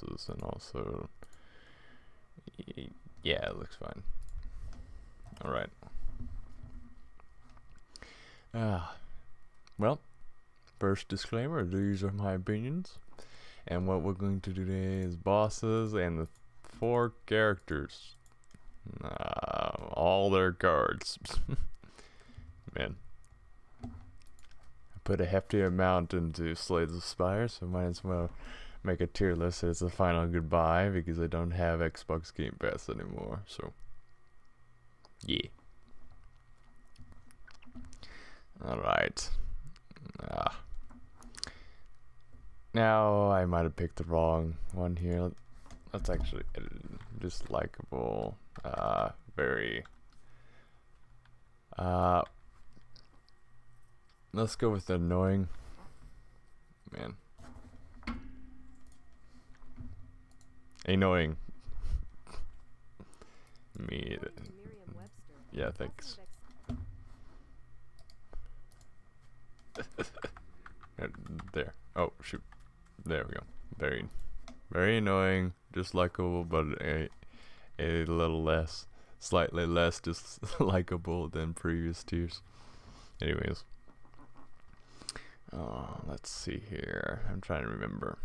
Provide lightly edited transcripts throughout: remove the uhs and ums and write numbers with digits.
boxes, and also, yeah, it looks fine. All right. Well, first disclaimer, these are my opinions, and what we're going to do today is bosses and the 4 characters. All their cards. Man. I put a hefty amount into Slay the Spire, so might as well make a tier list as a final goodbye, because I don't have Xbox Game Pass anymore, so yeah. Alright. Now I might have picked the wrong one here. That's actually dislikable. Very. Let's go with annoying. Man. Annoying. Me. Yeah, thanks. There. Oh, shoot. There we go. Very annoying, dislikable, but a little less, slightly less dislikable than previous tiers. Anyways, let's see here. I'm trying to remember.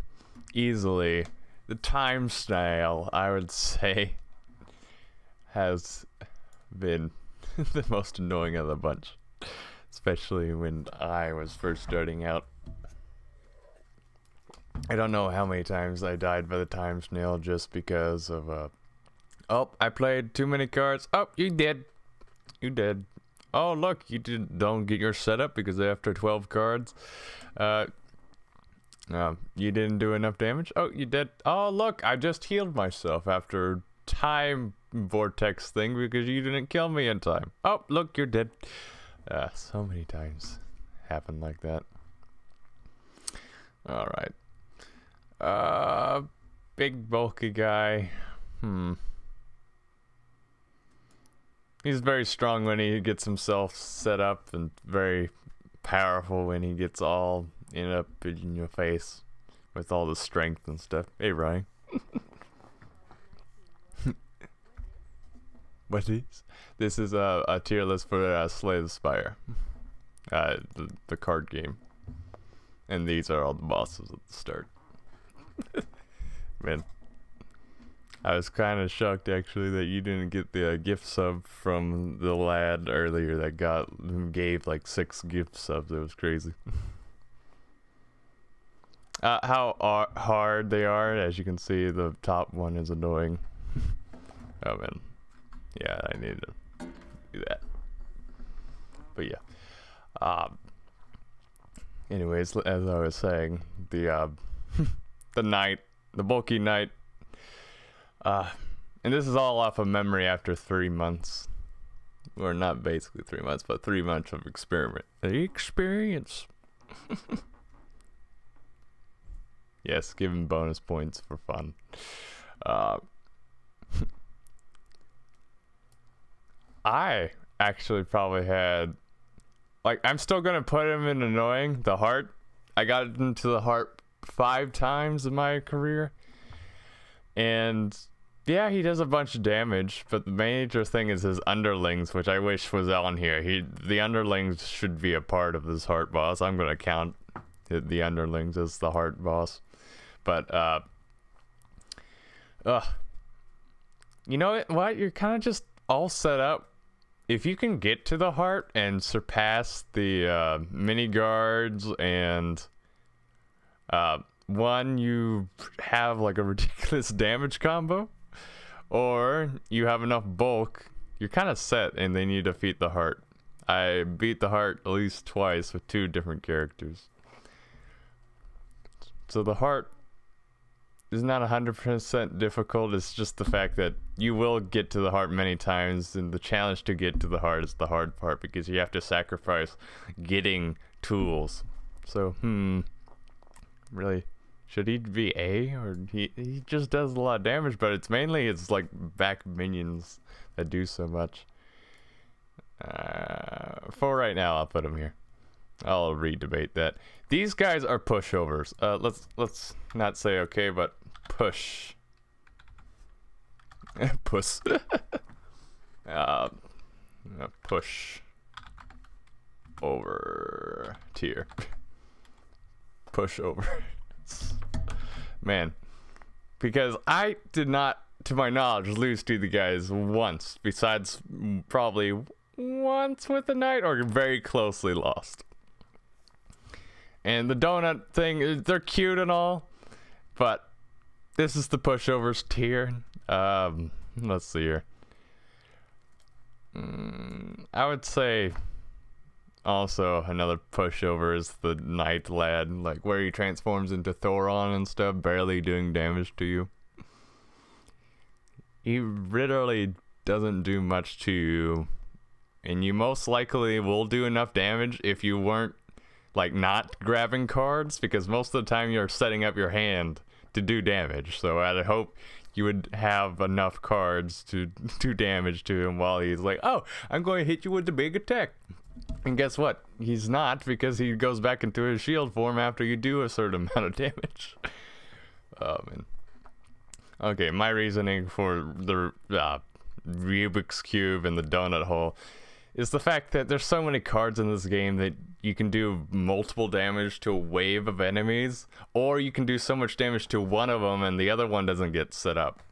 Easily, the time snail, I would say, has been the most annoying of the bunch, especially when I was first starting out. I don't know how many times I died by the time snail just because of oh, I played too many cards. Oh, you did. You did. Oh, look, you don't get your setup because after 12 cards, you didn't do enough damage. Oh, you did. Oh, look, I just healed myself after time vortex thing because you didn't kill me in time. Oh, look, you're dead. So many times happened like that. All right. Big bulky guy. He's very strong when he gets himself set up, and very powerful when he gets all in up in your face with all the strength and stuff. Hey, Ryan. What is? This is a tier list for Slay the Spire, the card game, and these are all the bosses at the start. Man, I was kind of shocked actually that you didn't get the gift sub from the lad earlier that gave like 6 gift subs. It was crazy. How hard they are, as you can see. The top one is annoying. Oh man, yeah, I need to do that. But yeah. Anyways, as I was saying, the knight, the bulky knight, and this is all off of memory after 3 months, or well, not basically 3 months, but 3 months of experience. Yes, giving bonus points for fun. I actually probably had, like, I'm still gonna put him in annoying, the heart. I got into the heart 5 times in my career, and yeah, he does a bunch of damage, but the major thing is his underlings, which I wish was on here. The underlings should be a part of this heart boss. I'm gonna count the underlings as the heart boss, but you know what, you're kind of just all set up. If you can get to the heart and surpass the mini guards and one, you have like a ridiculous damage combo, or you have enough bulk, you're kind of set, and then you defeat the heart. I beat the heart at least twice with 2 different characters. So the heart is not 100% difficult, it's just the fact that you will get to the heart many times, and the challenge to get to the heart is the hard part, because you have to sacrifice getting tools. So, really, should he be A, or he just does a lot of damage, but it's mainly it's like back minions that do so much. For right now, I'll put him here. I'll re-debate that. These guys are pushovers. Let's not say okay, but Push. Puss. Push over tier. Push over. Man, because I did not, to my knowledge, lose to the guys once, besides probably once with the knight, or very closely lost. And the donut thing, they're cute and all, but this is the pushovers tier. Let's see here. I would say also another pushover is the knight lad, like where he transforms into Thoron and stuff, barely doing damage to you. He literally doesn't do much to you, and you most likely will do enough damage if you weren't like not grabbing cards, because most of the time you're setting up your hand to do damage. So I'd hope you would have enough cards to do damage to him while he's like, oh, I'm going to hit you with the big attack. And guess what? He's not, because he goes back into his shield form after you do a certain amount of damage. Oh, man. Okay, my reasoning for the Rubik's Cube and the donut hole is the fact that there's so many cards in this game that you can do multiple damage to a wave of enemies, or you can do so much damage to one of them and the other one doesn't get set up.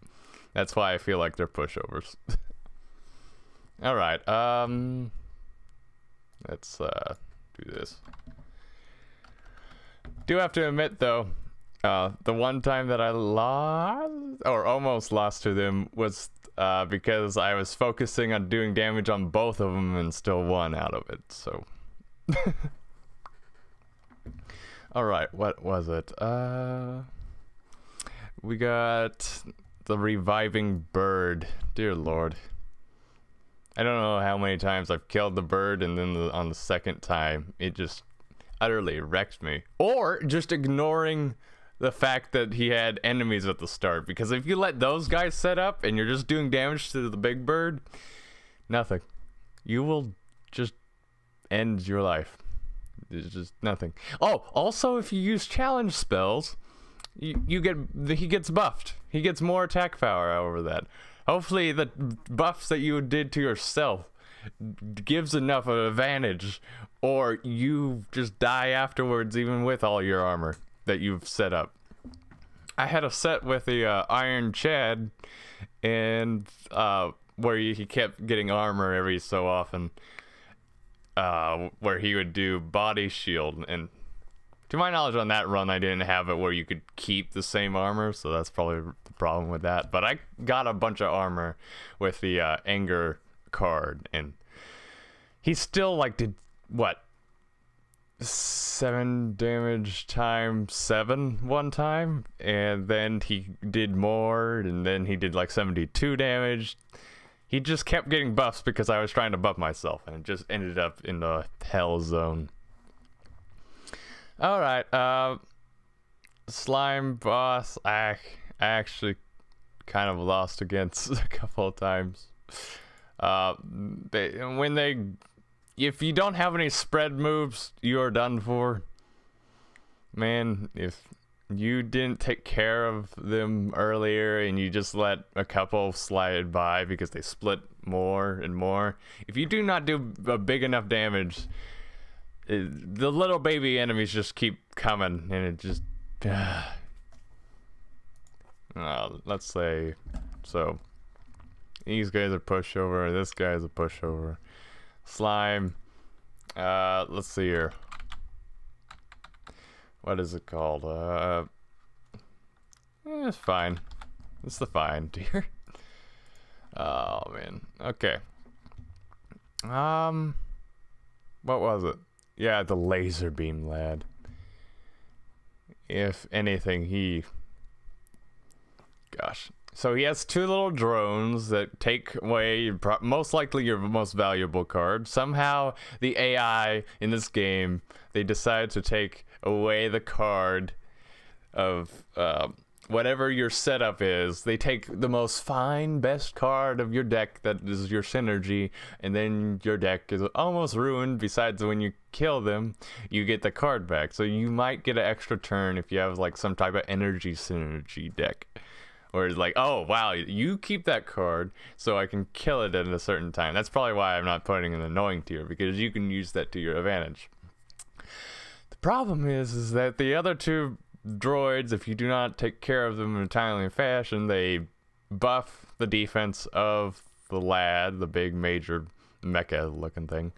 That's why I feel like they're pushovers. Alright, let's do this. Do have to admit though, the one time that I lost, or almost lost to them, was because I was focusing on doing damage on both of them and still won out of it, so. Alright, what was it? We got the reviving bird. Dear Lord. I don't know how many times I've killed the bird, and then on the second time, it just utterly wrecked me. Or just ignoring the fact that he had enemies at the start, because if you let those guys set up and you're just doing damage to the big bird, nothing. You will just end your life. It's just nothing. Oh, also if you use challenge spells, you get, he gets buffed. He gets more attack power over that. Hopefully the buffs that you did to yourself gives enough of an advantage, or you just die afterwards even with all your armor that you've set up. I had a set with the Iron Chad, and where he kept getting armor every so often, where he would do body shield, and to my knowledge on that run I didn't have it where you could keep the same armor, so that's probably the problem with that. But I got a bunch of armor with the anger card, and he still like did what, 7 damage times 7 one time, and then he did more, and then he did like 72 damage. He just kept getting buffs because I was trying to buff myself, and it just ended up in the hell zone. Alright, slime boss, I actually kind of lost against a couple of times. If you don't have any spread moves, you are done for. Man, if you didn't take care of them earlier and you just let a couple slide by because they split more and more, if you do not do a big enough damage, the little baby enemies just keep coming, and it just... let's say... So, these guys are pushover, this guy's a pushover. Slime, let's see here, what is it called? It's fine. It's the fine tier. Oh man, okay. What was it? Yeah, the laser beam lad. If anything, he, gosh. So he has 2 little drones that take away most likely your most valuable card. Somehow the AI in this game, they decide to take away the card of whatever your setup is, they take the most fine, best card of your deck that is your synergy, and then your deck is almost ruined. Besides, when you kill them, you get the card back. So you might get an extra turn if you have like some type of energy synergy deck. Or it's like, oh wow, you keep that card so I can kill it at a certain time. That's probably why I'm not putting an annoying tier, because you can use that to your advantage. The problem is that the other two droids, if you do not take care of them in a timely fashion, they buff the defense of the lad, the big major mecha looking thing.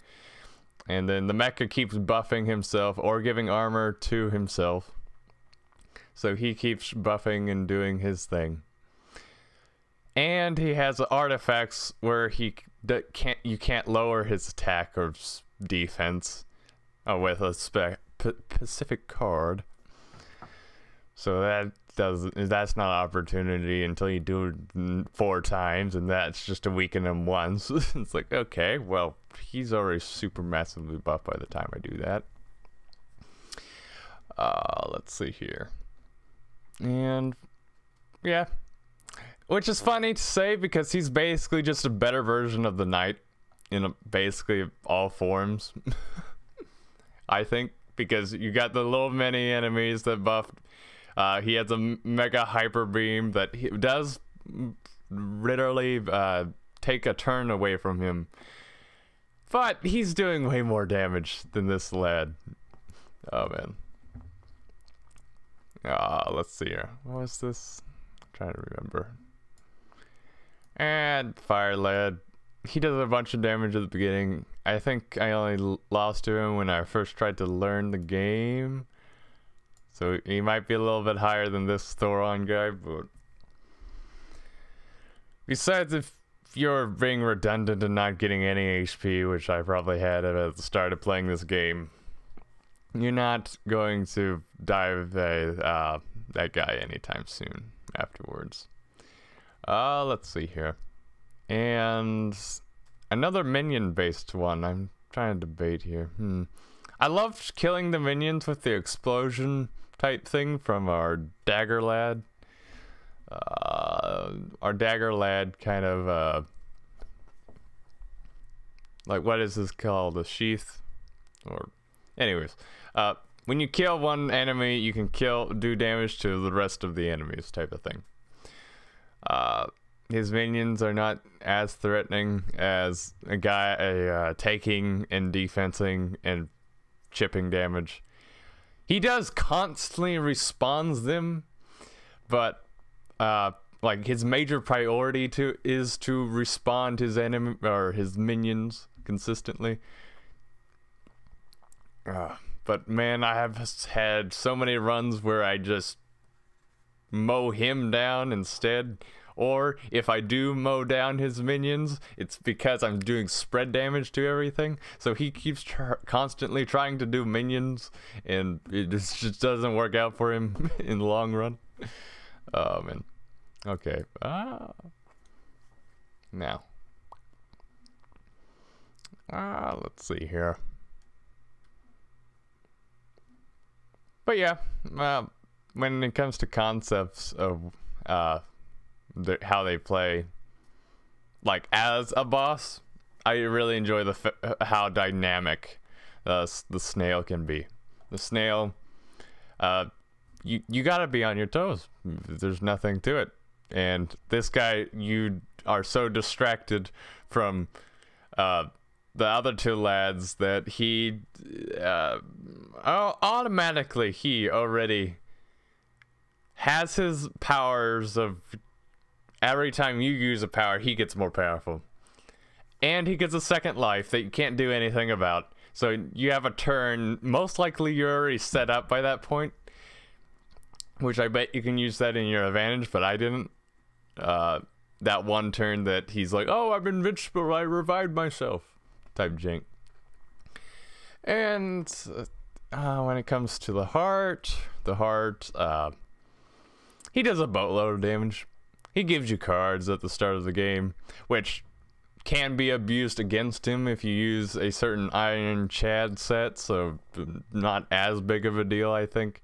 And then the mecha keeps buffing himself or giving armor to himself. So he keeps buffing and doing his thing. And he has artifacts where he can't, you can't lower his attack or defense with a specific card. So that's not an opportunity until you do it 4 times, and that's just to weaken him once. It's like, okay, well, he's already super massively buffed by the time I do that. Let's see here. And yeah, which is funny to say because he's basically just a better version of the knight in basically all forms. I think, because you got the little mini enemies that buffed. He has a mega hyper beam that he does literally take a turn away from him, but he's doing way more damage than this lad. Oh man. Let's see here. What was this? I'm trying to remember. And Fire Lad. He does a bunch of damage at the beginning. I think I only lost to him when I first tried to learn the game. So he might be a little bit higher than this Thoron guy, but... Besides, if you're being redundant and not getting any HP, which I probably had at the start of playing this game, you're not going to die with that guy anytime soon afterwards. Let's see here. And another minion-based one. I'm trying to debate here. I loved killing the minions with the explosion type thing from our Dagger Lad. Our Dagger Lad kind of... like, what is this called? A sheath? Or... Anyways, when you kill one enemy, you can do damage to the rest of the enemies, type of thing. His minions are not as threatening as a guy taking and defensing and chipping damage. He does constantly respawns them, but like his major priority is to respawn his enemy or his minions consistently. But man, I have had so many runs where I just mow him down instead, or if I do mow down his minions, it's because I'm doing spread damage to everything, so he keeps constantly trying to do minions, and it just doesn't work out for him in the long run. Oh man. Okay. Now. Let's see here. But yeah, when it comes to concepts of how they play, like as a boss, I really enjoy how dynamic the snail can be. The snail, you gotta be on your toes. There's nothing to it. And this guy, you are so distracted from the other two lads that he automatically he already has his powers of every time you use a power, he gets more powerful, and he gets a second life that you can't do anything about. So you have a turn, most likely you're already set up by that point, which I bet you can use that in your advantage, but I didn't. That one turn that he's like, oh, I'm invincible, I revived myself type jank. And when it comes to the heart, he does a boatload of damage. He gives you cards at the start of the game, which can be abused against him if you use a certain Iron Chad set, so not as big of a deal, I think.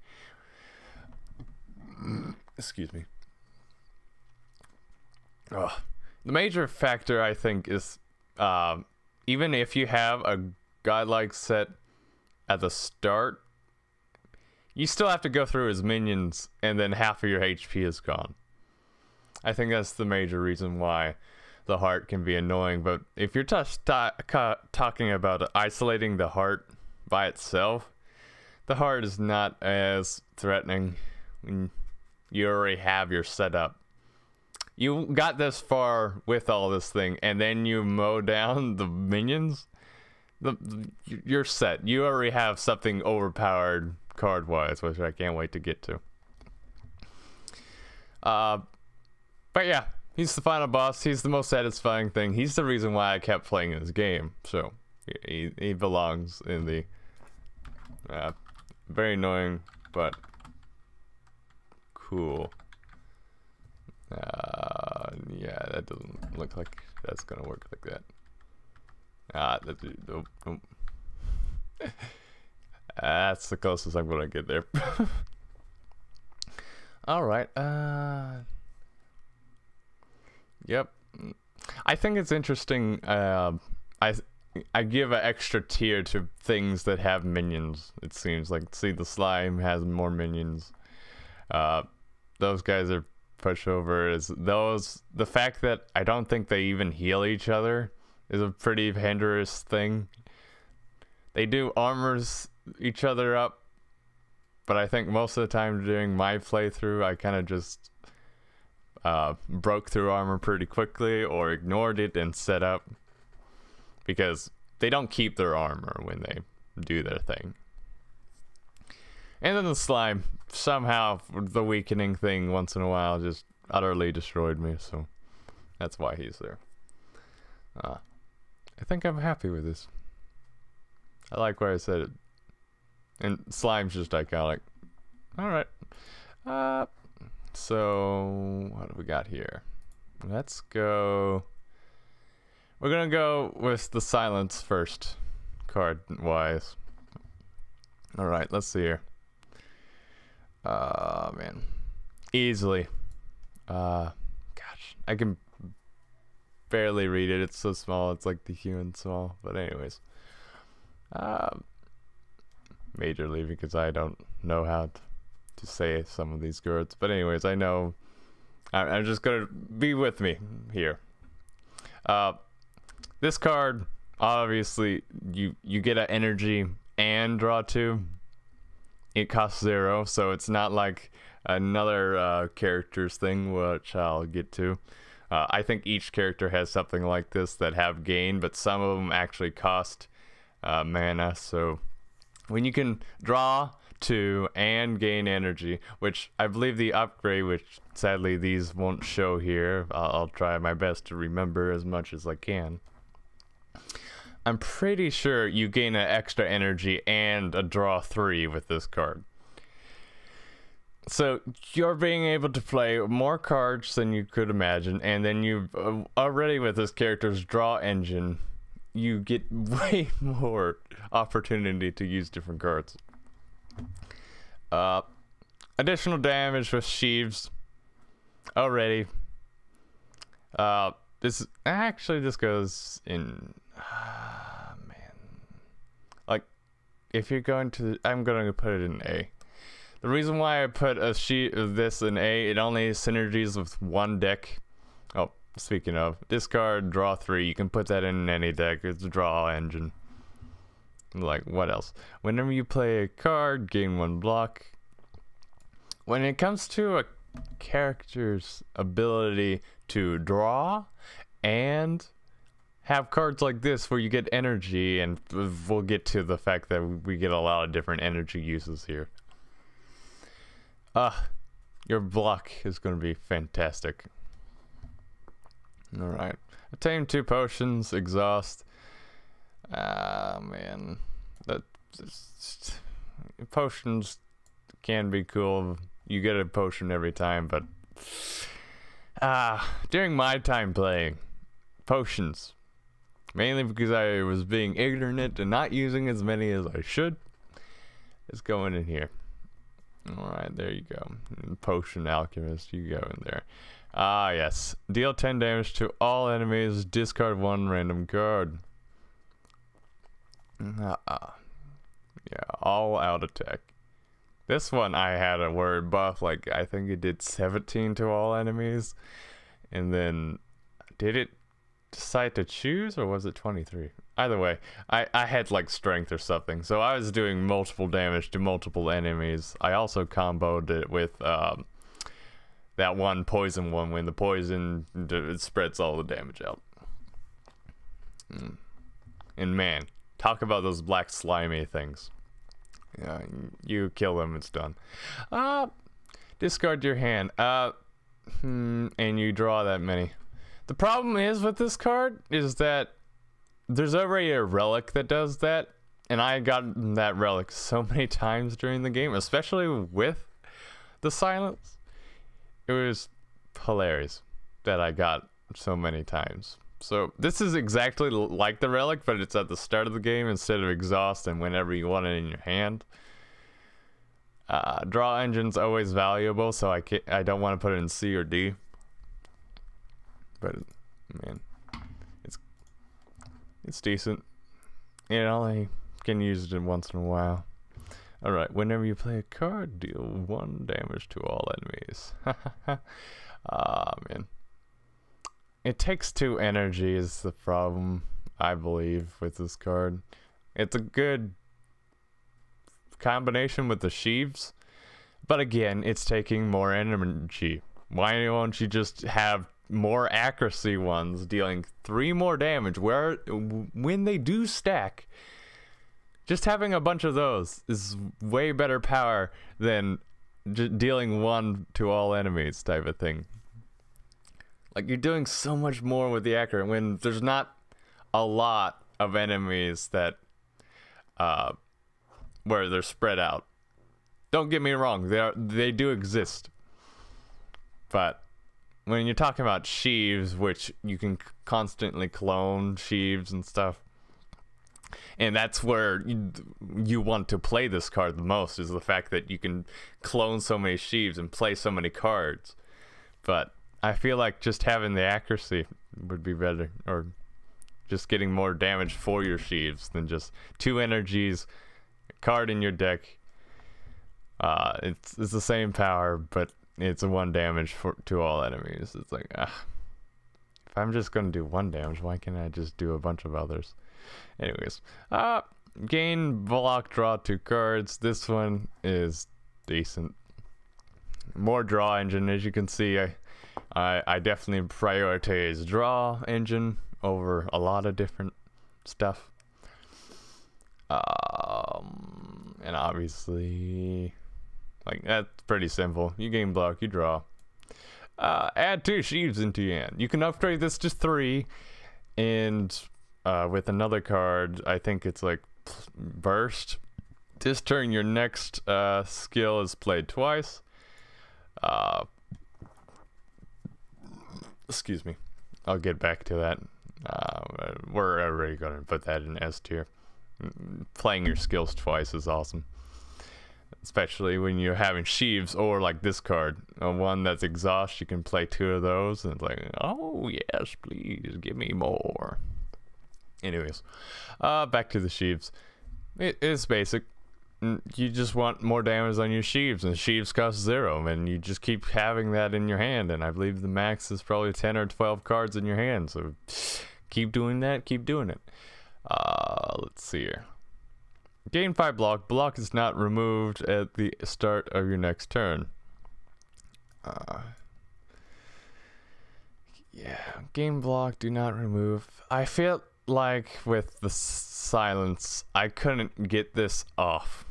Excuse me. The major factor, I think, is even if you have a godlike set at the start, you still have to go through his minions and then half of your HP is gone. I think that's the major reason why the heart can be annoying. But if you're talking about isolating the heart by itself, the heart is not as threatening when you already have your setup. You got this far with all this thing, and then you mow down the minions. You're set. You already have something overpowered card-wise, which I can't wait to get to. But yeah, he's the final boss. He's the most satisfying thing. He's the reason why I kept playing this game. So he belongs in the very annoying but cool. Yeah, that doesn't look like that's gonna work like that. Nope, nope. That's the closest I'm gonna get there. Alright, yep. I think it's interesting, I give an extra tier to things that have minions, it seems. Like, see, the slime has more minions. Those guys are pushover. Is those the fact that I don't think they even heal each other is a pretty hinderous thing. They do armors each other up, but I think most of the time during my playthrough I kind of just broke through armor pretty quickly or ignored it and set up, because they don't keep their armor when they do their thing. And then the slime, somehow the weakening thing once in a while just utterly destroyed me, so that's why he's there. I think I'm happy with this. I like where I said it. And slime's just iconic. Alright. So, what do we got here? Let's go... We're gonna go with the silence first, card-wise. Alright, let's see here. Man, easily. Gosh, I can barely read it. It's so small. It's like the human small. But anyways, majorly because I don't know how to say some of these words. But anyways, I know. I'm just gonna be with me here. This card, obviously, you get an energy and draw two. It costs 0, so it's not like another character's thing, which I'll get to. I think each character has something like this that have gain, but some of them actually cost mana. So when you can draw 2 and gain energy, which I believe the upgrade, which sadly these won't show here. I'll try my best to remember as much as I can. I'm pretty sure you gain an extra energy and a draw 3 with this card. So you're being able to play more cards than you could imagine, and then you've already with this character's draw engine, you get way more opportunity to use different cards. Additional damage with sheaves already. This actually this goes in. Man, like if you're going to, I'm going to put it in A. The reason why I put a sheet of this in A, it only synergies with one deck. Oh, speaking of, discard, draw 3. You can put that in any deck. It's a draw engine. Like what else? Whenever you play a card, gain 1 block. When it comes to a character's ability to draw and have cards like this where you get energy, and we'll get to the fact that we get a lot of different energy uses here. Your block is going to be fantastic. Alright. Obtain 2 potions, exhaust. Man. Potions can be cool. You get a potion every time, but... during my time playing, potions... mainly because I was being ignorant and not using as many as I should. It's going in here. Alright, there you go. Potion Alchemist, you go in there. Ah, yes. Deal 10 damage to all enemies. Discard one random card. Yeah, all out attack. This one I had a word buff. Like, I think it did 17 to all enemies. And then, did it decide to choose, or was it 23? Either way, I had like strength or something, so I was doing multiple damage to multiple enemies. I also comboed it with that one poison one. When the poison, it spreads all the damage out. And man, talk about those black slimy things. Yeah, you kill them, it's done. Discard your hand. And you draw that many. The problem is with this card is that there's already a relic that does that, and I got that relic so many times during the game, especially with the silence. It was hilarious that I got so many times. So this is exactly like the relic, but it's at the start of the game instead of exhaust and whenever you want it in your hand. Draw engine's always valuable, so I don't want to put it in C or D. But man, it's decent. It only can use it once in a while. All right, whenever you play a card, deal 1 damage to all enemies. Man, it takes 2 energy is the problem, I believe, with this card. It's a good combination with the sheaves, but again, it's taking more energy. Why won't you just have more accuracy ones dealing 3 more damage where when they do stack? Just having a bunch of those is way better power than dealing 1 to all enemies type of thing. Like, you're doing so much more with the accurate when there's not a lot of enemies that where they're spread out. Don't get me wrong, they do exist, but when you're talking about sheaves, which you can constantly clone sheaves and stuff, and that's where you want to play this card the most, is the fact that you can clone so many sheaves and play so many cards. But I feel like just having the accuracy would be better, or just getting more damage for your sheaves than just 2 energies, card in your deck. It's the same power, but it's 1 damage to all enemies. It's like, if I'm just gonna do 1 damage, why can't I just do a bunch of others? Anyways, gain block, draw 2 cards. This one is decent. More draw engine, as you can see. I definitely prioritize draw engine over a lot of different stuff. And obviously, like, that's pretty simple. You game block, you draw. Add 2 sheaves into your hand. You can upgrade this to 3, and with another card, I think it's like burst. This turn, your next skill is played twice. Excuse me. I'll get back to that. We're already going to put that in S tier. Playing your skills twice is awesome, especially when you're having sheaves, or like this card, one that's exhaust. You can play 2 of those, and it's like, oh yes, please give me more. Anyways, back to the sheaves. It's basic. You just want more damage on your sheaves, and sheaves cost 0, and you just keep having that in your hand. And I believe the max is probably 10 or 12 cards in your hand, so keep doing that, keep doing it. Let's see here. Gain 5 block. Block is not removed at the start of your next turn. Yeah, gain block, do not remove. I feel like with the silence, I couldn't get this off.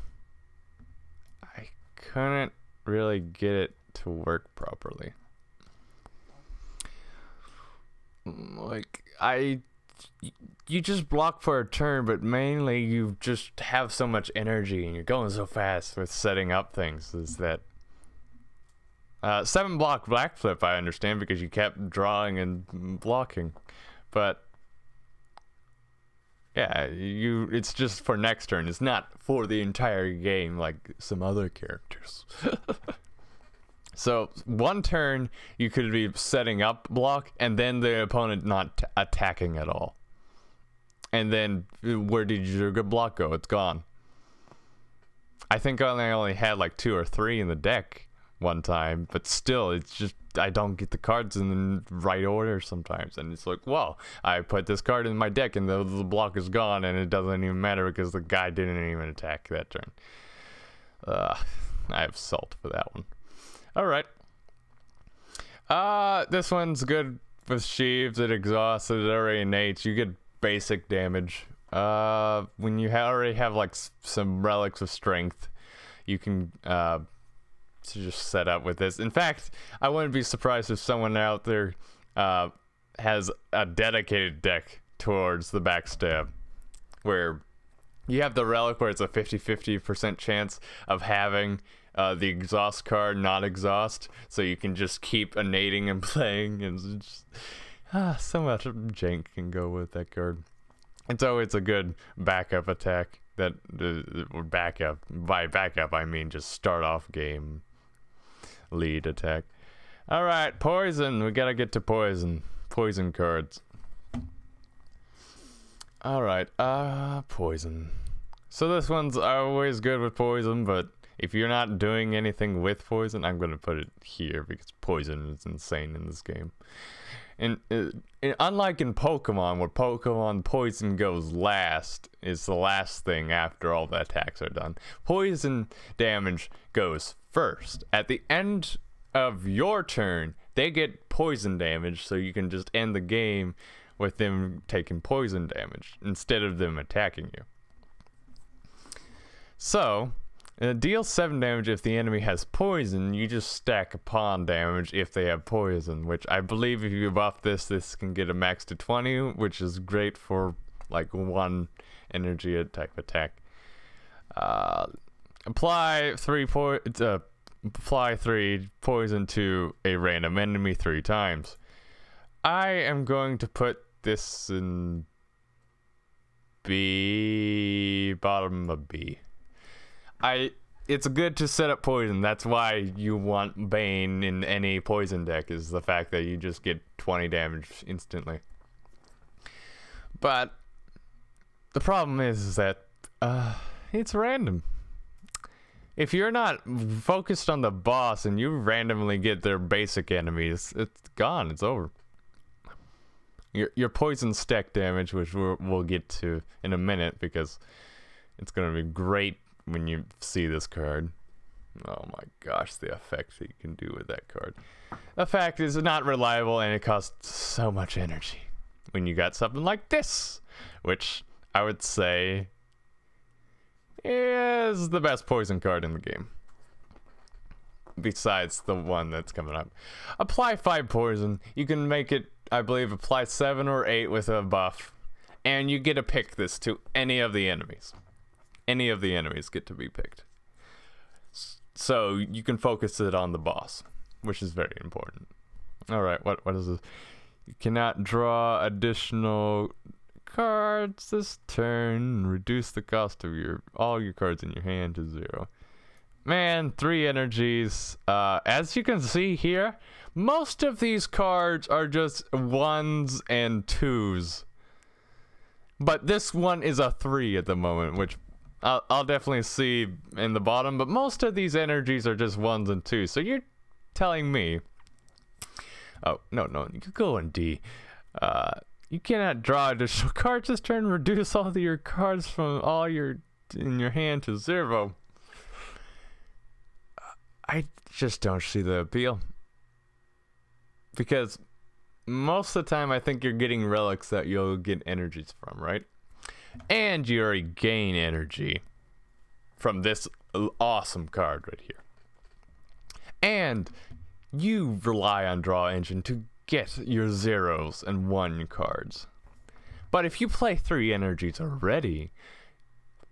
I couldn't really get it to work properly. Like, you just block for a turn, but mainly you just have so much energy and you're going so fast with setting up things. Is that 7 block backflip? I understand, because you kept drawing and blocking, but Yeah, it's just for next turn. It's not for the entire game like some other characters. So one turn you could be setting up block and then the opponent not attacking at all. And then where did your good block go? It's gone. I think I only had like 2 or 3 in the deck one time, but still it's just I don't get the cards in the right order sometimes, and it's like, well, I put this card in my deck and the block is gone and it doesn't even matter because the guy didn't even attack that turn. I have salt for that one. Alright. This one's good with sheaves. It exhausts, it already innates. You get basic damage. When you already have like some relics of strength, you can to just set up with this. In fact, I wouldn't be surprised if someone out there has a dedicated deck towards the backstab, where you have the relic where it's a 50-50% chance of having the exhaust card not exhaust, so you can just keep innating and playing, and just, so much jank can go with that card. It's always a good backup attack. That backup, by backup I mean just start off game lead attack. All right, poison. We gotta get to poison. Poison cards. All right, poison. So this one's always good with poison, but if you're not doing anything with poison, I'm gonna put it here because poison is insane in this game. And unlike in Pokemon, where Pokemon poison goes last, it's the last thing after all the attacks are done. Poison damage goes first. At the end of your turn, they get poison damage, so you can just end the game with them taking poison damage instead of them attacking you. So, deal 7 damage if the enemy has poison. You just stack upon damage if they have poison, which I believe if you buff this, this can get a max to 20, which is great for like 1 energy type attack. Apply 3 poison to a random enemy 3 times. I am going to put this in B, bottom of B. It's good to set up poison. That's why you want Bane in any poison deck, is the fact that you just get 20 damage instantly. But the problem is that it's random. If you're not focused on the boss and you randomly get their basic enemies, it's gone. It's over. Your poison stack damage, which we'll get to in a minute because it's going to be great when you see this card. Oh my gosh, the effects that you can do with that card. The fact is it's not reliable and it costs so much energy when you got something like this, which I would say is the best poison card in the game besides the one that's coming up. Apply 5 poison. You can make it, I believe, apply 7 or 8 with a buff, and you get to pick this to any of the enemies. Any of the enemies get to be picked. So you can focus it on the boss, which is very important. Alright, what is this? You cannot draw additional cards this turn. Reduce the cost of all your cards in your hand to 0. Man, 3 energies. As you can see here, most of these cards are just 1s and 2s. But this one is a 3 at the moment, which I'll definitely see in the bottom, but most of these energies are just 1s and 2s. So you're telling me, oh no, you could go in D. You cannot draw additional cards this turn. Reduce all of your cards from all your in your hand to 0. I just don't see the appeal, because most of the time I think you're getting relics that you'll get energies from, right? And you already gain energy from this awesome card right here. And you rely on Draw Engine to get your 0s and 1 cards. But if you play 3 energies already,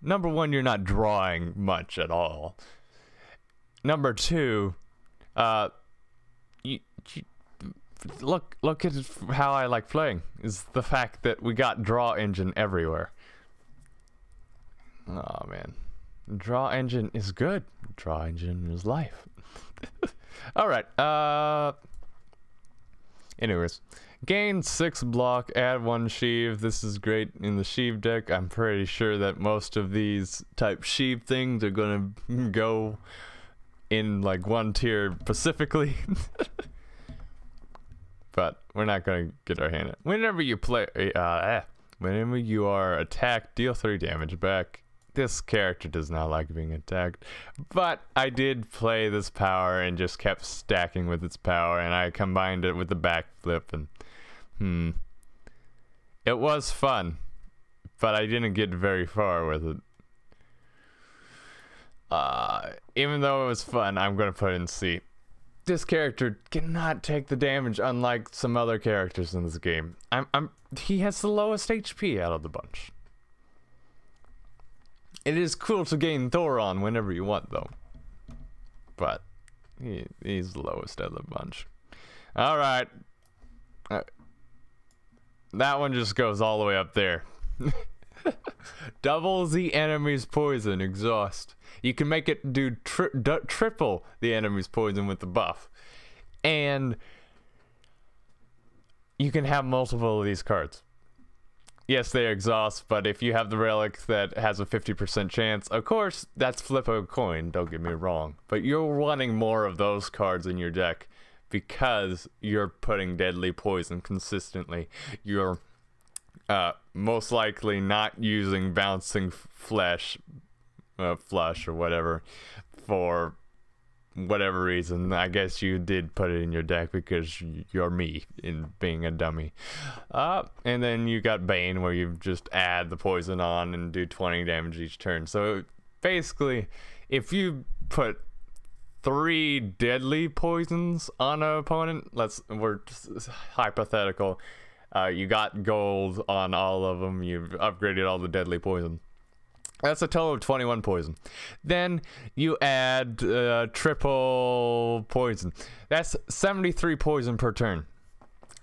number 1, you're not drawing much at all. Number 2, look at how I like playing, is the fact that we got Draw Engine everywhere. Oh man, draw engine is good. Draw engine is life. All right. Anyways, gain 6 block, add 1 sheave. This is great in the sheave deck. I'm pretty sure that most of these type sheave things are gonna go in like one tier specifically. But we're not gonna get our hand in. Whenever you play, whenever you are attacked, deal 3 damage back. This character does not like being attacked, but I did play this power and just kept stacking with its power, and I combined it with the backflip, and it was fun, but I didn't get very far with it. Even though it was fun, I'm gonna put in C. This character cannot take the damage, unlike some other characters in this game. He has the lowest HP out of the bunch. It is cool to gain Thoron whenever you want, though. But he's the lowest of the bunch. All right, that one just goes all the way up there. Double the enemy's poison, exhaust. You can make it do triple the enemy's poison with the buff, and you can have multiple of these cards. Yes, they exhaust, but if you have the relic that has a 50% chance, of course, that's flip a coin, don't get me wrong. But you're wanting more of those cards in your deck because you're putting deadly poison consistently. You're most likely not using bouncing flush or whatever for whatever reason. I guess you did put it in your deck because you're me in being a dummy. And then you got Bane, where you just add the poison on and do 20 damage each turn. So basically, if you put 3 deadly poisons on an opponent, we're just hypothetical, you got gold on all of them, you've upgraded all the deadly poison. That's a total of 21 poison. Then you add triple poison. That's 73 poison per turn.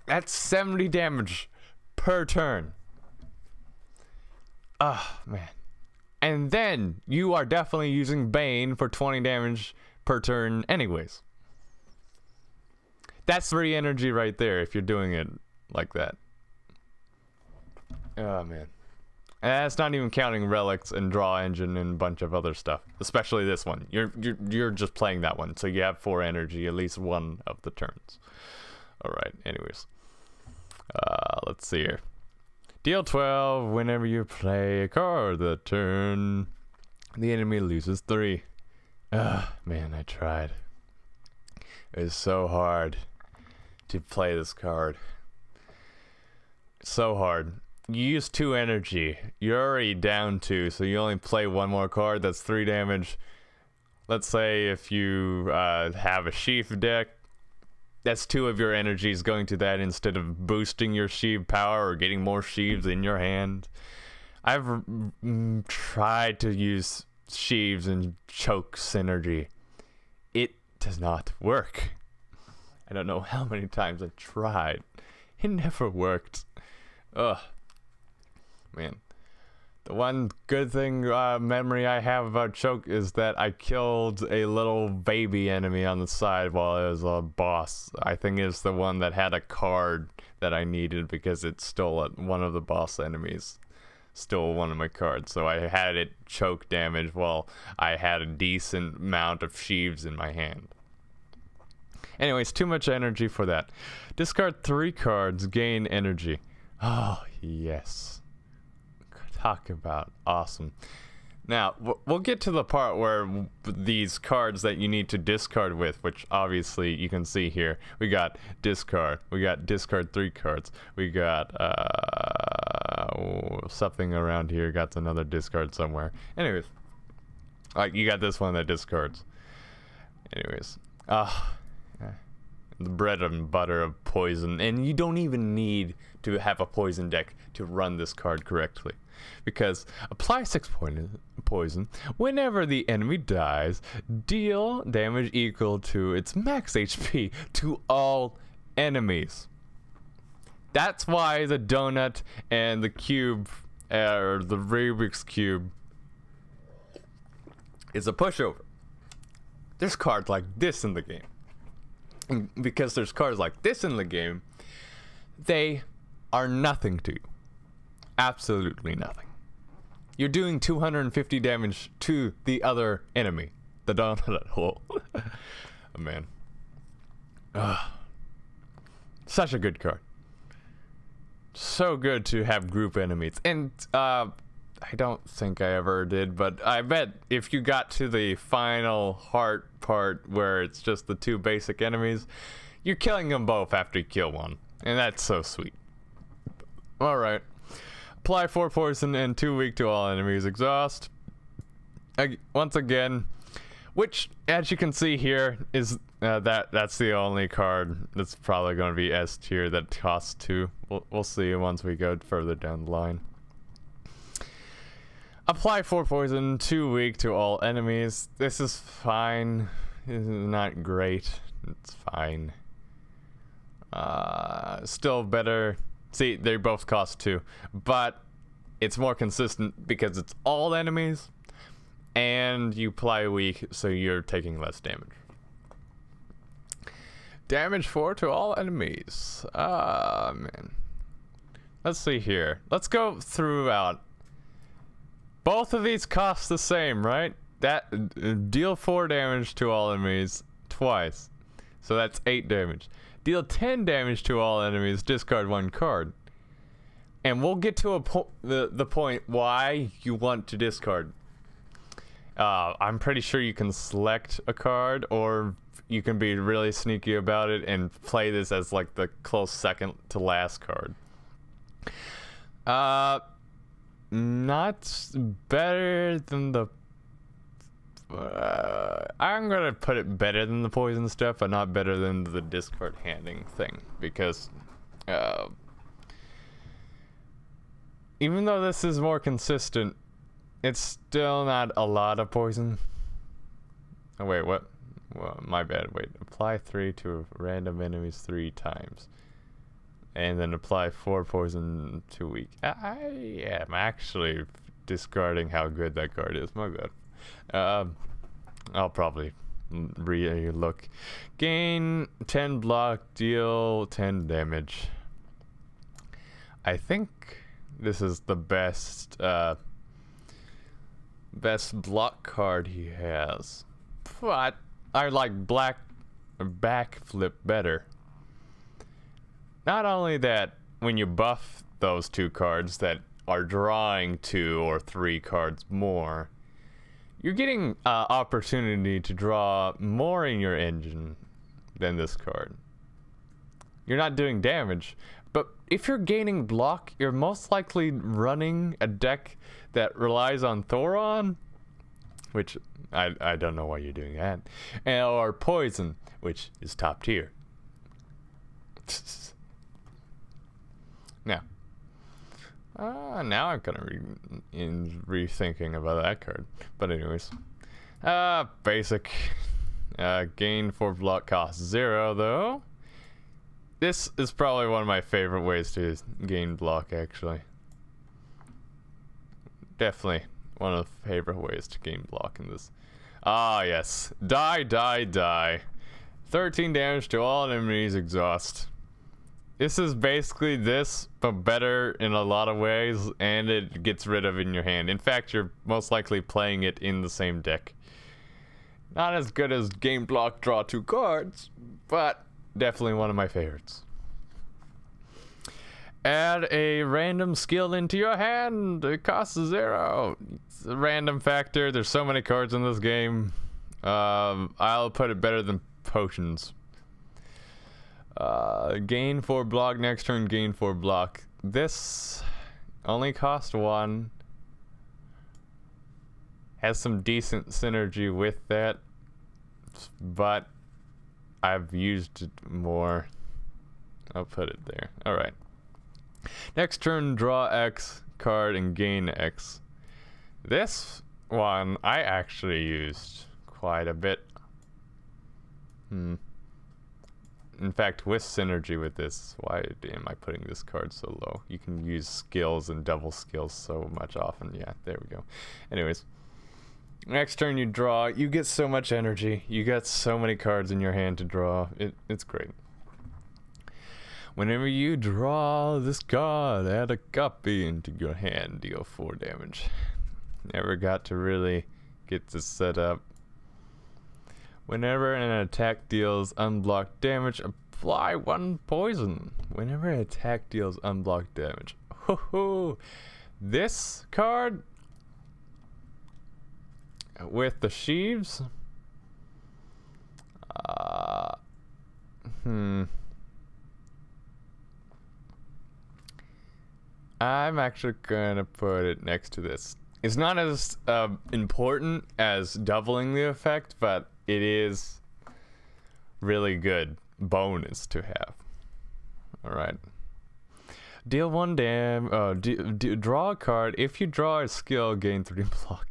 That's 70 damage per turn. Oh, man. And then you are definitely using Bane for 20 damage per turn anyways. That's 3 energy right there if you're doing it like that. Oh, man. And that's not even counting relics and draw engine and a bunch of other stuff. Especially this one. You're just playing that one, so you have 4 energy at least one of the turns. All right. Anyways, let's see here. Deal 12 whenever you play a card the turn. The enemy loses 3. Man, I tried. It was so hard to play this card. So hard. You use 2 energy. You're already down 2, so you only play 1 more card. That's 3 damage. Let's say if you have a sheaf deck, that's 2 of your energies going to that instead of boosting your sheave power or getting more sheaves in your hand. I've tried to use sheaves and choke synergy. It does not work. I don't know how many times I've tried. It never worked. Ugh. Man, the one good thing memory I have about choke is that I killed a little baby enemy on the side while it was a boss. I think it's the one that had a card that I needed because it stole it. One of the boss enemies stole one of my cards, so I had it choke damage while I had a decent amount of sheaves in my hand. Anyways, too much energy for that. Discard 3 cards, gain energy. Oh yes. Talk about awesome. Now we'll get to the part where these cards that you need to discard with, which obviously you can see here. We got discard. We got discard 3 cards. We got something around here. Got another discard somewhere. Anyways, like you got this one that discards. Anyways, the bread and butter of poison, and you don't even need to have a poison deck to run this card correctly, because apply 6 poison whenever the enemy dies, deal damage equal to its max HP to all enemies. That's why the donut and the cube, or the Rubik's cube, is a pushover. There's cards like this in the game. And because there's cards like this in the game, they are nothing to you. Absolutely nothing. You're doing 250 damage to the other enemy. The donut hole. Oh, man. Such a good card. So good to have group enemies. And I don't think I ever did, but I bet if you got to the final heart part where it's just the two basic enemies, you're killing them both after you kill one. And that's so sweet. Alright. Apply 4 poison and 2 weak to all enemies. Exhaust. Once again, which, as you can see here, is that's the only card that's probably going to be S tier that costs 2. We'll see once we go further down the line. Apply 4 poison, 2 weak to all enemies. This is fine. This is not great. It's fine. Still better. See, they both cost 2, but it's more consistent because it's all enemies and you apply weak, so you're taking less damage. Damage 4 to all enemies. Ah, man. Let's see here. Let's go throughout. Both of these cost the same, right? That deal 4 damage to all enemies twice. So that's 8 damage. Deal 10 damage to all enemies, discard 1 card. And we'll get to a the point why you want to discard. I'm pretty sure you can select a card, or you can be really sneaky about it and play this as like the close second to last card. Not better than the... I'm gonna put it better than the poison stuff, but not better than the discard handing thing, because even though this is more consistent, it's still not a lot of poison. Oh wait, what? Well, my bad. Wait, apply 3 to random enemies 3 times, and then apply 4 poison to weak. I am actually discarding how good that card is. My bad. I'll probably re-look. Gain 10 block, deal 10 damage. I think this is the best best block card he has, but I like black backflip better. Not only that, when you buff those 2 cards that are drawing 2 or 3 cards more, you're getting opportunity to draw more in your engine than this card. You're not doing damage, but if you're gaining block, you're most likely running a deck that relies on Thoron, which I don't know why you're doing that, or Poison, which is top tier. Now, now I'm kind of rethinking about that card. But anyways, basic. Gain 4 block, cost 0 though. This is probably one of my favorite ways to gain block, actually. Definitely one of the favorite ways to gain block in this. Ah, yes. Die, die, die. 13 damage to all enemies, exhaust. This is basically this, but better in a lot of ways, and it gets rid of in your hand. In fact, you're most likely playing it in the same deck. Not as good as game block, draw 2 cards, but definitely one of my favorites. Add a random skill into your hand. It costs 0. It's a random factor. There's so many cards in this game. I'll put it better than potions. Gain 4 block, next turn gain 4 block. This only cost 1. Has some decent synergy with that, but I've used it more. I'll put it there. Alright. Next turn draw X card and gain X. This one I actually used quite a bit. In fact, with synergy with this, why am I putting this card so low? You can use skills and double skills so much often. Yeah, there we go. Anyways, Next turn you draw. You get so much energy. You got so many cards in your hand to draw. It's great. Whenever you draw this card, add a copy into your hand. Deal 4 damage. Never got to really get this set up. Whenever an attack deals unblocked damage, apply 1 poison. Whenever an attack deals unblocked damage. Ho-ho! This card with the sheaves. I'm actually gonna put it next to this. It's not as important as doubling the effect, but it is really good bonus to have. All right. Deal 1 damage. Draw a card. If you draw a skill, gain 3 block.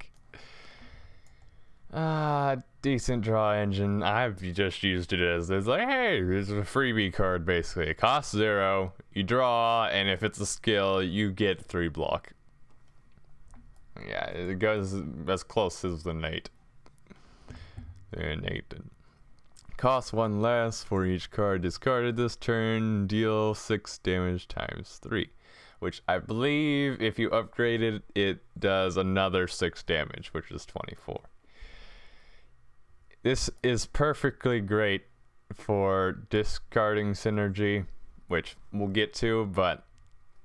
Decent draw engine. I've just used it as it's like, hey, this is a freebie card basically. It costs 0. You draw, and if it's a skill, you get 3 block. Yeah, it goes as close as the knight. They're naked. Costs 1 less for each card discarded this turn. Deal 6 damage times 3. Which I believe if you upgrade it, it does another 6 damage, which is 24. This is perfectly great for discarding synergy, which we'll get to, but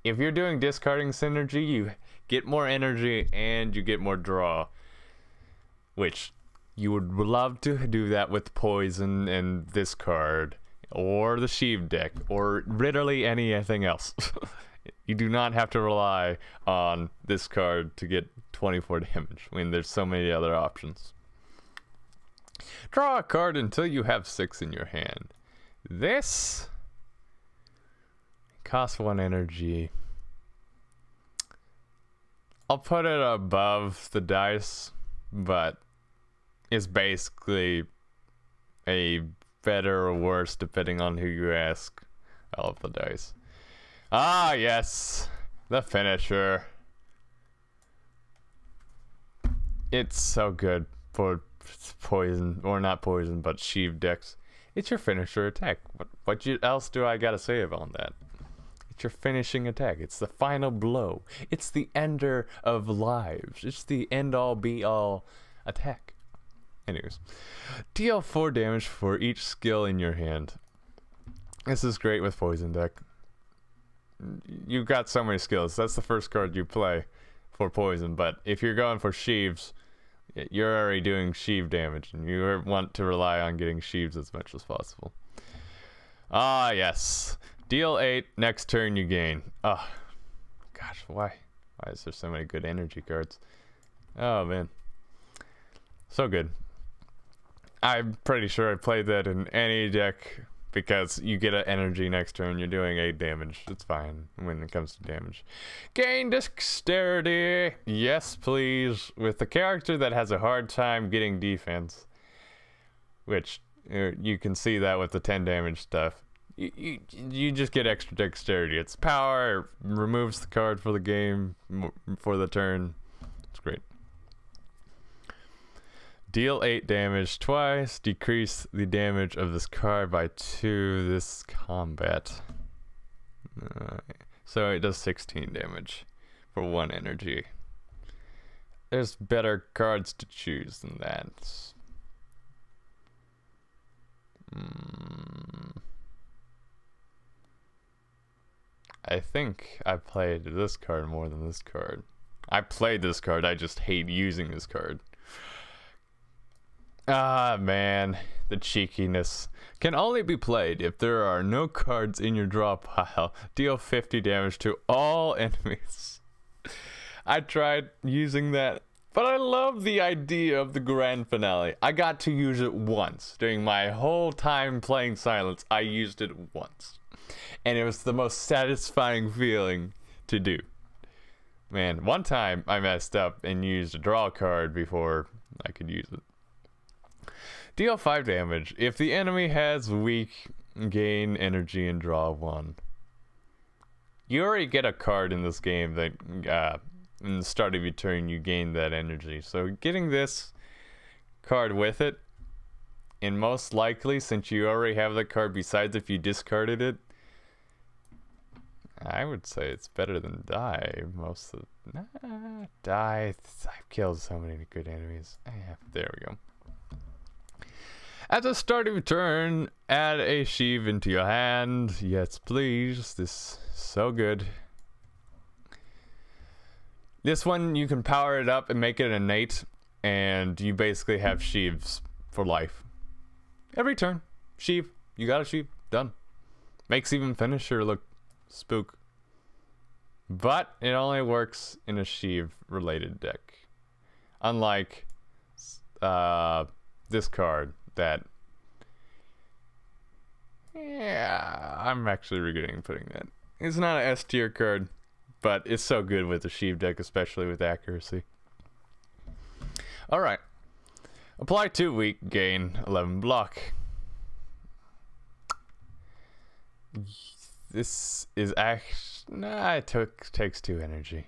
if you're doing discarding synergy, you get more energy and you get more draw, which you would love to do that with poison and this card, or the sheave deck, or literally anything else. You do not have to rely on this card to get 24 damage when there's so many other options. Draw a card until you have 6 in your hand. This costs 1 energy. I'll put it above the dice, but it's basically a better or worse depending on who you ask. I love the dice. Ah, yes, the finisher. It's so good for poison, or not poison, but sheave decks. It's your finisher attack. What else do I gotta say about that? It's your finishing attack. It's the final blow. It's the ender of lives. It's the end all be all attack. Anyways, deal 4 damage for each skill in your hand. This is great with poison deck. You've got so many skills. That's the first card you play for poison, but if you're going for sheaves, you're already doing sheave damage, and you want to rely on getting sheaves as much as possible. Ah, yes. Deal 8, next turn you gain. Oh, gosh, why is there so many good energy cards? Oh, man. So good. I'm pretty sure I played that in any deck because you get an energy next turn. You're doing 8 damage. It's fine when it comes to damage. Gain dexterity. Yes, please. With the character that has a hard time getting defense, which you can see that with the 10 damage stuff. You just get extra dexterity. It's power. It removes the card for the game, for the turn. It's great. Deal 8 damage twice. Decrease the damage of this card by 2 this combat. So it does 16 damage for 1 energy. There's better cards to choose than that. I think I played this card more than this card. I played this card. I just hate using this card. Ah, man, the cheekiness. Can only be played if there are no cards in your draw pile. Deal 50 damage to all enemies. I tried using that, but I love the idea of the grand finale. I got to use it once. During my whole time playing Silence, I used it once. And it was the most satisfying feeling to do. Man, one time I messed up and used a draw card before I could use it. Deal 5 damage. If the enemy has weak, gain energy and draw 1. You already get a card in this game that in the start of your turn you gain that energy. So getting this card with it, and most likely, since you already have the card, besides if you discarded it, I would say it's better than die. Most of the, die. I've killed so many good enemies. There we go. At the start of your turn, add a sheave into your hand. Yes, please. This is so good. This one, you can power it up and make it innate, and you basically have sheaves for life. Every turn, sheave. You got a sheave. Done. Makes even finisher look spook. But it only works in a sheave-related deck. Unlike this card that... Yeah, I'm actually regretting putting that. It's not an S-tier card, but it's so good with the sheave deck, especially with accuracy. Alright. Apply 2 weak, gain 11 block. This is actually... Nah, it takes 2 energy.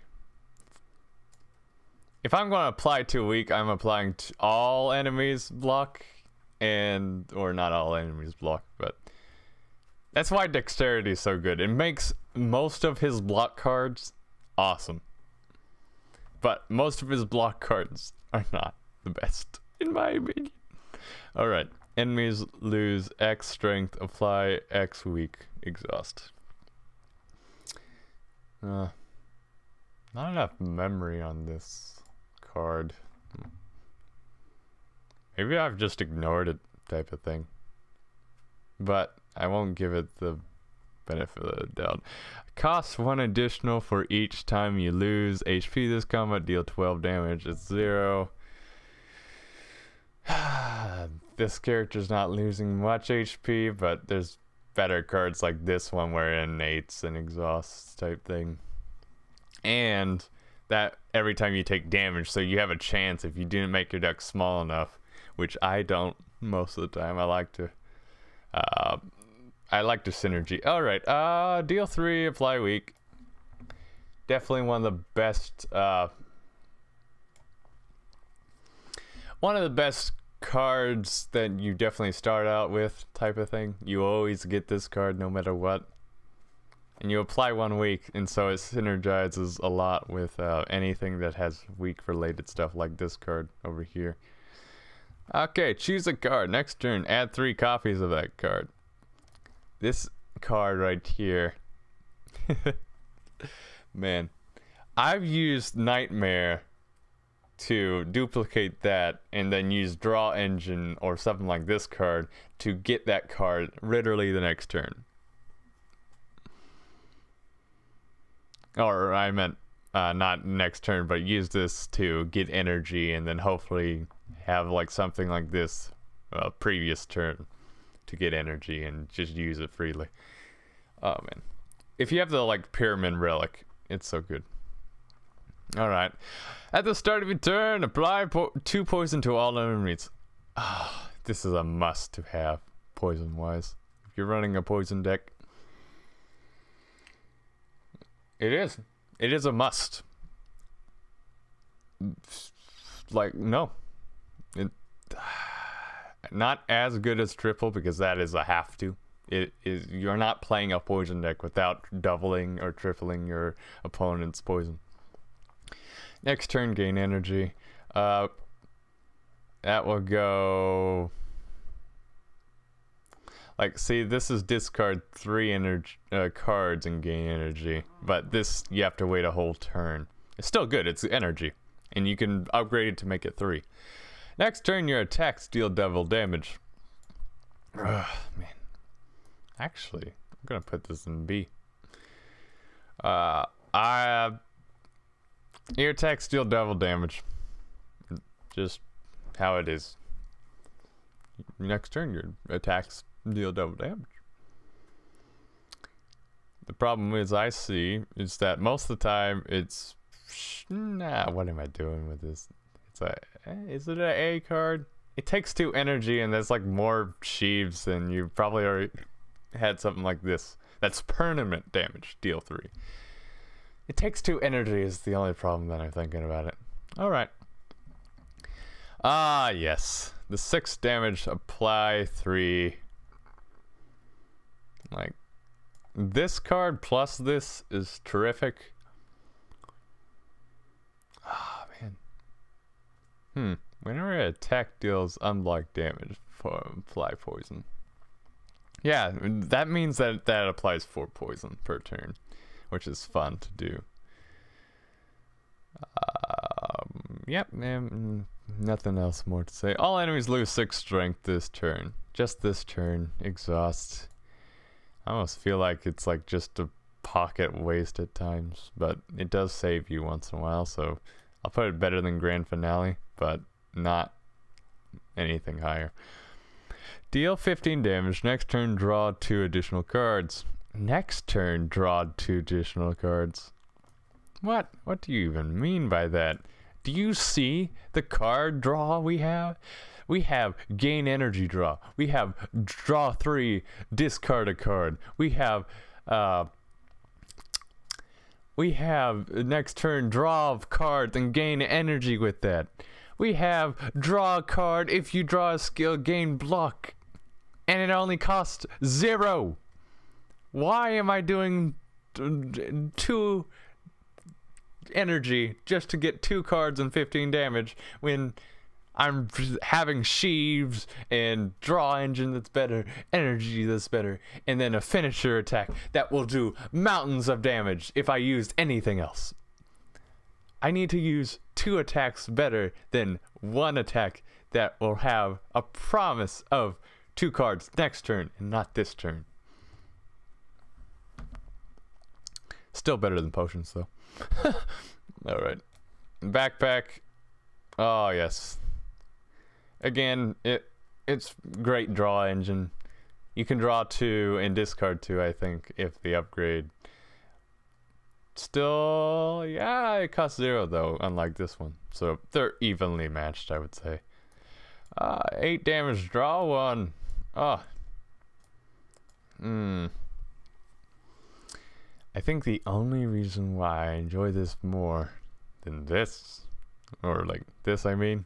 If I'm going to apply 2 weak, I'm applying all enemies block. And... Or not all enemies block, but... That's why dexterity is so good. It makes most of his block cards awesome. But most of his block cards are not the best, in my opinion. Alright. Enemies lose X strength, apply X weak, exhaust. Not enough memory on this card. Maybe I've just ignored it type of thing. But... I won't give it the benefit of the doubt. Costs 1 additional for each time you lose HP this combat. Deal 12 damage. It's 0. This character's not losing much HP, but there's better cards like this one where it innates and exhausts type thing. And that every time you take damage, so you have a chance if you didn't make your deck small enough, which I don't most of the time. I like the synergy. Alright, deal 3, apply weak. Definitely one of the best, cards that you definitely start out with, type of thing. You always get this card no matter what. And you apply 1 weak, and so it synergizes a lot with, anything that has weak related stuff like this card over here. Okay, choose a card. Next turn, add 3 copies of that card. This card right here. Man, I've used Nightmare to duplicate that and then use Draw Engine or something like this card to get that card literally the next turn. Or I meant not next turn, but use this to get energy and then hopefully have like something like this previous turn to get energy and just use it freely. Oh man, if you have the like pyramid relic, it's so good. Alright, at the start of your turn, apply 2 poison to all enemies. This is a must to have poison wise if you're running a poison deck. It is a must. Like, no, it, not as good as triple, because that is a have to. It is, you're not playing a poison deck without doubling or tripling your opponent's poison. Next turn, gain energy. That will go like, see, this is discard 3 energy cards and gain energy, but this you have to wait a whole turn. It's still good, it's energy, and you can upgrade it to make it 3. Next turn, your attacks deal double damage. Ugh, man. Actually, I'm gonna put this in B. Your attacks deal double damage. Just how it is. Next turn, your attacks deal double damage. The problem is, I see, is that most of the time it's... Nah, what am I doing with this? Is it an A card? It takes 2 energy, and there's like more sheaves, and you probably already had something like this. That's permanent damage, deal 3. It takes 2 energy is the only problem that I'm thinking about it. Alright. Ah, yes. The 6 damage, apply 3. Like, this card plus this is terrific. Ah, man. Whenever an attack deals unblocked damage for fly poison. Yeah, that means that that applies 4 poison per turn, which is fun to do. Yep, man, nothing else more to say. All enemies lose 6 strength this turn. Just this turn. Exhaust. I almost feel like it's like just a pocket waste at times, but it does save you once in a while, so I'll put it better than Grand Finale, but not anything higher. Deal 15 damage. Next turn, draw 2 additional cards. Next turn, draw 2 additional cards. What? What do you even mean by that? Do you see the card draw we have? We have gain energy draw. We have draw 3, discard a card. We have next turn draw of cards and gain energy with that. We have draw a card, if you draw a skill, gain block. And it only costs 0. Why am I doing 2 energy just to get 2 cards and 15 damage when I'm having sheaves and draw engine that's better, energy that's better, and then a finisher attack that will do mountains of damage if I used anything else? I need to use 2 attacks better than 1 attack that will have a promise of 2 cards next turn and not this turn. Still better than potions though. Alright. Backpack. Oh yes. Again, it's great draw engine. You can draw 2 and discard 2, I think, if the upgrade. Still, yeah, it costs 0 though, unlike this one. So they're evenly matched, I would say. 8 damage, draw 1. Oh. I think the only reason why I enjoy this more than this, or like this, I mean,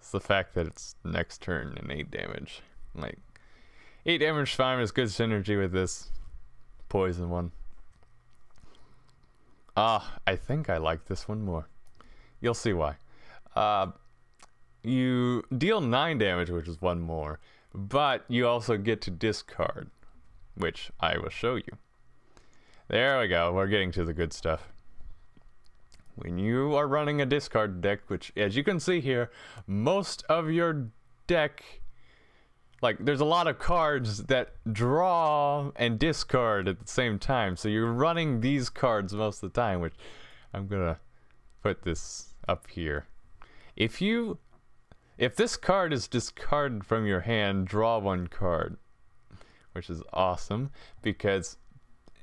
is the fact that it's next turn and 8 damage. Like, 8 damage fine is good synergy with this poison one. I think I like this one more. You'll see why. You deal 9 damage, which is 1 more, but you also get to discard, which I will show you. There we go, we're getting to the good stuff. When you are running a discard deck, which as you can see here, most of your deck, like there's a lot of cards that draw and discard at the same time. So you're running these cards most of the time, which I'm gonna put this up here. If this card is discarded from your hand, draw 1 card, which is awesome because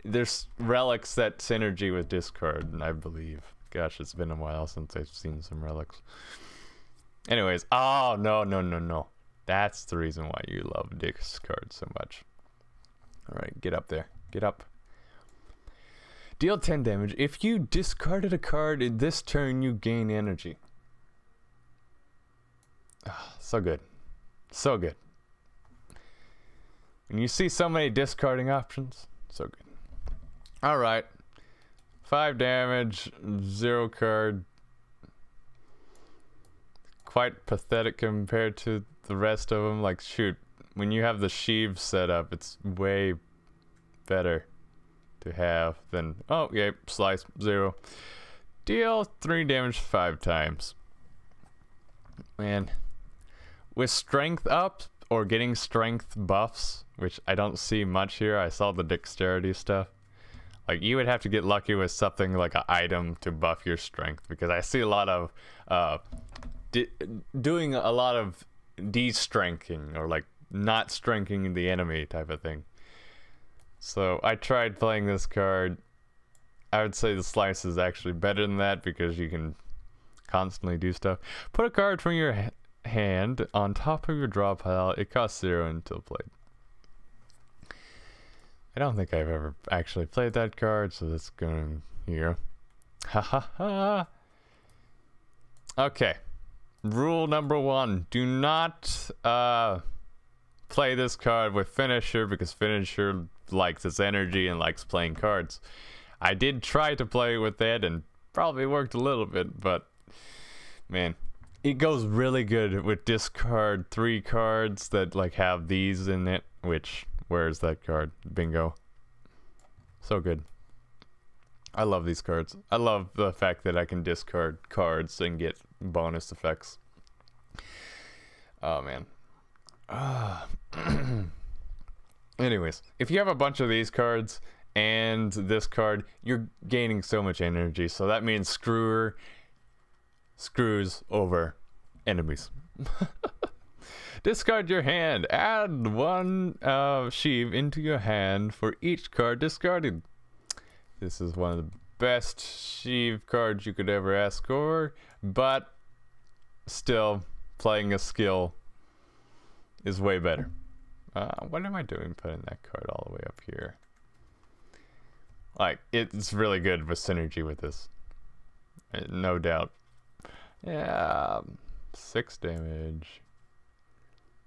there's relics that synergy with discard, I believe. Gosh, it's been a while since I've seen some relics. Anyways, oh, no. That's the reason why you love discard so much. Alright, get up there. Get up. Deal 10 damage. If you discarded a card in this turn, you gain energy. Oh, so good. So good. And you see so many discarding options. So good. Alright, 5 damage, 0 card. Quite pathetic compared to the rest of them. Like, shoot, when you have the sheave set up, it's way better to have than, oh, yeah, slice, 0. Deal 3 damage 5 times. Man, with strength up or getting strength buffs, which I don't see much here, I saw the dexterity stuff. Like, you would have to get lucky with something like an item to buff your strength, because I see a lot of doing a lot of de-strengthing, or like not strengthing the enemy type of thing. So I tried playing this card. I would say the slice is actually better than that because you can constantly do stuff. Put a card from your hand on top of your draw pile. It costs 0 until played. I don't think I've ever actually played that card, so that's going here. Ha ha ha. Okay. Rule number one, do not play this card with Finisher, because Finisher likes its energy and likes playing cards. I did try to play with it and probably worked a little bit, but man, it goes really good with discard 3 cards that like have these in it, which, where's that card? Bingo. So good. I love these cards. I love the fact that I can discard cards and get bonus effects. Oh man. Anyways, if you have a bunch of these cards and this card, you're gaining so much energy, so that means Screwer screws over enemies. Discard your hand. Add 1 sheave into your hand for each card discarded. This is one of the best sheave cards you could ever ask for, but still, playing a skill is way better. What am I doing putting that card all the way up here? Like, it's really good with synergy with this. No doubt. Yeah, 6 damage.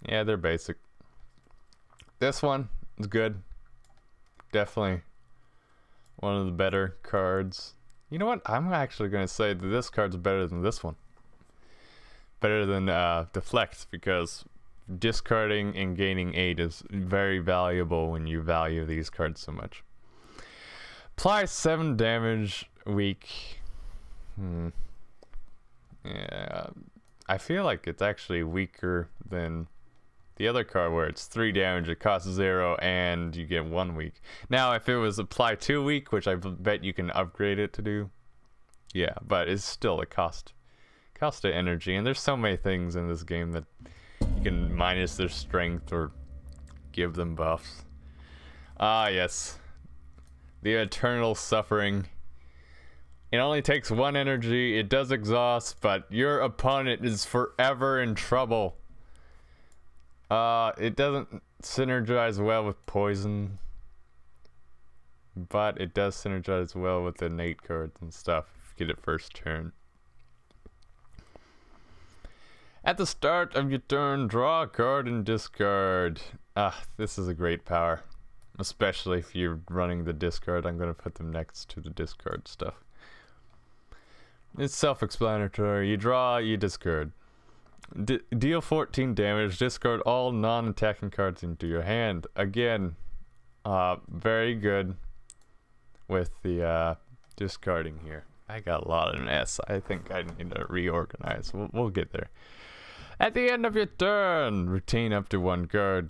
Yeah, they're basic. This one is good. Definitely one of the better cards. You know what? I'm actually going to say that this card's better than this one. Better than Deflect, because discarding and gaining 8 is very valuable when you value these cards so much. Apply 7 damage, weak. Yeah, I feel like it's actually weaker than the other card where it's 3 damage, it costs 0, and you get 1 weak. Now, if it was apply 2 weak, which I bet you can upgrade it to do, yeah, but it's still a cost of energy. And there's so many things in this game that you can minus their strength or give them buffs. Ah, yes, the eternal suffering. It only takes 1 energy, it does exhaust, but your opponent is forever in trouble. It doesn't synergize well with poison, but it does synergize well with the innate cards and stuff if you get it first turn. At the start of your turn, draw a card and discard. Ah, this is a great power, especially if you're running the discard. I'm going to put them next to the discard stuff. It's self-explanatory. You draw, you discard. Deal 14 damage, discard all non-attacking cards into your hand. Again, very good with the discarding here. I got a lot in S. I think I need to reorganize. We'll get there. At the end of your turn, retain up to 1 card.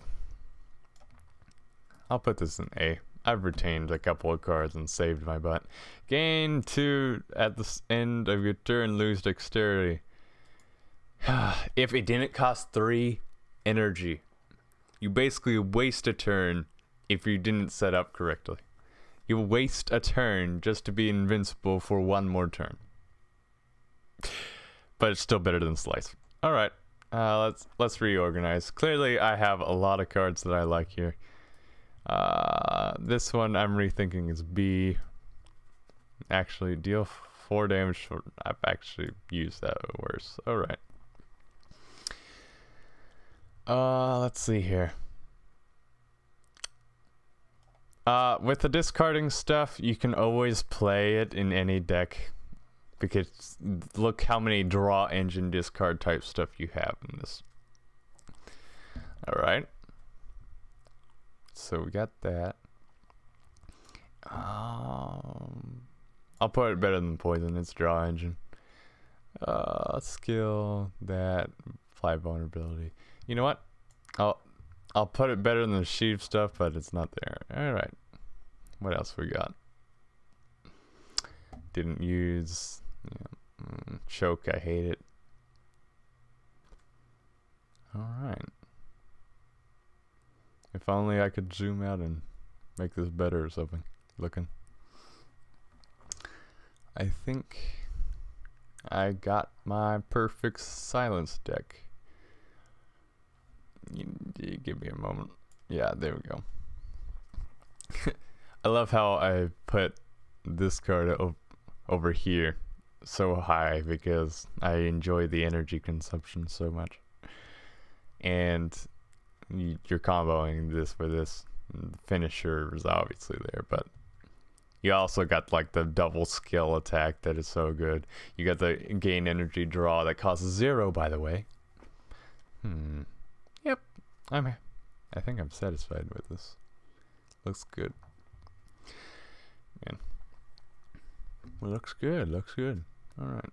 I'll put this in A. I've retained a couple of cards and saved my butt. Gain 2 at the end of your turn, lose dexterity. If it didn't cost 3 energy, you basically waste a turn if you didn't set up correctly. You waste a turn just to be invincible for 1 more turn. But it's still better than Slice. Alright, let's reorganize. Clearly I have a lot of cards that I like here. This one I'm rethinking is B. Actually, deal 4 damage. I've actually used that worse. Alright. Let's see here. With the discarding stuff, you can always play it in any deck. Because look how many draw engine discard type stuff you have in this. Alright. So we got that. I'll put it better than poison. It's draw engine. Skill that apply vulnerability. You know what? I'll put it better than the sheep stuff, but it's not there. All right. What else we got? Didn't use choke. I hate it. All right. If only I could zoom out and make this better or something. Looking. I think I got my perfect silence deck. You give me a moment. Yeah, there we go. I love how I put this card over here so high because I enjoy the energy consumption so much. And you're comboing this with this. Finisher is obviously there, but you also got like the double skill attack that is so good. You got the gain energy draw that costs 0, by the way. Yep. I think I'm satisfied with this. Looks good. Man. Well, looks good. Looks good. All right.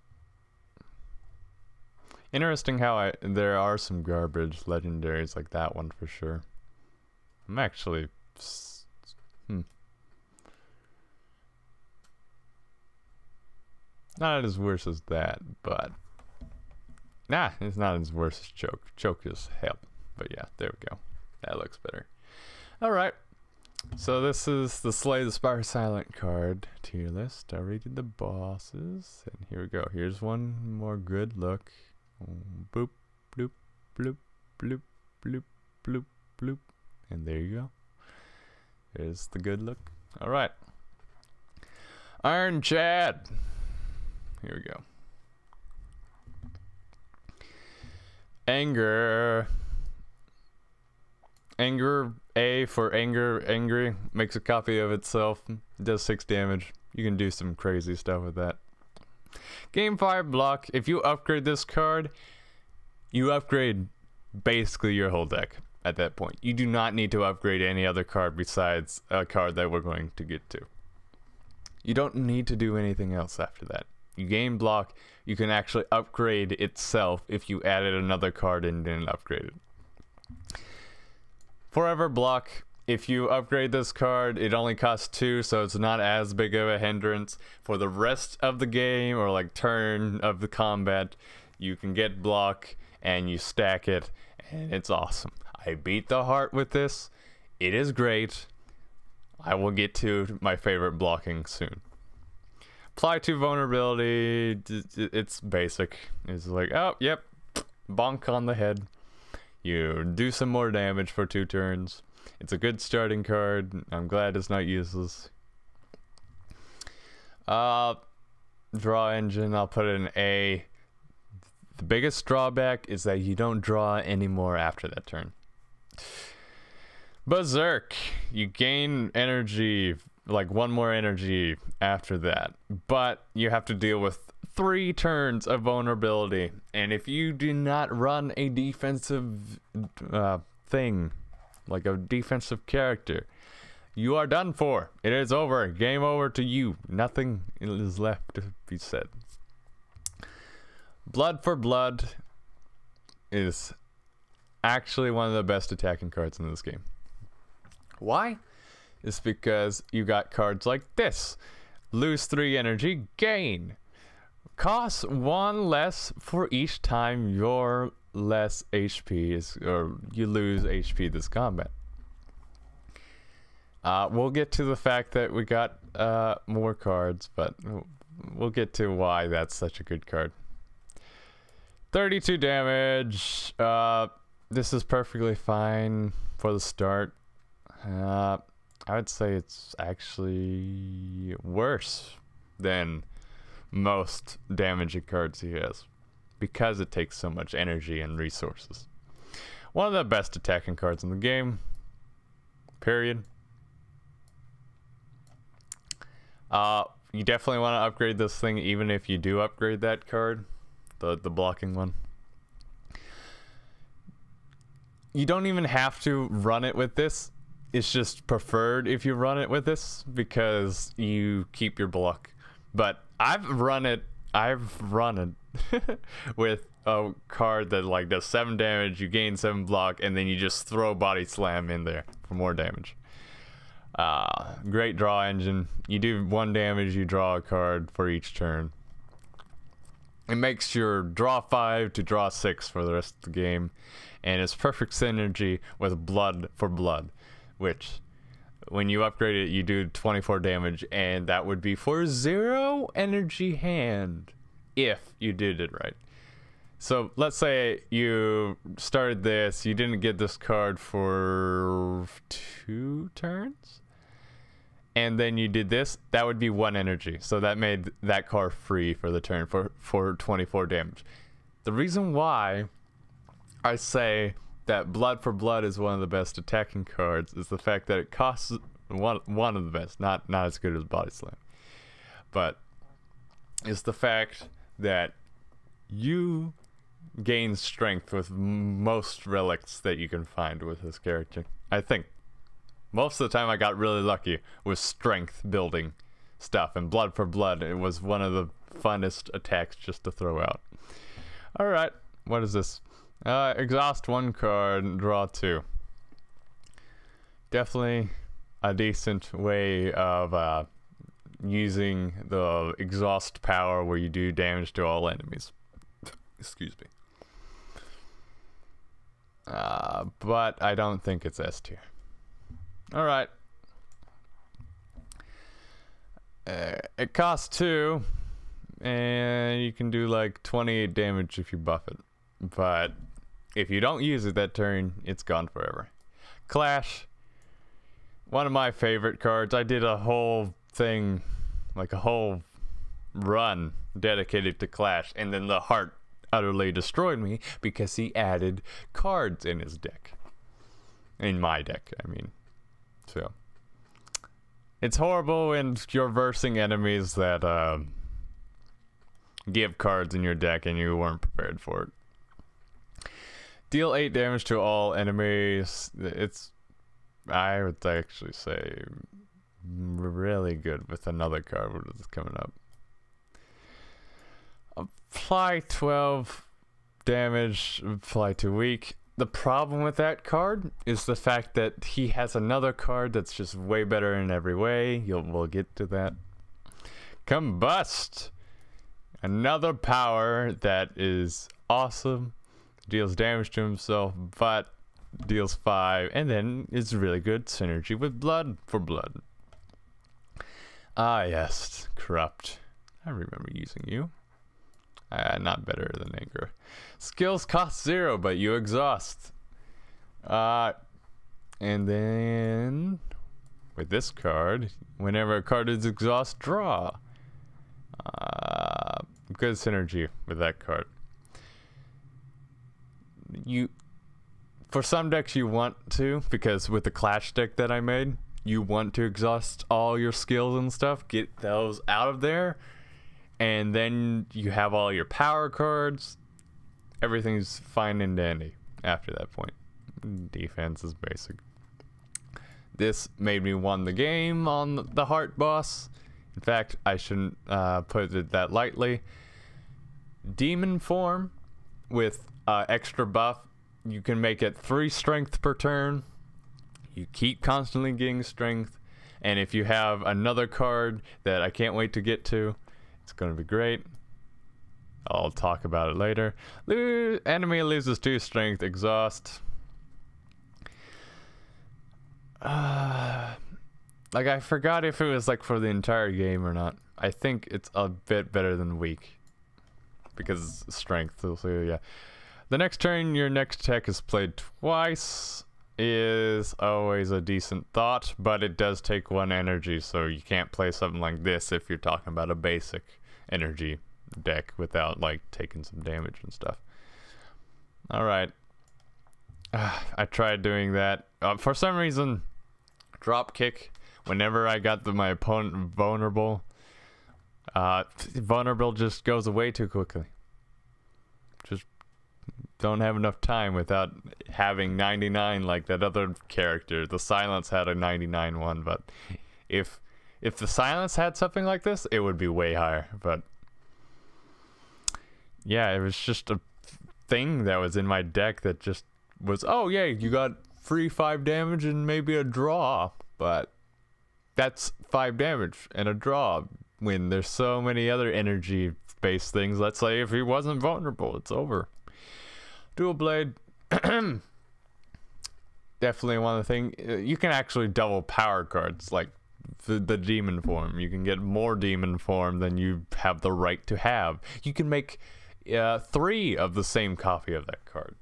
Interesting how there are some garbage legendaries like that one for sure. I'm actually. Not as worse as that, but. Nah, it's not as worse as Choke. Choke is hell. But yeah, there we go. That looks better. Alright. So this is the Slay the Spire Silent card tier list. I rated the bosses. And here we go. Here's one more good look. Boop, bloop, bloop, bloop, bloop, bloop, bloop. And there you go. There's the good look. Alright. Iron Chad. Here we go. Anger. Anger. A for anger. Angry. Makes a copy of itself. Does 6 damage. You can do some crazy stuff with that. Game 5 block. If you upgrade this card, you upgrade basically your whole deck. At that point, you do not need to upgrade any other card besides a card that we're going to get to. You don't need to do anything else after that. You game block, you can actually upgrade itself if you added another card and didn't upgrade it. Forever block, if you upgrade this card, it only costs 2, so it's not as big of a hindrance. For the rest of the game, or like turn of the combat, you can get block and you stack it, and it's awesome. I beat the heart with this. It is great. I will get to my favorite blocking soon. Apply to vulnerability. It's basic. It's like, oh, yep. Bonk on the head. You do some more damage for 2 turns. It's a good starting card. I'm glad it's not useless. Draw engine. I'll put an A. The biggest drawback is that you don't draw anymore after that turn. Berserk, you gain energy, like 1 more energy after that, but you have to deal with 3 turns of vulnerability, and if you do not run a defensive thing, like a defensive character, you are done for. It is over. Game over to you. Nothing is left to be said. Blood for Blood is actually one of the best attacking cards in this game. Why? It's because you got cards like this. Lose 3 energy, gain. Costs 1 less for each time your less HP is, or you lose HP this combat. We'll get to the fact that we got more cards, but we'll get to why that's such a good card. 32 damage. This is perfectly fine for the start. I would say it's actually worse than most damaging cards he has because it takes so much energy and resources. One of the best attacking cards in the game. Period. You definitely want to upgrade this thing even if you do upgrade that card. The blocking one. You don't even have to run it with this. It's just preferred if you run it with this because you keep your block. But I've run it with a card that like does 7 damage, you gain 7 block, and then you just throw body slam in there for more damage. Great draw engine. You do 1 damage, you draw a card for each turn. It makes your draw 5 to draw 6 for the rest of the game, and it's perfect synergy with Blood for Blood, which when you upgrade it you do 24 damage, and that would be for 0 energy hand if you did it right. So let's say you started this, you didn't get this card for 2 turns, and then you did this, that would be 1 energy. So that made that card free for the turn for 24 damage. The reason why I say that Blood for Blood is one of the best attacking cards is the fact that it costs one of the best, not as good as Body Slam, but it's the fact that you gain strength with most relics that you can find with this character. I think most of the time I got really lucky with strength building stuff, and Blood for Blood, it was one of the funnest attacks just to throw out. Alright, what is this? Exhaust 1 card and draw 2. Definitely a decent way of using the exhaust power where you do damage to all enemies. Excuse me. But I don't think it's S tier. Alright. It costs 2, and you can do like 28 damage if you buff it. But if you don't use it that turn, it's gone forever. Clash. One of my favorite cards. I did a whole thing, like a whole run dedicated to Clash, and then the heart utterly destroyed me because he added cards in his deck. In my deck, I mean. So it's horrible when you're versing enemies that give cards in your deck and you weren't prepared for it. Deal 8 damage to all enemies. It's, I would actually say, really good with another card that's coming up. Apply 12 damage, apply too weak. The problem with that card is the fact that he has another card that's just way better in every way. We'll get to that. Combust! Another power that is awesome. Deals damage to himself, but deals 5, and then is really good synergy with Blood for Blood. Ah yes, Corrupt. I remember using you. Not better than Anger. Skills cost 0, but you exhaust. And then with this card, whenever a card is exhaust, draw. Good synergy with that card. You, for some decks you want to, because with the Clash deck that I made, you want to exhaust all your skills and stuff, get those out of there. And then you have all your power cards. Everything's fine and dandy after that point. Defense is basic. This made me won the game on the heart boss. In fact, I shouldn't put it that lightly. Demon form with extra buff. You can make it 3 strength per turn. You keep constantly getting strength. And if you have another card that I can't wait to get to, it's going to be great. I'll talk about it later. Enemy loses 2 strength, exhaust. Like, I forgot if it was like for the entire game or not. I think it's a bit better than weak, because strength, so yeah. The next turn your next tech is played twice is always a decent thought, but it does take 1 energy, so you can't play something like this if you're talking about a basic energy deck without like taking some damage and stuff. Alright. I tried doing that. For some reason, drop kick, whenever I got my opponent vulnerable, just goes away too quickly. Just don't have enough time without having 99 like that other character. The Silence had a 99 one, but if the Silence had something like this, it would be way higher. But yeah, it was just a thing that was in my deck that just was, oh yeah, you got free 5 damage and maybe a draw, but that's 5 damage and a draw when there's so many other energy based things. Let's say if he wasn't vulnerable, it's over. Dual blade, definitely one of the things. You can actually double power cards, like the demon form. You can get more demon form than you have the right to have. You can make 3 of the same copy of that card.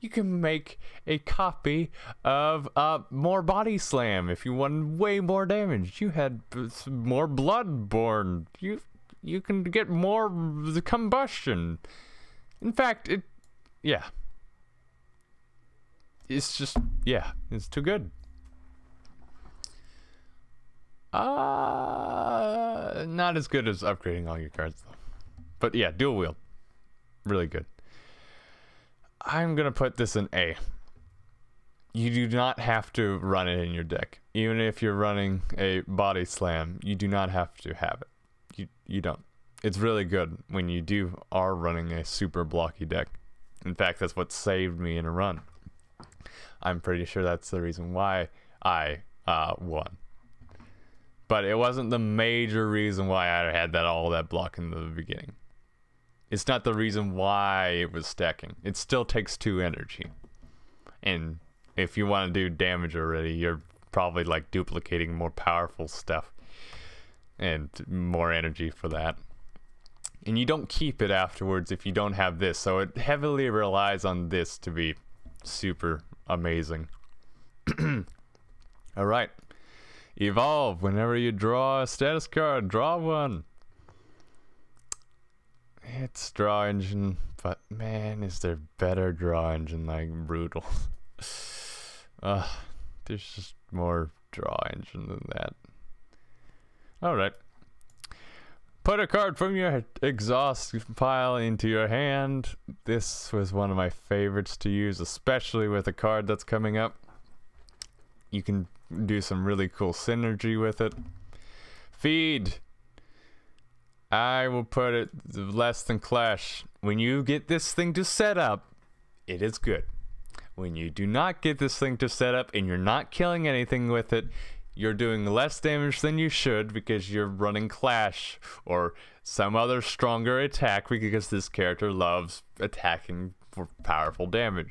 you can make a copy of more Body Slam if you want way more damage. You had more Bloodborne. You can get more the combustion. In fact, it's too good. Not as good as upgrading all your cards though. But yeah, dual wield, really good. I'm gonna put this in A. You do not have to run it in your deck. Even if you're running a Body Slam, you do not have to have it. You don't. It's really good when you are running a super blocky deck. In fact, that's what saved me in a run. I'm pretty sure that's the reason why I won. But it wasn't the major reason why I had all that block in the beginning. It's not the reason why it was stacking. It still takes 2 energy. And if you want to do damage already, you're probably like duplicating more powerful stuff. And more energy for that. And you don't keep it afterwards if you don't have this. So it heavily relies on this to be super amazing. Alright. Evolve. Whenever you draw a status card, draw one. It's draw engine, but man, is there better draw engine, like brutal. There's just more draw engine than that. Alright. Put a card from your exhaust pile into your hand. This was one of my favorites to use, especially with a card that's coming up. You can do some really cool synergy with it. Feed. I will put it less than Clash. When you get this thing to set up, it is good. When you do not get this thing to set up and you're not killing anything with it, you're doing less damage than you should because you're running Clash or some other stronger attack, because this character loves attacking for powerful damage.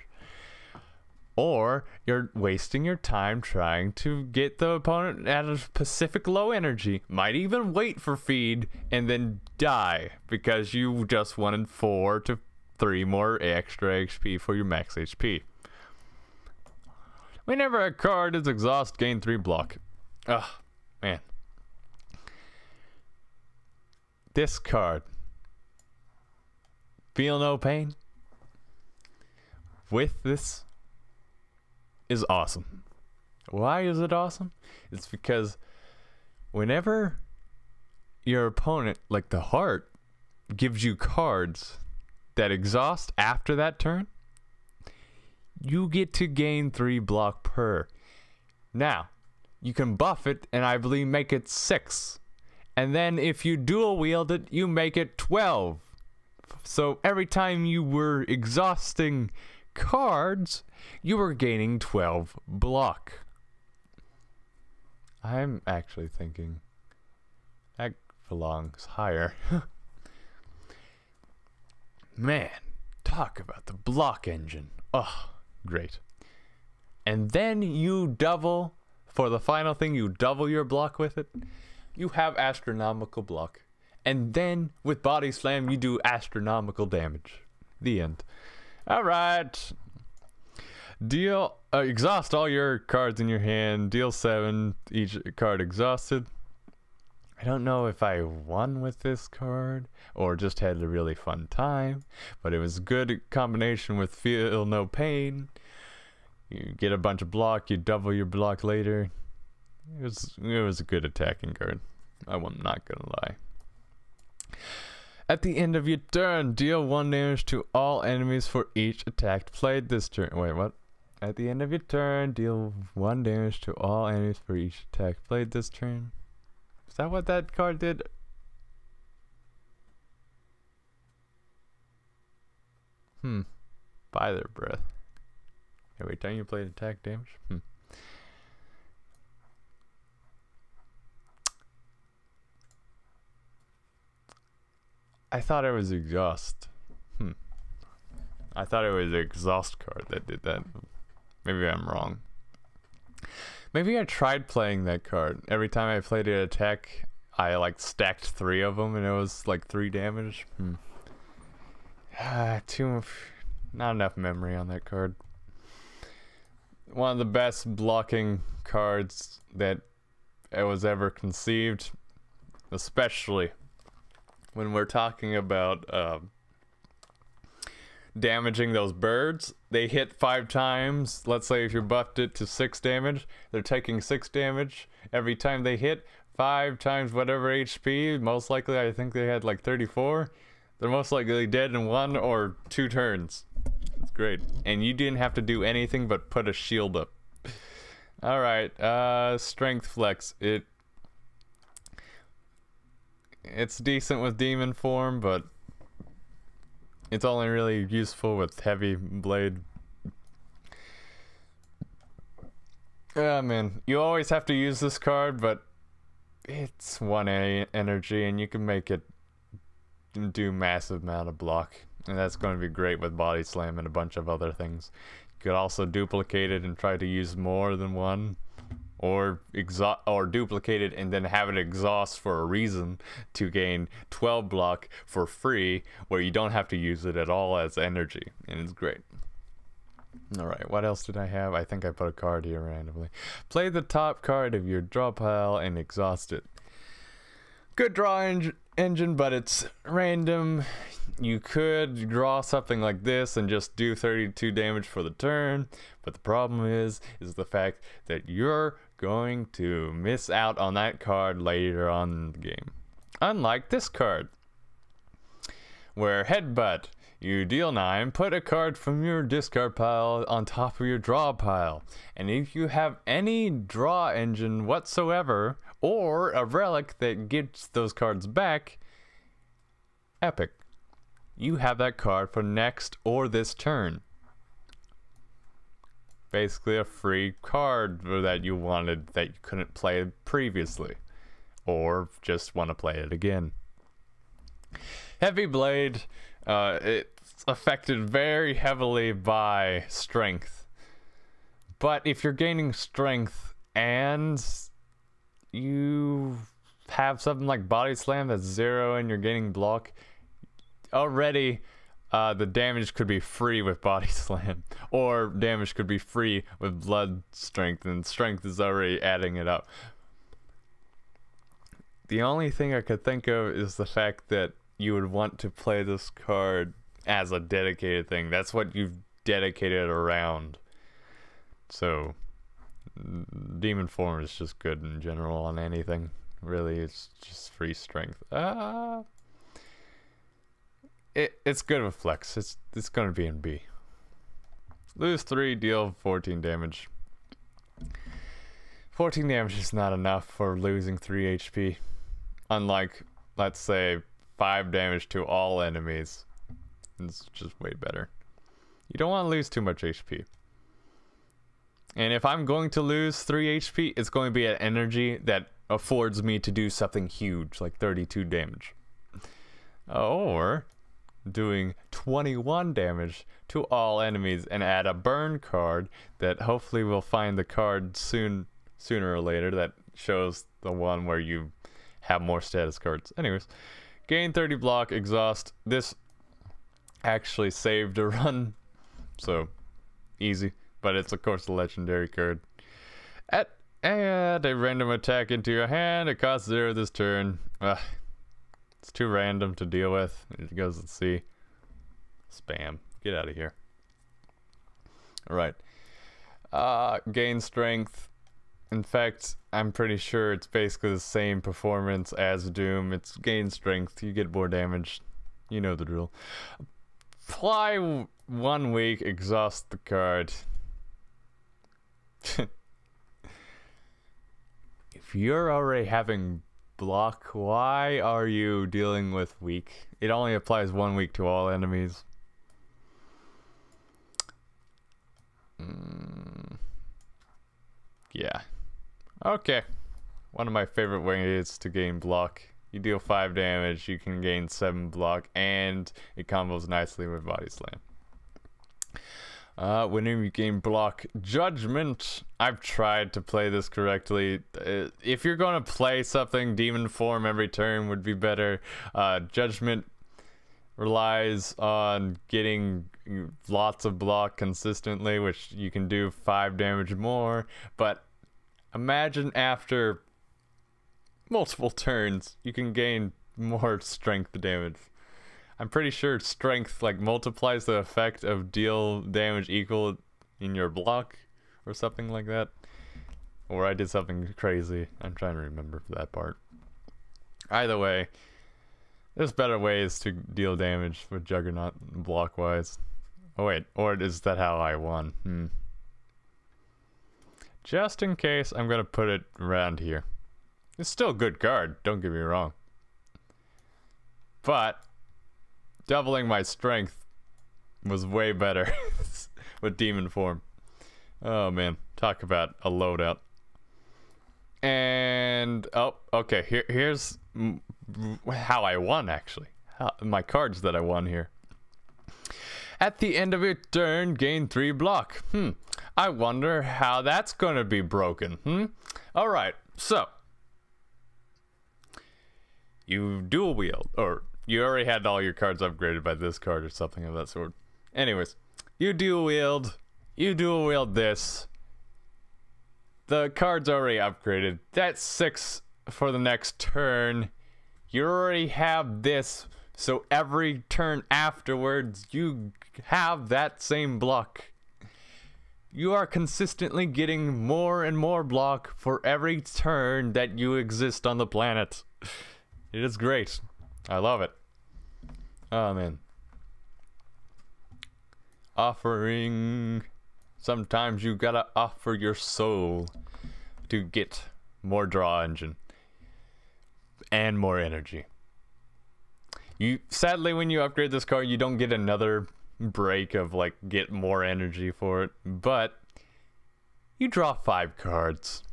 Or you're wasting your time trying to get the opponent out of specific low energy. Might even wait for feed and then die because you just wanted 4 to 3 more extra HP for your max HP. Whenever a card is exhaust, gain 3 block. Ugh, man. This card. Feel no pain. With this. Is awesome. Why is it awesome? It's because whenever your opponent, like the heart, gives you cards that exhaust after that turn, you get to gain 3 block per. Now, you can buff it and I believe make it 6. And then if you dual wield it, you make it 12. So every time you were exhausting cards, you were gaining 12 block. I'm actually thinking that belongs higher. Man, talk about the block engine. Oh, great. And then you double, for the final thing, you double your block with it. You have astronomical block. And then with Body Slam, you do astronomical damage. The end. Alright. Deal exhaust all your cards in your hand. Deal 7, each card exhausted. I don't know if I won with this card or just had a really fun time, but it was a good combination with Feel No Pain. You get a bunch of block, you double your block later. It was a good attacking card. I'm not gonna lie. At the end of your turn, deal 1 damage to all enemies for each attack played this turn. Wait, what? At the end of your turn, deal 1 damage to all enemies for each attack played this turn. Is that what that card did? By their breath. Every time you played attack damage? I thought it was exhaust. I thought it was the exhaust card that did that. Maybe I'm wrong. Maybe I tried playing that card. Every time I played an attack, I like stacked 3 of them and it was like 3 damage. Too much. Not enough memory on that card. One of the best blocking cards that it was ever conceived, especially when we're talking about damaging those birds. They hit 5 times. Let's say if you buffed it to 6 damage, they're taking 6 damage every time they hit. 5 times whatever HP, most likely, I think they had like 34. They're most likely dead in 1 or 2 turns. It's great. And you didn't have to do anything but put a shield up. Alright, strength flex. It's decent with demon form, but it's only really useful with heavy blade. Ah, man. You always have to use this card, but it's 1 energy and you can make it do massive amount of block, and that's going to be great with body slam and a bunch of other things. You could also duplicate it and try to use more than one, or duplicate it and then have it exhaust for a reason to gain 12 block for free, where you don't have to use it at all as energy, and it's great. Alright, what else did I have? I think I put a card here randomly. Play the top card of your draw pile and exhaust it. Good draw engine, but it's random. You could draw something like this and just do 32 damage for the turn, but the problem is the fact that you're going to miss out on that card later on in the game. Unlike this card, where Headbutt. You deal 9, put a card from your discard pile on top of your draw pile. And if you have any draw engine whatsoever, or a relic that gets those cards back, epic. You have that card for next or this turn. Basically a free card that you wanted that you couldn't play previously, or just want to play it again. Heavy Blade, it's affected very heavily by strength. But if you're gaining strength and you have something like Body Slam that's 0 and you're gaining block, already the damage could be free with Body Slam. Or damage could be free with Blood Strength, and strength is already adding it up. The only thing I could think of is the fact that you would want to play this card as a dedicated thing. That's what you've dedicated around. So demon form is just good in general on anything. Really, it's just free strength. It's good with flex. It's gonna be in B. Lose 3, deal 14 damage. 14 damage is not enough for losing 3 HP. Unlike, let's say, 5 damage to all enemies. It's just way better. You don't want to lose too much HP. And if I'm going to lose 3 HP, it's going to be an energy that affords me to do something huge, like 32 damage. Or doing 21 damage to all enemies and add a burn card that hopefully we'll find the card sooner or later that shows the one where you have more status cards. Anyways. Gain 30 block, exhaust. This actually saved a run, so easy. But it's of course a legendary card. Add a random attack into your hand. It costs 0 this turn. It's too random to deal with. It goes to C. Spam. Get out of here. All right. Gain strength. In fact, I'm pretty sure it's basically the same performance as Doom. It's gain strength, you get more damage. You know the drill. Apply 1 week, exhaust the card. If you're already having block, why are you dealing with weak? It only applies 1 week to all enemies. Yeah. Okay, one of my favorite ways to gain block. You deal 5 damage, you can gain 7 block, and it combos nicely with Body Slam. Whenever you gain block, Judgment. I've tried to play this correctly. If you're going to play something, Demon Form every turn would be better. Judgment relies on getting lots of block consistently, which you can do 5 damage more, but imagine after multiple turns you can gain more strength damage. I'm pretty sure strength like multiplies the effect of deal damage equal in your block or something like that, or I did something crazy. I'm trying to remember that part. Either way, there's better ways to deal damage with Juggernaut block wise. Oh wait, or is that how I won? Just in case, I'm gonna put it around here. It's still a good card, don't get me wrong, but doubling my strength was way better with demon form. Oh man, talk about a loadout. And oh, okay, here's how I won actually. My cards that I won here. At the end of your turn, gain 3 block. I wonder how that's gonna be broken. All right, so you dual wield, or you already had all your cards upgraded by this card or something of that sort. Anyways, you dual wield this. The card's already upgraded. That's 6 for the next turn. You already have this, so every turn afterwards you have that same block. You are consistently getting more and more block for every turn that you exist on the planet. It is great. I love it. Oh man. Offering. Sometimes you gotta offer your soul to get more draw engine and more energy. You sadly, when you upgrade this card, you don't get another break of like get more energy for it, but you draw 5 cards.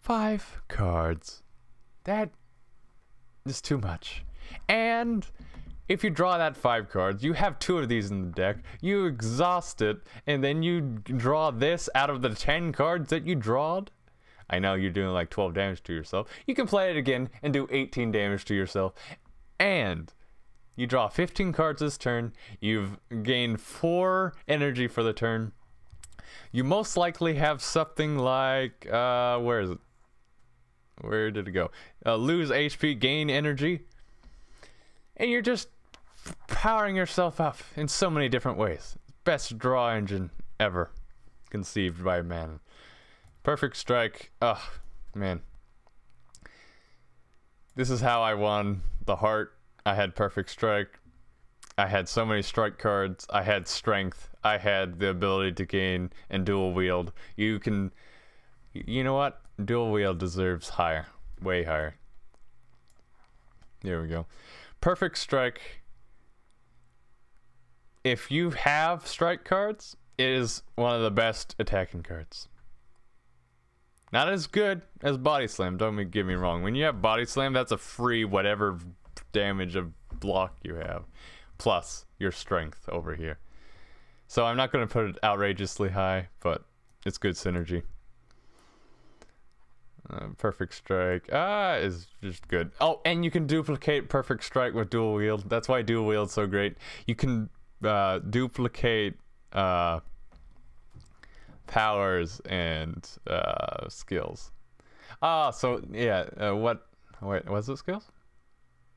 5 cards. That is too much. And if you draw that 5 cards, you have 2 of these in the deck, you exhaust it, and then you draw this out of the 10 cards that you drawed. I know you're doing like 12 damage to yourself. You can play it again and do 18 damage to yourself. And you draw 15 cards this turn. You've gained 4 energy for the turn. You most likely have something like, where is it? Where did it go? Lose HP, gain energy. And you're just powering yourself up in so many different ways. Best draw engine ever conceived by man. Perfect strike. Oh man, this is how I won the heart. I had perfect strike, I had so many strike cards, I had strength, I had the ability to gain and dual wield. You know what, dual wield deserves higher, way higher. There we go. Perfect strike. If you have strike cards, it is one of the best attacking cards. Not as good as body slam, don't get me wrong. When you have body slam, that's a free whatever damage of block you have plus your strength over here, so I'm not going to put it outrageously high, but it's good synergy. Perfect strike is just good. Oh, and you can duplicate perfect strike with dual wield. That's why dual wield's so great. You can duplicate powers and skills. So yeah, wait, was it skills?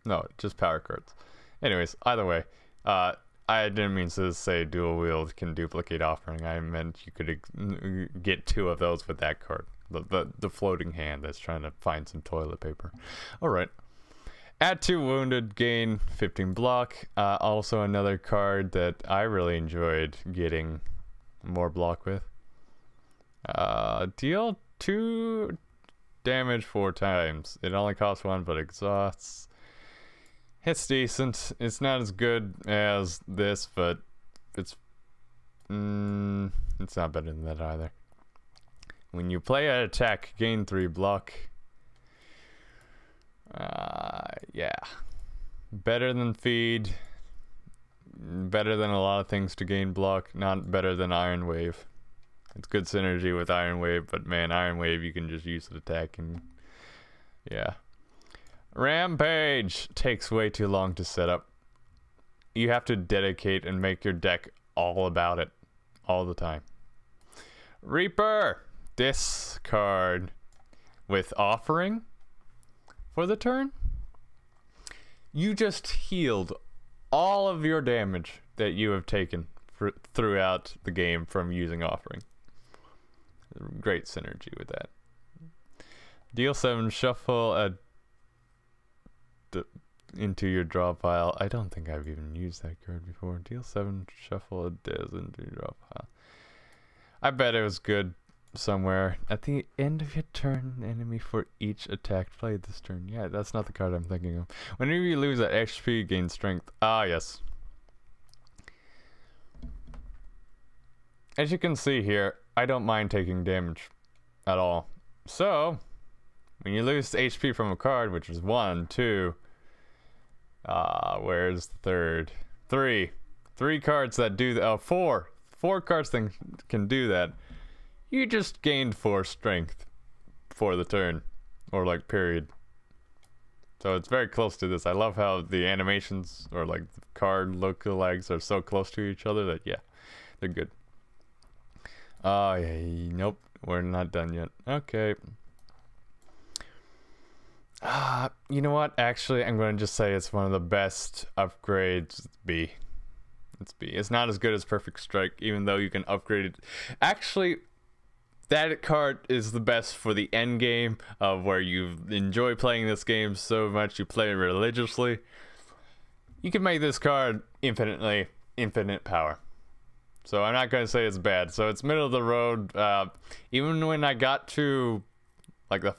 No, just power cards. Anyways, either way, I didn't mean to say dual wield can duplicate offering. I meant you could get 2 of those with that card. The floating hand that's trying to find some toilet paper. All right. Add 2 wounded, gain 15 block. Also another card that I really enjoyed getting more block with. Deal 2 damage 4 times. It only costs 1, but exhausts. It's decent. It's not as good as this, but it's not better than that either. When you play an attack, gain 3 block. Yeah, better than feed. Better than a lot of things to gain block. Not better than Iron Wave. It's good synergy with Iron Wave, but man, Iron Wave you can just use the attack and yeah. Rampage takes way too long to set up. You have to dedicate and make your deck all about it, all the time. Reaper, discard with Offering for the turn. You just healed all of your damage that you have taken throughout the game from using Offering. Great synergy with that. Deal 7, shuffle a into your draw pile. I don't think I've even used that card before. Deal 7, shuffle a Diz into your draw pile. I bet it was good somewhere. At the end of your turn, enemy for each attack played this turn. Yeah, that's not the card I'm thinking of. Whenever you lose that HP, gain strength. Ah, yes. As you can see here, I don't mind taking damage at all. So, when you lose HP from a card, which is 1, 2, where's the third? 3. 3 cards that do that. 4. 4 cards that can do that. You just gained 4 strength for the turn. Or, like, period. So it's very close to this. I love how the animations or, like, the card lookalikes are so close to each other that, yeah, they're good. Nope. We're not done yet. Okay. You know what? Actually, I'm going to just say it's one of the best upgrades. B. It's B. It's not as good as Perfect Strike, even though you can upgrade it. Actually, that card is the best for the end game of where you enjoy playing this game so much you play it religiously. You can make this card infinitely, infinite power. So I'm not going to say it's bad. So it's middle of the road. Even when I got to, like, the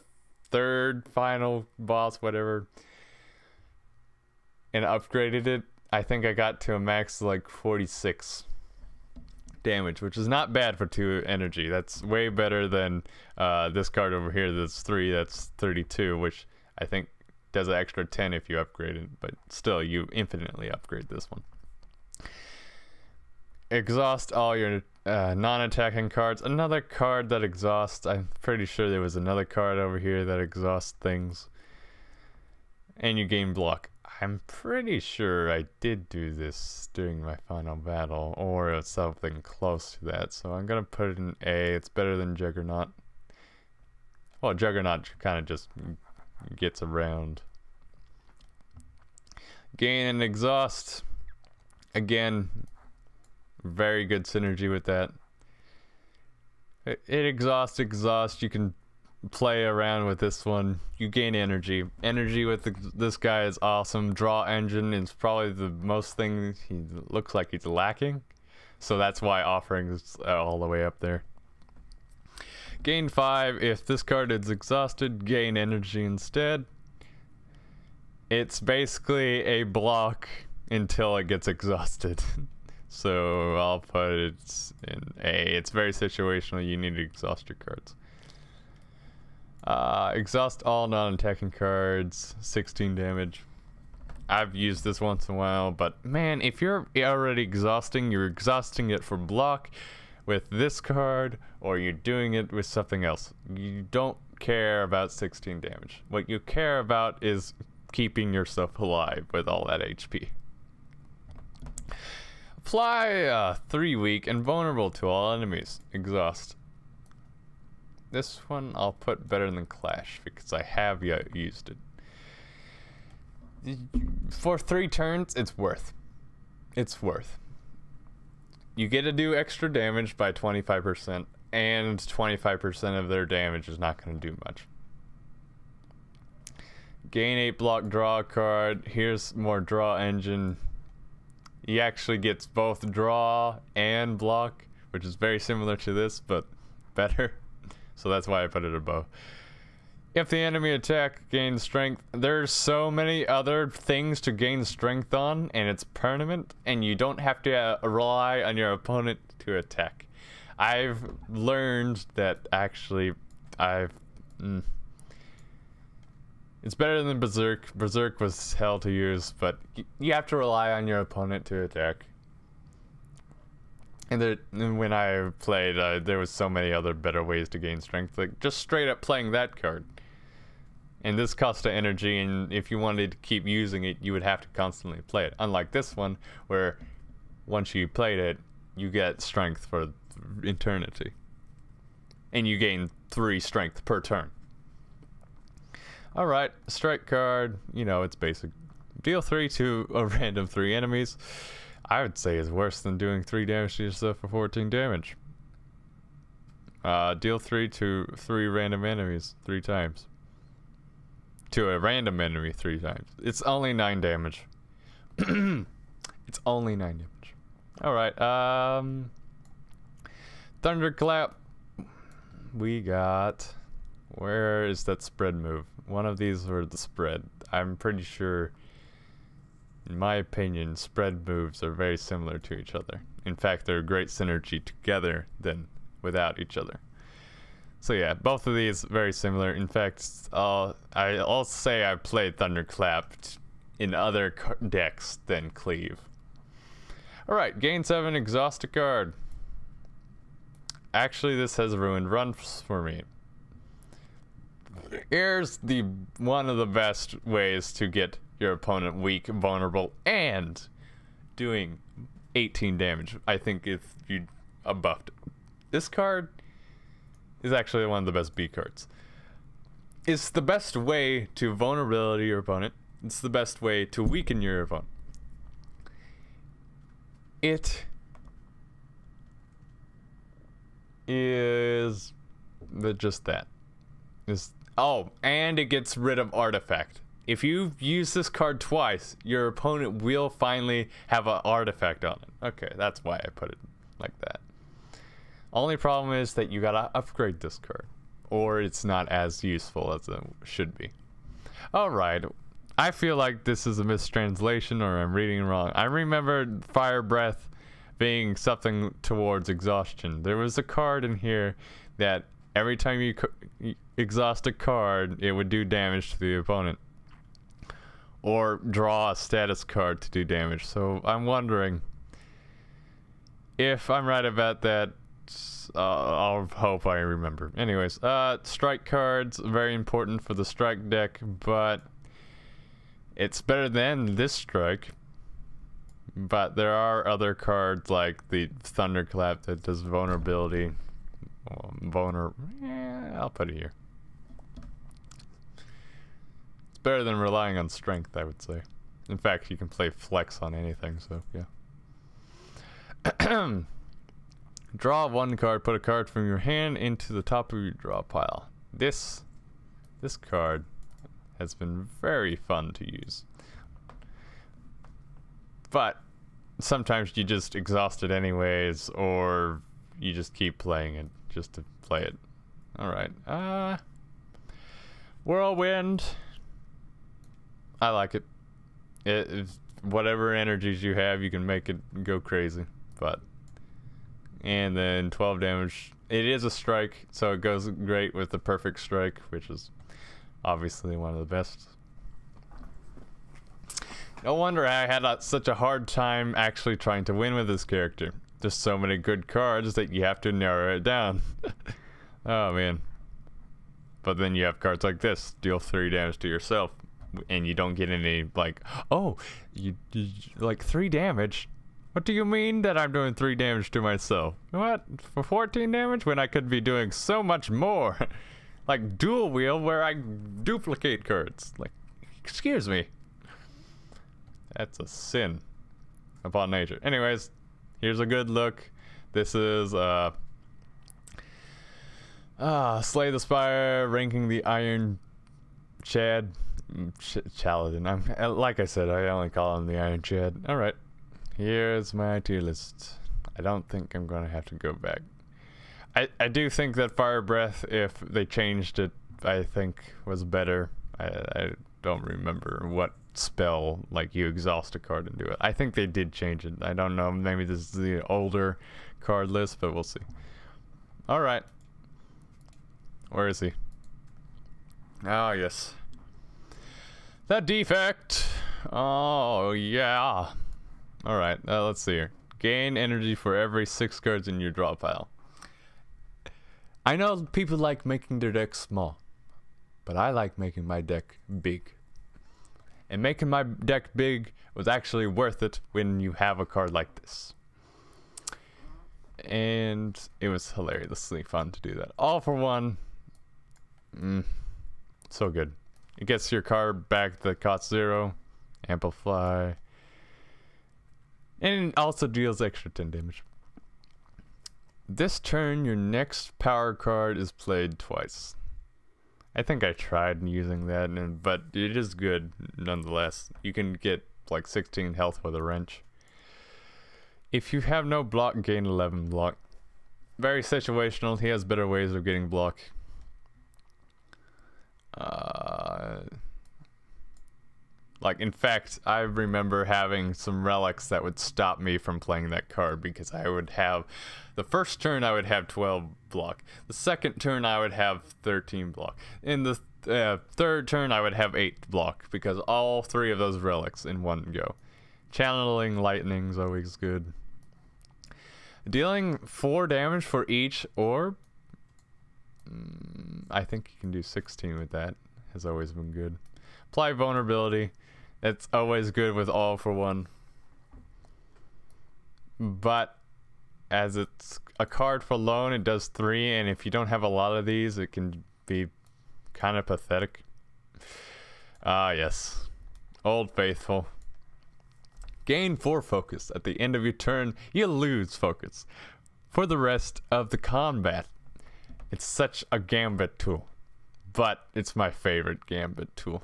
third final boss, whatever, and upgraded it, I think I got to a max like 46 damage, which is not bad for 2 energy. That's way better than this card over here that's 3, that's 32, which I think does an extra 10 if you upgrade it, but still you infinitely upgrade this one. Exhaust all your non-attacking cards. Another card that exhausts. I'm pretty sure there was another card over here that exhausts things. And you gain block. I'm pretty sure I did do this during my final battle, or it's something close to that. So I'm gonna put it in A. It's better than Juggernaut. Well, Juggernaut kind of just gets around. Gain and exhaust. Again, very good synergy with that. It exhausts. You can play around with this one. You gain energy. Energy with this guy is awesome. Draw engine is probably the most thing he looks like he's lacking. So that's why Offering is all the way up there. Gain 5. If this card is exhausted, gain energy instead. It's basically a block until it gets exhausted. So I'll put it in A. It's very situational. You need to exhaust your cards. Exhaust all non-attacking cards. 16 damage. I've used this once in a while, but man, if you're already exhausting, you're exhausting it for block with this card, or you're doing it with something else. You don't care about 16 damage. What you care about is keeping yourself alive with all that HP. Apply 3 weak and vulnerable to all enemies. Exhaust. This one I'll put better than Clash because I have yet used it. For 3 turns, it's worth. It's worth. You get to do extra damage by 25%, and 25% of their damage is not going to do much. Gain 8 block, draw a card. Here's more draw engine. He actually gets both draw and block, which is very similar to this, but better. So that's why I put it above. If the enemy attack gains strength, there's so many other things to gain strength on, and it's permanent, and you don't have to rely on your opponent to attack. I've learned that actually it's better than Berserk. Berserk was hell to use, but you have to rely on your opponent to attack. And, when I played, there was so many other better ways to gain strength. Like, just straight up playing that card. And this costs energy, and if you wanted to keep using it, you would have to constantly play it. Unlike this one, where once you played it, you get strength for eternity. And you gain 3 strength per turn. Alright, strike card, you know, it's basic. Deal 3 to a random 3 enemies. I would say is worse than doing 3 damage to yourself for 14 damage. Deal 3 to 3 random enemies 3 times. To a random enemy 3 times. It's only 9 damage. It's only 9 damage. Alright, Thunderclap. We got... Where is that spread move? One of these were the spread. I'm pretty sure... In my opinion, spread moves are very similar to each other. In fact, they're a great synergy together than without each other. So yeah, both of these very similar. In fact, I'll say I played Thunderclap in other decks than Cleave. Alright, gain 7, exhaust a card. Actually, this has ruined runs for me. Here's the one of the best ways to get your opponent weak, vulnerable, and doing 18 damage. I think if you buffed it. This card is actually one of the best B cards. It's the best way to vulnerability your opponent. It's the best way to weaken your opponent. It is just that. Oh, and it gets rid of artifact. If you've used this card twice, your opponent will finally have an artifact on it. Okay, that's why I put it like that. Only problem is that you gotta upgrade this card, or it's not as useful as it should be. Alright, I feel like this is a mistranslation, or I'm reading wrong. I remember Fire Breath being something towards exhaustion. There was a card in here that every time you exhaust a card, it would do damage to the opponent. Or draw a status card to do damage. So I'm wondering if I'm right about that. I'll hope I remember. Anyways, strike cards, very important for the strike deck, but it's better than this strike. But there are other cards like the Thunderclap that does vulnerability. I'll put it here. Better than relying on strength, I would say. In fact, you can play flex on anything, so yeah. Draw 1 card, put a card from your hand into the top of your draw pile. This card has been very fun to use, but sometimes you just exhaust it anyways, or you just keep playing it just to play it. Alright, Whirlwind. I like it. Whatever energies you have, you can make it go crazy. And then 12 damage. It is a strike, so it goes great with the perfect strike, which is obviously one of the best. No wonder I had such a hard time actually trying to win with this character. There's so many good cards that you have to narrow it down. Oh man. But then you have cards like this. Deal 3 damage to yourself. And you don't get any, like, oh, you like 3 damage. What do you mean that I'm doing 3 damage to myself? What, for 14 damage when I could be doing so much more? Like dual wheel where I duplicate cards. Like, excuse me. That's a sin upon nature. Anyways, here's a good look. This is Slay the Spire, ranking the Iron Chad. Chaladin. Like I said, I only call him the Iron Chad. Alright, here's my tier list. I don't think I'm gonna have to go back. I do think that Fire Breath, if they changed it, I think was better. I don't remember what spell, like, you exhaust a card and do it. I think they did change it. I don't know, maybe this is the older card list, but we'll see. Alright. Where is he? Oh, yes. That defect! Oh, yeah. Alright, let's see here. Gain energy for every 6 cards in your draw pile. I know people like making their deck small. But I like making my deck big. And making my deck big was actually worth it when you have a card like this. And it was hilariously fun to do that. All for one. So good. It gets your card back that costs 0. Amplify. And it also deals extra 10 damage. This turn, your next power card is played twice. I think I tried using that, but it is good nonetheless. You can get like 16 health with a wrench. If you have no block, gain 11 block. Very situational. He has better ways of getting block. Like, in fact, I remember having some relics that would stop me from playing that card because I would have... The first turn, I would have 12 block. The second turn, I would have 13 block. In the third turn, I would have 8 block because all 3 of those relics in one go. Channeling lightning is always good. Dealing 4 damage for each orb. I think you can do 16 with that. Has always been good. Apply vulnerability. That's always good with all for one. But as it's a card for loan, it does 3, and if you don't have a lot of these, it can be kind of pathetic. Yes. Old Faithful. Gain 4 focus. At the end of your turn, you lose focus for the rest of the combat. It's such a gambit tool, but it's my favorite gambit tool.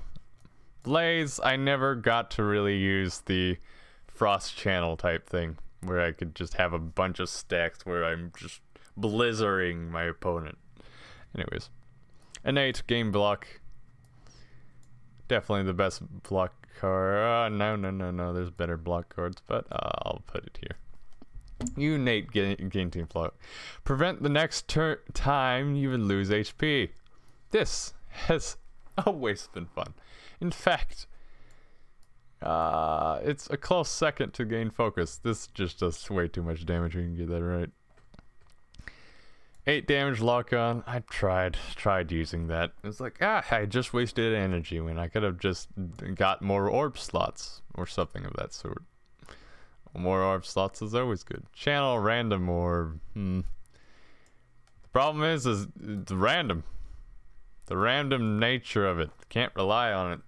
Blaze, I never got to really use the frost channel type thing where I could just have a bunch of stacks where I'm just blizzarding my opponent. Anyways, innate game block. Definitely the best block card. No, there's better block cards, but I'll put it here. Unate gain team flow. Prevent the next time you would lose HP. This has always been fun. In fact, it's a close second to gain focus. This just does way too much damage. You can get that right. 8 damage lock on. I tried using that. It's like, I just wasted energy when I could have just got more orb slots or something of that sort. More orb slots is always good. Channel random orb. The problem is it's random. The random nature of it. Can't rely on it.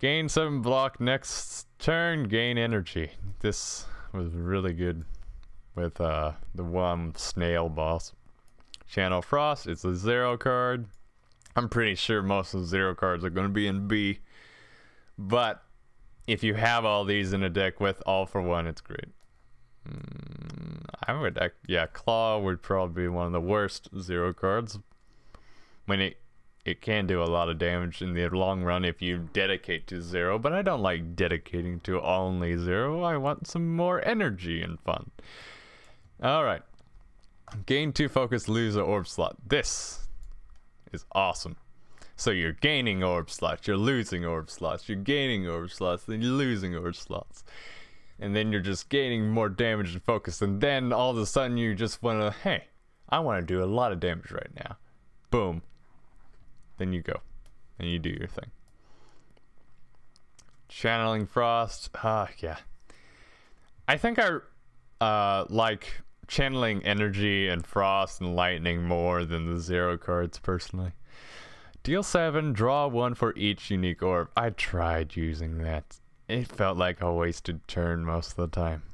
Gain 7 block next turn. Gain energy. This was really good with the one snail boss. Channel Frost. It's a 0 card. I'm pretty sure most of the 0 cards are going to be in B. But if you have all these in a deck with all for one, it's great. Yeah, Claw would probably be one of the worst 0 cards. When it can do a lot of damage in the long run if you dedicate to 0, but I don't like dedicating to only 0. I want some more energy and fun. Alright. Gain 2 focus, lose an orb slot. This is awesome. So you're gaining orb slots, you're losing orb slots, you're gaining orb slots, then you're losing orb slots. And then you're just gaining more damage and focus, and then all of a sudden you just want to, hey, I want to do a lot of damage right now. Boom. Then you go. And you do your thing. Channeling Frost. Yeah. I think I like channeling energy and frost and lightning more than the 0 cards personally. Deal 7, draw 1 for each unique orb. I tried using that. It felt like a wasted turn most of the time.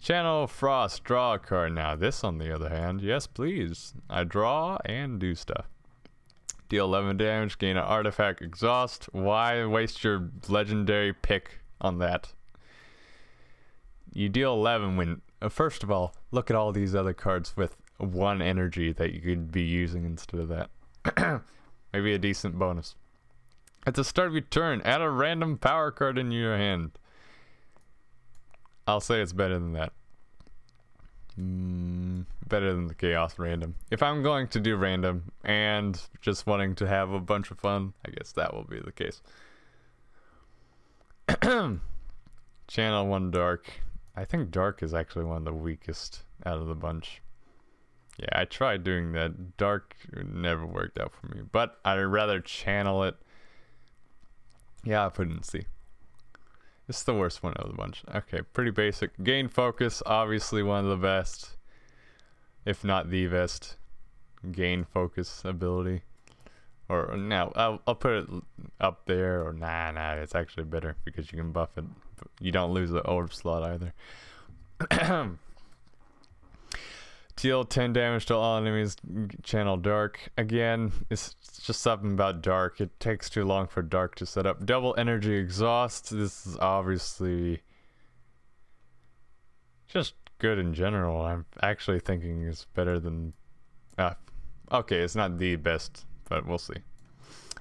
Channel Frost, draw a card. Now this, on the other hand, yes please. I draw and do stuff. Deal 11 damage, gain an artifact, exhaust. Why waste your legendary pick on that? You deal 11 when, first of all, look at all these other cards with 1 energy that you could be using instead of that. Maybe a decent bonus. At the start of your turn, add a random power card in your hand. I'll say it's better than that. Better than the chaos random. If I'm going to do random and just wanting to have a bunch of fun, I guess that will be the case. Channel 1 dark. I think dark is actually one of the weakest out of the bunch. Yeah, I tried doing that. Dark never worked out for me, but I'd rather channel it. Yeah, Potency. It's the worst one of the bunch. Okay, pretty basic. Gain focus, obviously one of the best, if not the best, gain focus ability. Or no, I'll put it up there. Or nah, it's actually better because you can buff it. You don't lose the orb slot either. Deal 10 damage to all enemies. Channel dark. Again, it's just something about dark. It takes too long for dark to set up. Double energy exhaust. This is obviously just good in general. I'm actually thinking it's better than. Okay, it's not the best. But we'll see.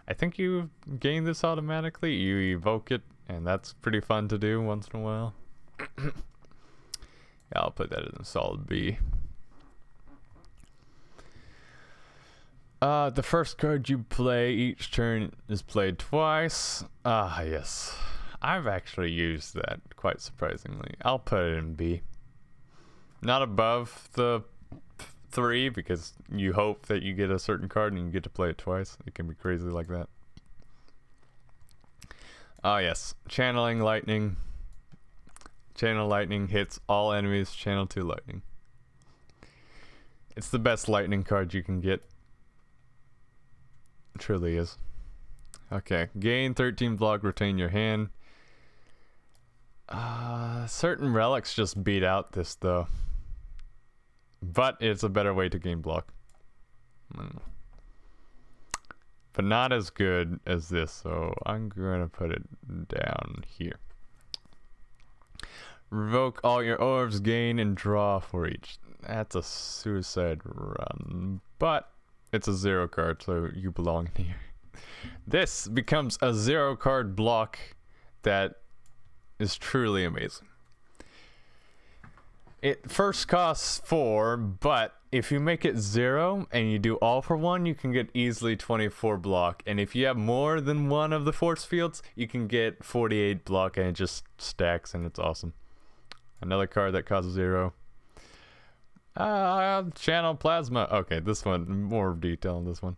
I think you gain this automatically. You evoke it, and that's pretty fun to do once in a while. Yeah, I'll put that in solid B. The first card you play each turn is played twice. Ah, yes. I've actually used that, quite surprisingly. I'll put it in B. Not above the 3, because you hope that you get a certain card and you get to play it twice. It can be crazy like that. Oh yes, channeling lightning. Channel lightning hits all enemies. Channel 2 lightning. It's the best lightning card you can get. It truly is. Okay, gain 13 block, retain your hand. Certain relics just beat out this though. But it's a better way to gain block. But not as good as this, so I'm going to put it down here. Revoke all your orbs, gain, and draw for each. That's a suicide run, but it's a 0 card, so you belong in here. This becomes a 0 card block that is truly amazing. It first costs 4, but if you make it 0 and you do all for 1, you can get easily 24 block. And if you have more than one of the force fields, you can get 48 block, and it just stacks, and it's awesome. Another card that costs 0. Channel plasma. Okay, this one, more detail on this one.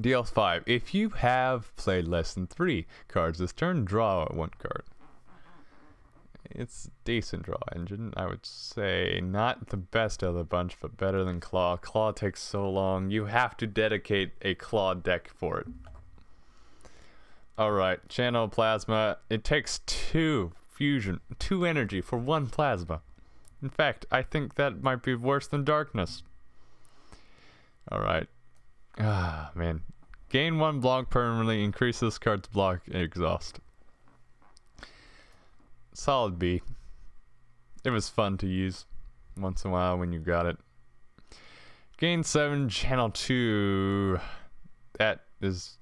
Deal 5. If you have played less than 3 cards this turn, draw 1 card. It's decent draw engine, I would say. Not the best of the bunch, but better than Claw. Claw takes so long. You have to dedicate a Claw deck for it. Alright, channel plasma. It takes 2 fusion, 2 energy for 1 plasma. In fact, I think that might be worse than darkness. Alright. Ah, man. Gain 1 block permanently, increase this card's block exhaust. Solid B. It was fun to use once in a while when you got it. Gain 7, channel 2. That is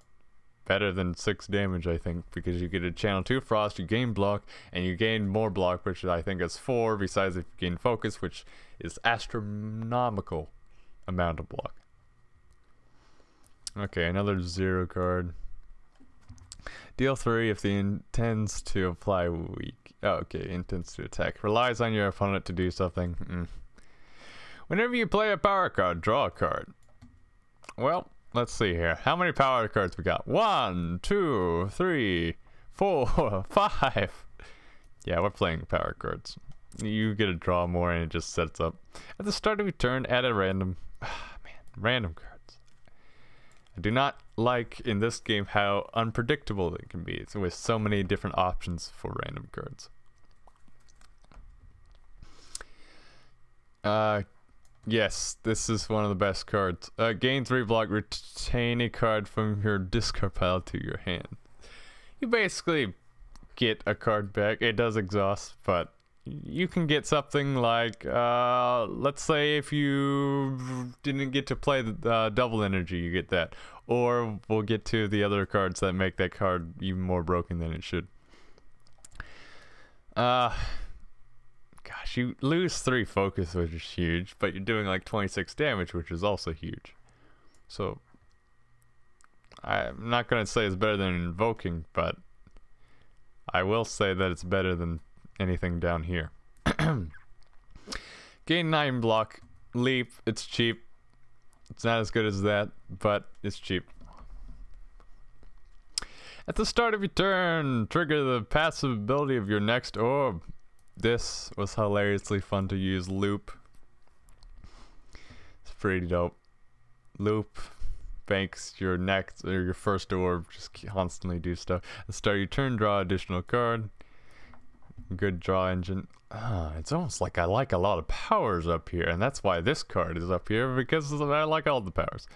better than 6 damage, I think, because you get a channel 2 frost, you gain block, and you gain more block, which I think is 4, besides if you gain focus, which is astronomical amount of block. Okay, another 0 card. Deal 3 if the intends to apply weak. Oh, okay, intends to attack. Relies on your opponent to do something. Whenever you play a power card, draw a card. Well, let's see here. How many power cards we got? 1, 2, 3, 4, 5. Yeah, we're playing power cards. You get to draw more and it just sets up. At the start of your turn, add a random... random card. I do not like in this game how unpredictable it can be. It's with so many different options for random cards. Yes, this is one of the best cards. Gain 3 block, retain a card from your discard pile to your hand. You basically get a card back. It does exhaust, but you can get something like, let's say if you didn't get to play the double energy, you get that. Or we'll get to the other cards that make that card even more broken than it should. Gosh, you lose 3 focus, which is huge, but you're doing like 26 damage, which is also huge. So, I'm not going to say it's better than invoking, but I will say that it's better than anything down here. Gain 9 block, Leap, it's cheap. It's not as good as that, but it's cheap. At the start of your turn, trigger the passive ability of your next orb. This was hilariously fun to use. Loop. It's pretty dope. Loop banks your next or your first orb. Just constantly do stuff. At the start of your turn, draw additional card. Good draw engine. It's almost like I like a lot of powers up here, and that's why this card is up here, because I like all the powers.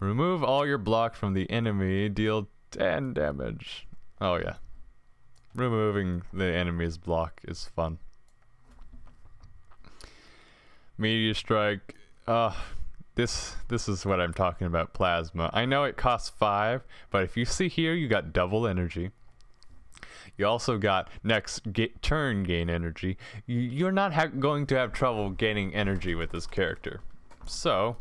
Remove all your block from the enemy. Deal 10 damage. Oh yeah, removing the enemy's block is fun. Meteor strike. This is what I'm talking about. Plasma. I know it costs 5, but if you see here, you got double energy. You also got next turn gain energy. You're not going to have trouble gaining energy with this character, so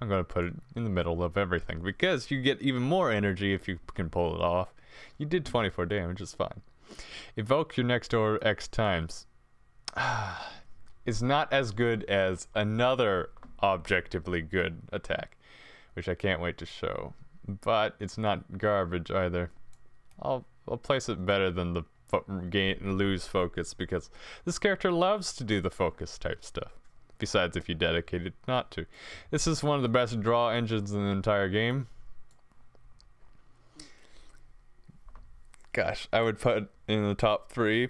I'm going to put it in the middle of everything, because you get even more energy if you can pull it off. You did 24 damage, it's fine. Evoke your next orb X times. It's not as good as another objectively good attack, which I can't wait to show, but it's not garbage either. I'll place it better than the lose focus, because this character loves to do the focus type stuff. Besides, if you dedicate it not to. This is one of the best draw engines in the entire game. Gosh, I would put it in the top 3.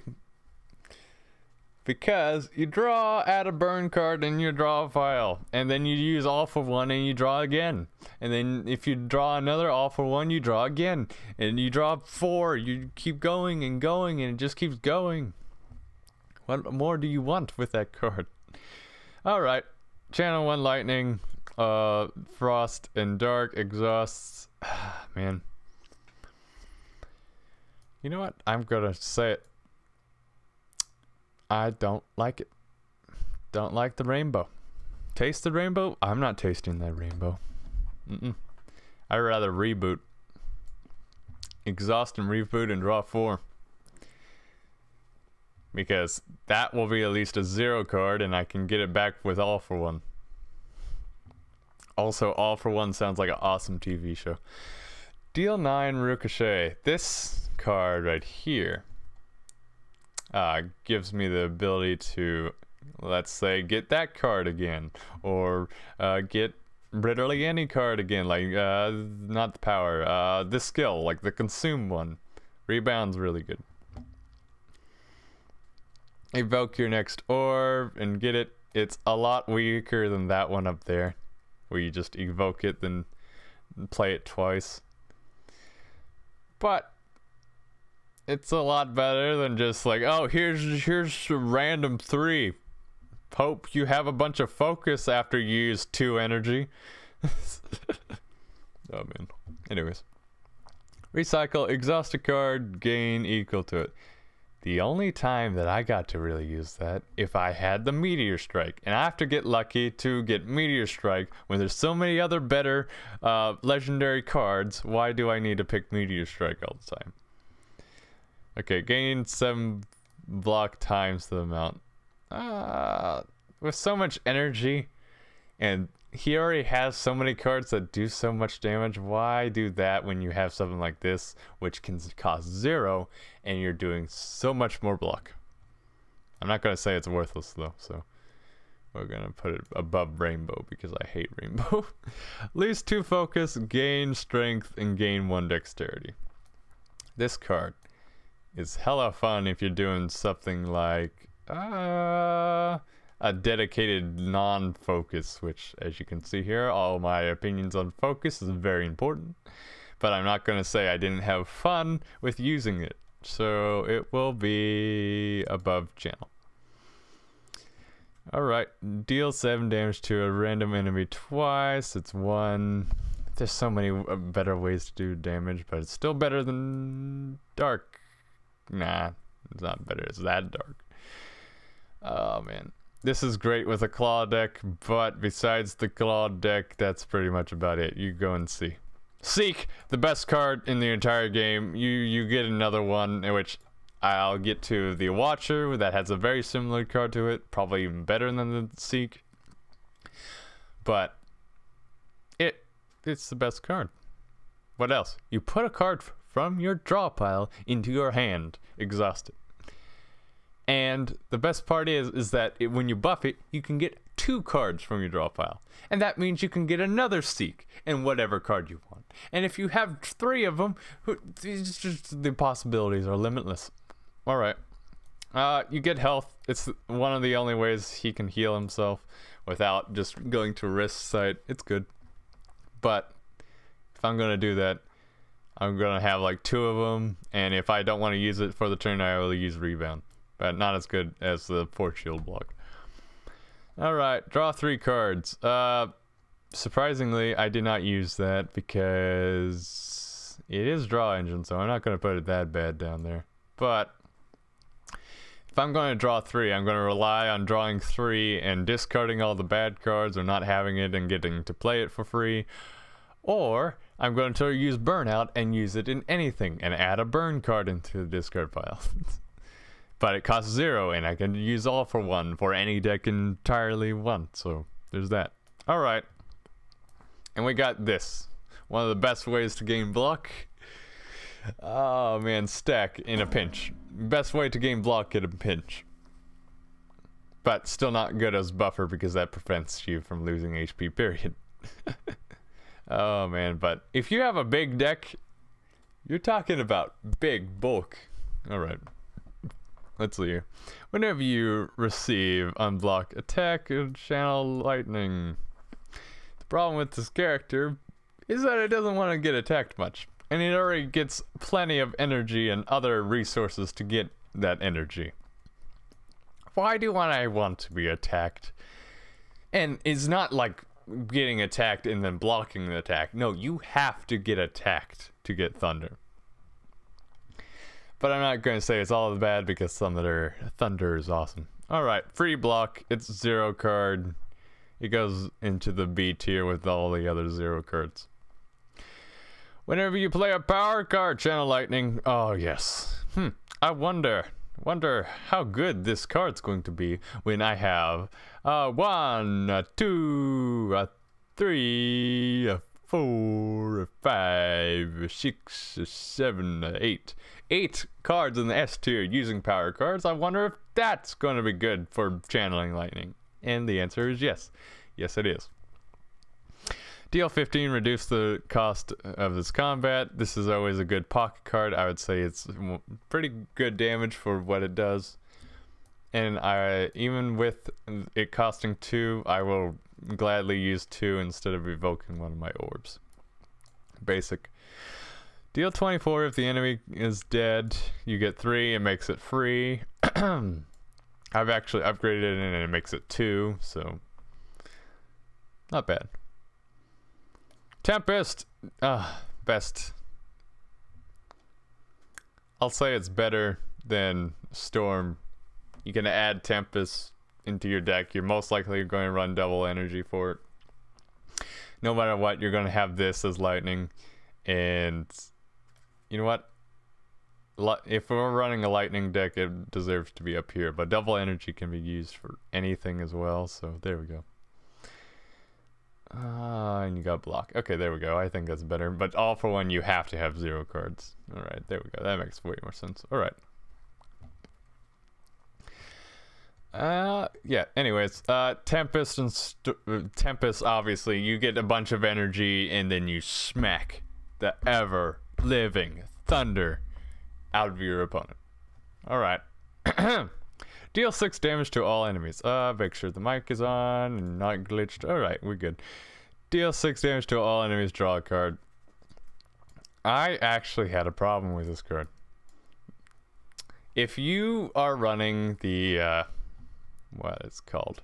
Because you draw, add a burn card in your draw file, and then you use all for one and you draw again. And then if you draw another all for one, you draw again. And you draw 4, you keep going and going, and it just keeps going. What more do you want with that card? Alright, Channel 1 Lightning, Frost and Dark, Exhausts. Man. You know what? I'm gonna say it. I don't like it. Don't like the rainbow. Taste the rainbow? I'm not tasting that rainbow. Mm-mm. I'd rather reboot. Exhaust and reboot and draw 4. Because that will be at least a 0 card, and I can get it back with all for one. Also, all for one sounds like an awesome TV show. Deal 9 Ricochet. This card right here gives me the ability to, let's say, get that card again, or get literally any card again, like not the power, this skill, like the consume one. Rebound's really good. Evoke your next orb and get it. It's a lot weaker than that one up there, where you just evoke it then play it twice, but it's a lot better than just like, oh, here's a random 3. Hope you have a bunch of focus after you use 2 energy. Oh man. Anyways. Recycle, exhaust a card, gain equal to it. The only time that I got to really use that, if I had the Meteor Strike. And I have to get lucky to get Meteor Strike when there's so many other better legendary cards. Why do I need to pick Meteor Strike all the time? Okay, gain 7 block times the amount. With so much energy, and he already has so many cards that do so much damage, why do that when you have something like this, which can cost 0, and you're doing so much more block? I'm not going to say it's worthless, though, so we're going to put it above Rainbow, because I hate Rainbow. Lose 2 focus, gain strength, and gain 1 dexterity. This card is hella fun if you're doing something like a dedicated non-focus, which, as you can see here, all my opinions on focus is very important, but I'm not going to say I didn't have fun with using it, so it will be above channel. Alright, deal 7 damage to a random enemy twice. It's 1. There's so many better ways to do damage, but it's still better than Dark. Nah, it's not better. It's that dark. Oh man, this is great with a claw deck, but besides the claw deck, that's pretty much about it. You go and see. Seek, the best card in the entire game. You get another one, which I'll get to. The Watcher, that has a very similar card to it, probably even better than the Seek. But it's the best card. What else? You put a card from your draw pile into your hand, exhaust it. And the best part is that when you buff it, you can get 2 cards from your draw pile. And that means you can get another Seek and whatever card you want. And if you have 3 of them, the possibilities are limitless. Alright. You get health. It's one of the only ways he can heal himself without just going to risk site. It's good. But if I'm going to do that, I'm going to have like 2 of them. And if I don't want to use it for the turn, I will use Rebound. But not as good as the 4 shield block. Alright, draw 3 cards. Surprisingly, I did not use that because it is draw engine, so I'm not going to put it that bad down there. But if I'm going to draw 3, I'm going to rely on drawing 3 and discarding all the bad cards or not having it and getting to play it for free. Or I'm going to use Burnout and use it in anything and add a burn card into the discard pile. But it costs 0, and I can use all for 1 for any deck entirely 1. So there's that. All right, and we got this. One of the best ways to gain block. Oh man, stack in a pinch. Best way to gain block in a pinch. But still not good as buffer because that prevents you from losing HP. Period. Oh man, but if you have a big deck, you're talking about big bulk. All right. Let's see here. Whenever you receive unblock attack and channel lightning. The problem with this character is that it doesn't want to get attacked much. And it already gets plenty of energy and other resources to get that energy. Why do I want to be attacked? And it's not like getting attacked and then blocking the attack. No, you have to get attacked to get thunder. But I'm not going to say it's all bad because Thunder is awesome. Alright, free block. It's 0 card. It goes into the B tier with all the other 0 cards. Whenever you play a power card, channel lightning. Oh, yes. I wonder how good this card's going to be when I have 1, 2, 3, 4, 5, 6, 7, 8. 8 cards in the S tier using power cards. I wonder if that's going to be good for channeling lightning. And the answer is yes. Yes, it is. Deal 15, reduce the cost of this combat. This is always a good pocket card. I would say it's pretty good damage for what it does. And even with it costing 2, I will gladly use 2 instead of revoking one of my orbs. Basic. Deal 24, if the enemy is dead, you get 3, it makes it free. I've actually upgraded it and it makes it 2, so not bad. Tempest, best. I'll say it's better than Storm. You can add Tempest into your deck. You're most likely going to run double energy for it. No matter what, you're going to have this as lightning. And you know what? If we're running a lightning deck, it deserves to be up here. But double energy can be used for anything as well. So there we go. And you got block. Okay, there we go. I think that's better. But all for 1, you have to have 0 cards. All right, there we go. That makes way more sense. All right. Yeah, anyways, Tempest and Tempest, obviously, you get a bunch of energy and then you smack the ever-living thunder out of your opponent. Alright. Deal 6 damage to all enemies. Make sure the mic is on and not glitched. Alright, we're good. Deal 6 damage to all enemies, draw a card. I actually had a problem with this card. If you are running the, what it's called,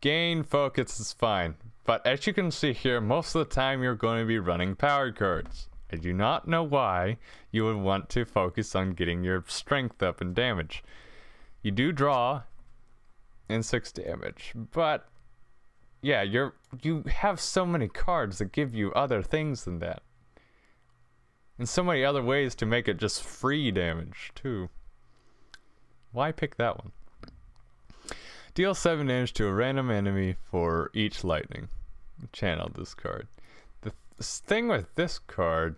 gain focus is fine, but as you can see here, most of the time you're going to be running power cards. I do not know why you would want to focus on getting your strength up and damage. You do draw and 6 damage, but yeah, you have so many cards that give you other things than that, and so many other ways to make it just free damage too. Why pick that one? Deal 7 damage to a random enemy for each lightning. Channel this card. The thing with this card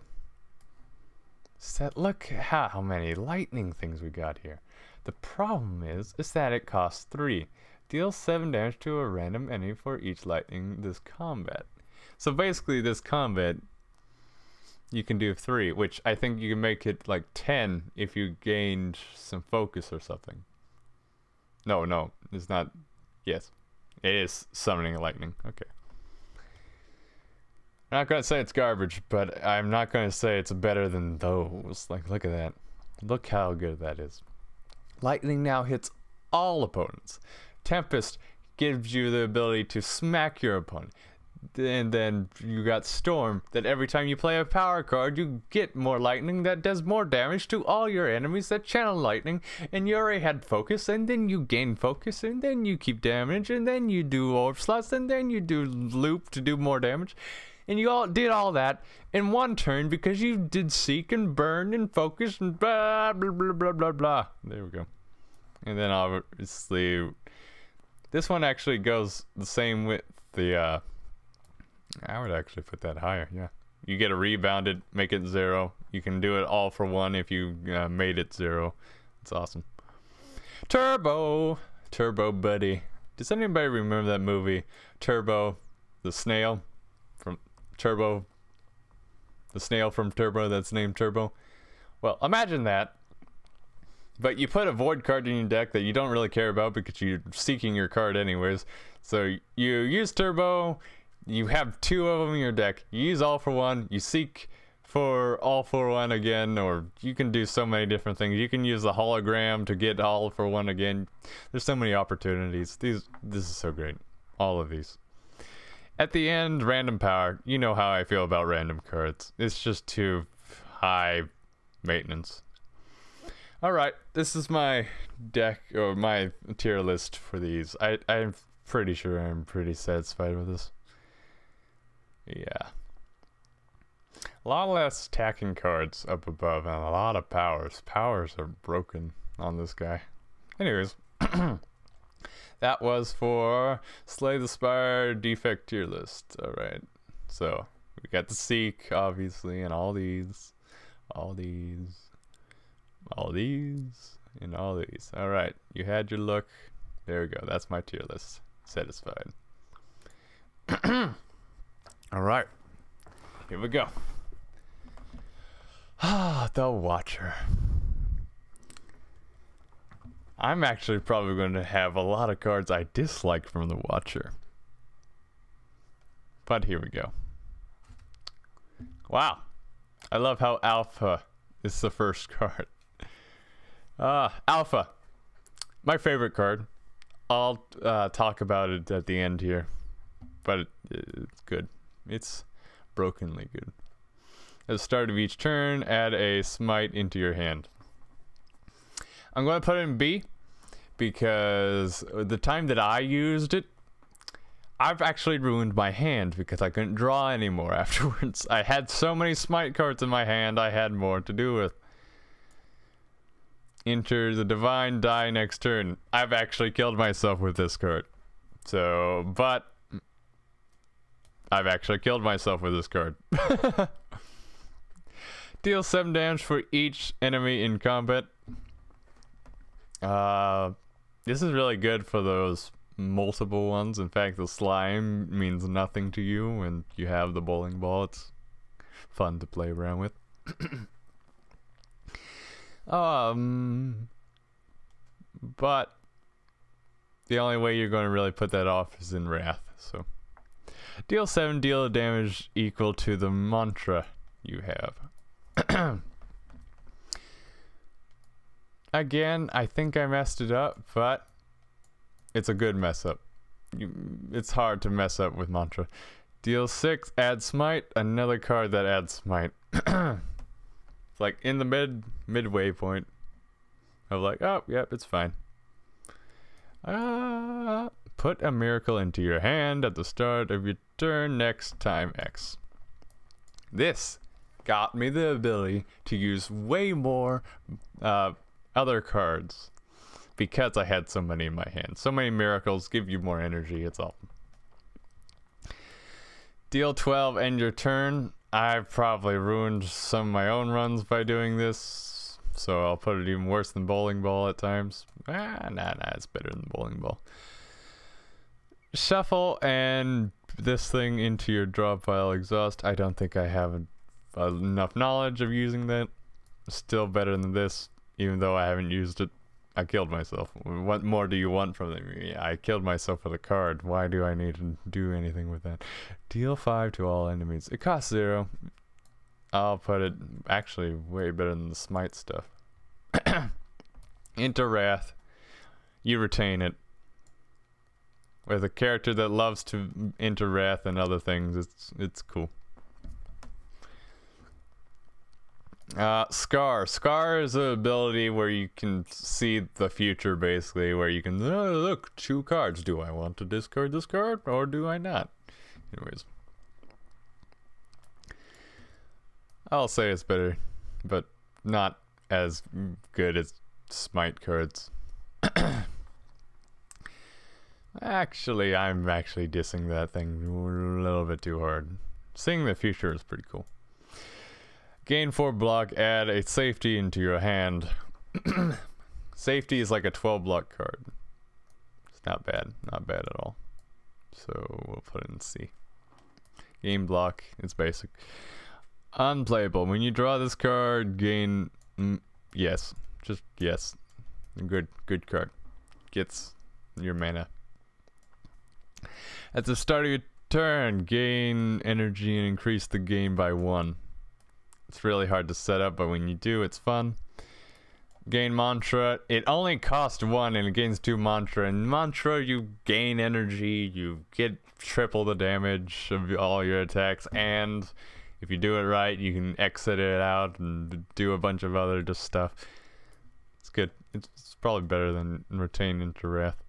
is that look how many lightning things we got here. The problem is that it costs 3. Deal 7 damage to a random enemy for each lightning this combat. So basically this combat you can do 3, which I think you can make it like 10 if you gained some focus or something. No, it's not. Yes, it is summoning lightning. Okay. I'm not going to say it's garbage, but I'm not going to say it's better than those. Like, look at that. Look how good that is. Lightning now hits all opponents. Tempest gives you the ability to smack your opponent. And then you got Storm, that every time you play a power card, you get more lightning that does more damage to all your enemies that channel lightning. And you already had focus, and then you gain focus, and then you keep damage, and then you do orb slots, and then you do loop to do more damage. And you all did all that in one turn because you did seek and burn and focus and blah, blah, blah, blah, blah, blah. There we go. And then obviously, this one actually goes the same with the, I would actually put that higher, yeah. You get a rebounded, make it 0. You can do it all for 1 if you made it 0. It's awesome. Turbo! Turbo Buddy. Does anybody remember that movie? Turbo, the snail? Turbo, the snail from Turbo that's named Turbo. Well, imagine that, but you put a void card in your deck that you don't really care about because you're seeking your card anyways. So you use Turbo, you have 2 of them in your deck, you use all for 1, you seek for all for 1 again, or you can do so many different things. You can use the hologram to get all for 1 again. There's so many opportunities. This is so great, all of these. At the end, random power. You know how I feel about random cards. It's just too high maintenance. Alright, this is my deck, or my tier list for these. I'm pretty sure I'm pretty satisfied with this. Yeah. A lot less attacking cards up above, and a lot of powers. Powers are broken on this guy. Anyways. That was for Slay the Spire defect tier list. Alright, so we got the Seek, obviously, and all these, and all these. Alright, you had your look. There we go, that's my tier list. Satisfied. Alright, here we go. Ah, the Watcher. I'm actually probably going to have a lot of cards I dislike from the Watcher. But here we go. Wow. I love how Alpha is the first card. Alpha. My favorite card. I'll talk about it at the end here. But it's good. It's brokenly good. At the start of each turn, add a smite into your hand. I'm going to put it in B because the time that I used it, I've actually ruined my hand because I couldn't draw anymore afterwards. I had so many smite cards in my hand, I had more to do with. Enter the divine, die next turn. I've actually killed myself with this card. So, but I've actually killed myself with this card. Deal 7 damage for each enemy in combat. This is really good for those multiple ones. In fact, the slime means nothing to you when you have the bowling ball. It's fun to play around with. But the only way you're going to really put that off is in Wrath. So, deal 7, deal a damage equal to the mantra you have. Again, I think I messed it up, but it's a good mess up. It's hard to mess up with mantra. Deal 6, add smite. Another card that adds smite. It's like in the midway point of like, oh, yep, it's fine. Put a miracle into your hand at the start of your turn next time X. This got me the ability to use way more other cards because I had so many in my hand. So many miracles give you more energy. It's awesome. Deal 12, end your turn. I've probably ruined some of my own runs by doing this, so I'll put it even worse than bowling ball at times. Nah, it's better than bowling ball. Shuffle and this thing into your draw pile exhaust. I don't think I have enough knowledge of using that. Still better than this, even though I haven't used it. I killed myself. What more do you want from me? I killed myself with a card. Why do I need to do anything with that? Deal 5 to all enemies. It costs 0. I'll put it actually way better than the smite stuff. Into Wrath. You retain it. With a character that loves to enter Wrath and other things, it's cool. Scar. Scar is an ability where you can see the future, basically, where you can, oh, look, 2 cards. Do I want to discard this card, or do I not? Anyways. I'll say it's better, but not as good as smite cards. Actually, I'm actually dissing that thing a little bit too hard. Seeing the future is pretty cool. Gain 4 block, add a safety into your hand. Safety is like a 12 block card. It's not bad, not bad at all. So we'll put it in C. Gain block, it's basic. Unplayable, when you draw this card, gain, yes, just yes. Good card, gets your mana. At the start of your turn, gain energy and increase the game by 1. It's really hard to set up, but when you do, it's fun. Gain mantra. It only costs 1 and it gains 2 mantra. And mantra, you gain energy, you get triple the damage of all your attacks, and if you do it right, you can exit it out and do a bunch of other just stuff. It's good. It's probably better than retain into Wrath.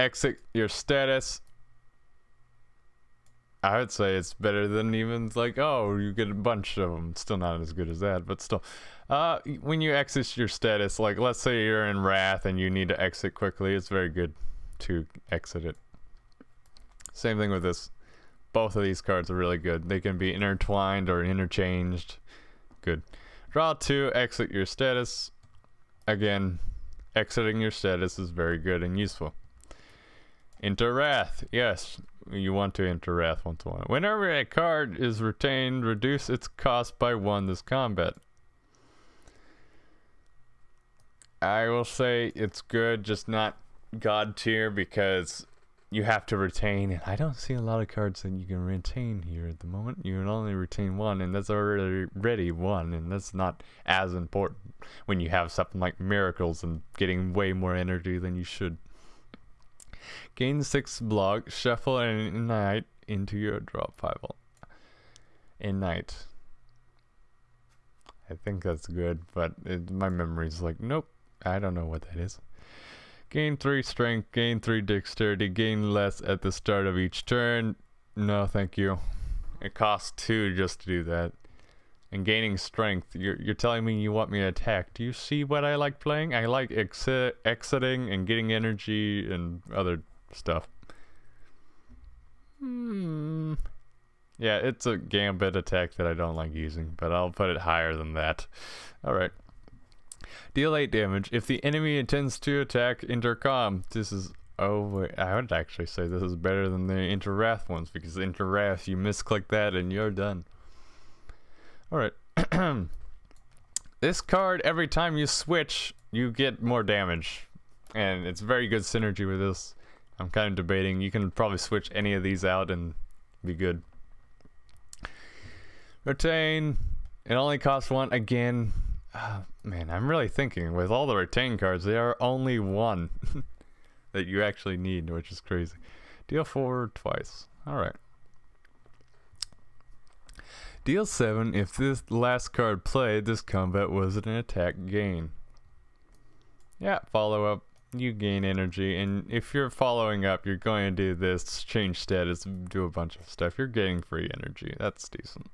Exit your status. I would say it's better than even like, oh, you get a bunch of them. Still not as good as that, but still. When you exit your status, like let's say you're in Wrath and you need to exit quickly, it's very good to exit it. Same thing with this. Both of these cards are really good. They can be intertwined or interchanged. Good. Draw 2, exit your status. Again, exiting your status is very good and useful. Enter Wrath. Yes, you want to enter Wrath once in a while. Whenever a card is retained, reduce its cost by 1 this combat. I will say it's good, just not god tier, because you have to retain, and I don't see a lot of cards that you can retain here at the moment. You can only retain 1, and that's already 1, and that's not as important when you have something like miracles and getting way more energy than you should. Gain 6 block, shuffle and ignite into your draw pile. Ignite. I think that's good, but my memory's like, nope, I don't know what that is. Gain 3 strength, gain 3 dexterity, gain less at the start of each turn. No, thank you. It costs 2 just to do that. And gaining strength, you're telling me you want me to attack. Do you see what I like playing? I like exiting and getting energy and other stuff. Yeah, it's a gambit attack that I don't like using, but I'll put it higher than that. Alright. Deal 8 damage. If the enemy intends to attack, intercom. This is, oh wait, I would actually say this is better than the Enter Wrath ones, because Enter Wrath, you misclick that and you're done. Alright. This card, every time you switch, you get more damage. And it's very good synergy with this. I'm kind of debating. You can probably switch any of these out and be good. Retain. It only costs 1 again. Man, I'm really thinking. With all the retain cards, they are only 1 that you actually need, which is crazy. Deal 4 twice. Alright. Deal 7, if this last card played, this combat was an attack gain. Yeah, follow up, you gain energy, and if you're following up, you're going to do this, change status, do a bunch of stuff. You're getting free energy, that's decent.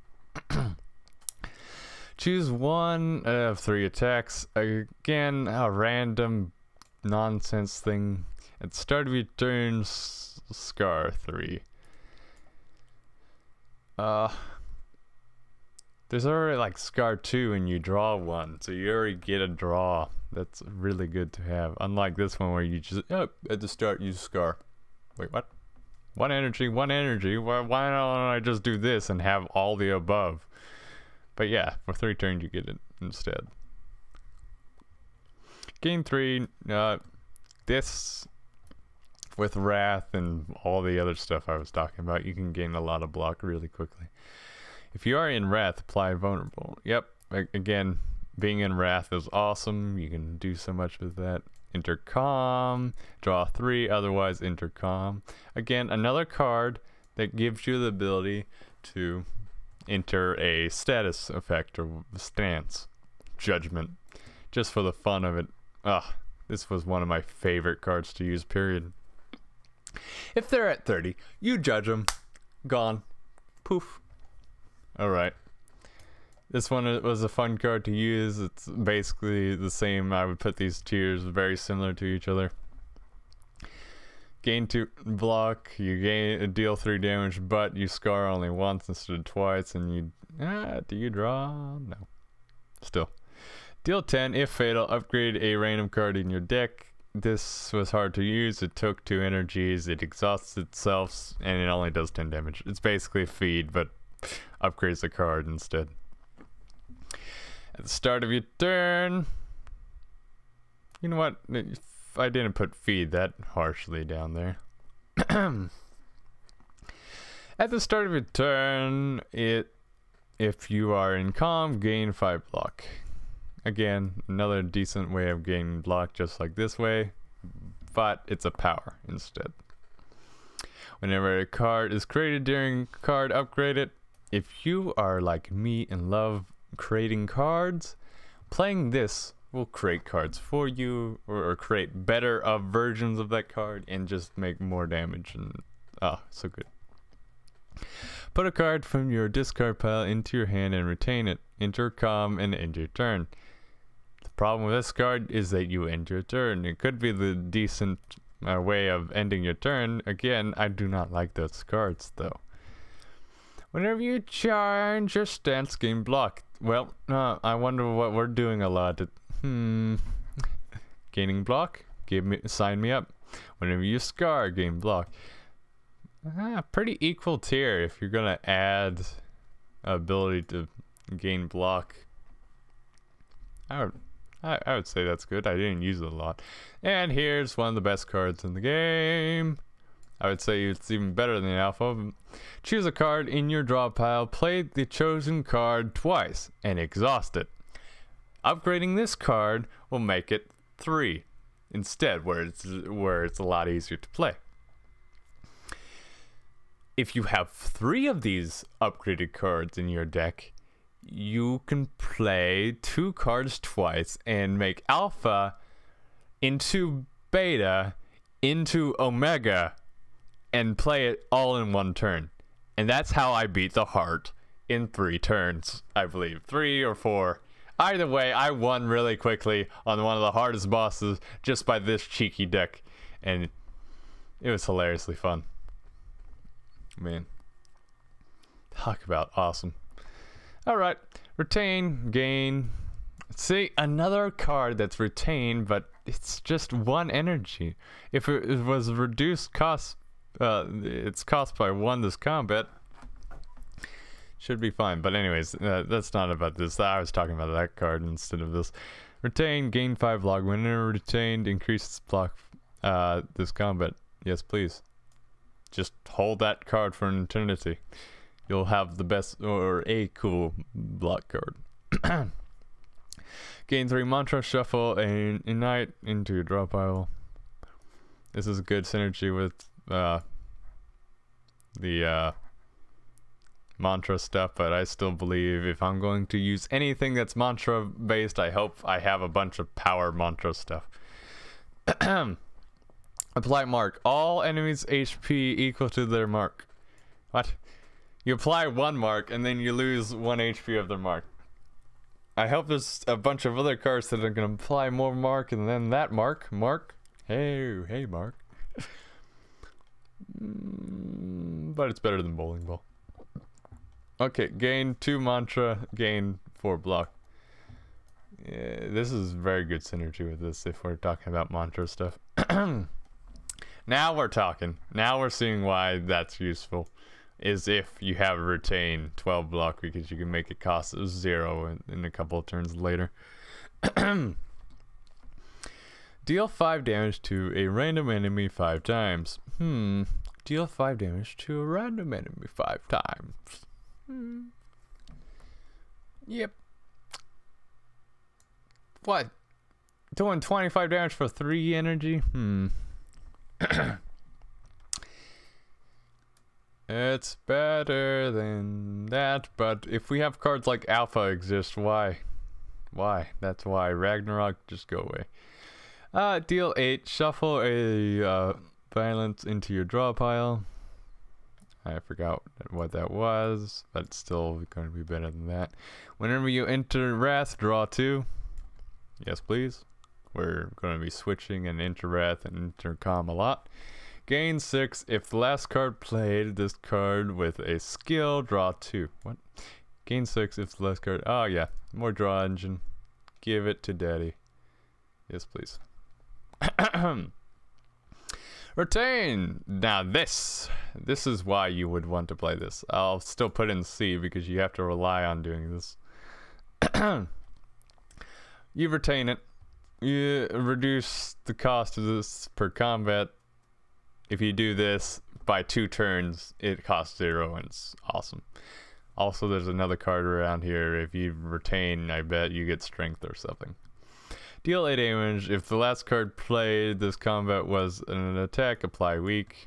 Choose one of three attacks. Again, a random nonsense thing. At the start of your turn, Scar 3. There's already like Scar 2 and you draw one, so you already get a draw. That's really good to have. Unlike this one where you just, oh, at the start use Scar. Wait, what? One energy, one energy. Why don't I just do this and have all the above? But yeah, for 3 turns you get it instead. Game 3, this with Wrath and all the other stuff I was talking about, you can gain a lot of block really quickly. If you are in Wrath, apply Vulnerable. Yep, again, being in Wrath is awesome. You can do so much with that. Intercom, draw 3, otherwise intercom. Again, another card that gives you the ability to enter a status effect or stance, judgment, just for the fun of it. Ugh, this was one of my favorite cards to use, period. If they're at 30, you judge them. Gone. Poof. Alright. This one was a fun card to use. It's basically the same. I would put these tiers very similar to each other. Gain 2 block. You gain, deal 3 damage, but you scar only once instead of twice, and you... do you draw? No. Still. Deal 10. If fatal, upgrade a random card in your deck. This was hard to use. It took 2 energies. It exhausts itself, and it only does 10 damage. It's basically a feed, but upgrades the card instead. At the start of your turn, you know what, I didn't put feed that harshly down there. At the start of your turn, if you are in calm, gain 5 block. Again, another decent way of gaining block, just like this way, but it's a power instead. Whenever a card is created during card upgrade it. If you are like me and love creating cards, playing this will create cards for you, or create better versions of that card and just make more damage, and oh, so good. Put a card from your discard pile into your hand and retain it. Intercom and end your turn. The problem with this card is that you end your turn. It could be the decent way of ending your turn. Again, I do not like those cards though. Whenever you charge your stance, gain block. Well, I wonder what we're doing a lot. Gaining block? Sign me up. Whenever you scar, gain block. Pretty equal tier if you're gonna add ability to gain block. I would say that's good. I didn't use it a lot. And here's one of the best cards in the game. I would say it's even better than the alpha. Choose a card in your draw pile, play the chosen card twice, and exhaust it. Upgrading this card will make it 3 instead, where it's a lot easier to play. If you have 3 of these upgraded cards in your deck, you can play 2 cards twice and make alpha into beta into omega, and play it all in one turn. And that's how I beat the heart in 3 turns, I believe. 3 or 4. Either way, I won really quickly on one of the hardest bosses just by this cheeky deck. And it was hilariously fun. Man. Talk about awesome. Alright. Retain, gain. See, another card that's retained, but it's just 1 energy. If it was reduced cost... it's cost by 1 this combat, should be fine. But anyways, that's not about this. I was talking about that card instead of this. Retain, gain 5 block. Whenever retained, increase its block this combat. Yes, please. Just hold that card for an eternity. You'll have the best or a cool block card. Gain 3 mantra, shuffle, and ignite into your draw pile. This is a good synergy with the mantra stuff, but I still believe if I'm going to use anything that's mantra based, I hope I have a bunch of power mantra stuff. Apply mark. All enemies HP equal to their mark. What? You apply 1 mark and then you lose 1 HP of their mark. I hope there's a bunch of other cards that are gonna apply more mark and then that mark. Mark. Hey Mark. But it's better than bowling ball. Okay, gain 2 mantra, gain 4 block. Yeah, this is very good synergy with this if we're talking about mantra stuff. Now we're talking. Now we're seeing why that's useful. Is if you have retain 12 block because you can make it cost 0 in a couple of turns later. Deal 5 damage to a random enemy 5 times. Deal 5 damage to a random enemy 5 times. Yep. What? Doing 25 damage for 3 energy? It's better than that, but if we have cards like Alpha exist, why? Why? That's why. Ragnarok, just go away. Deal 8. Shuffle a violence into your draw pile. I forgot what that was, but it's still going to be better than that. Whenever you enter Wrath, draw 2. Yes, please. We're going to be switching and enter Wrath and enter Calm a lot. Gain 6. If the last card played this card with a skill, draw 2. What? Gain 6 if the last card... Oh, yeah. More draw engine. Give it to daddy. Yes, please. Retain! Now this. This is why you would want to play this. I'll still put in C because you have to rely on doing this. You retain it. You reduce the cost of this per combat. If you do this by 2 turns, it costs 0 and it's awesome. Also, there's another card around here. If you retain, I bet you get strength or something. Deal 8 damage. If the last card played this combat was an attack, apply weak.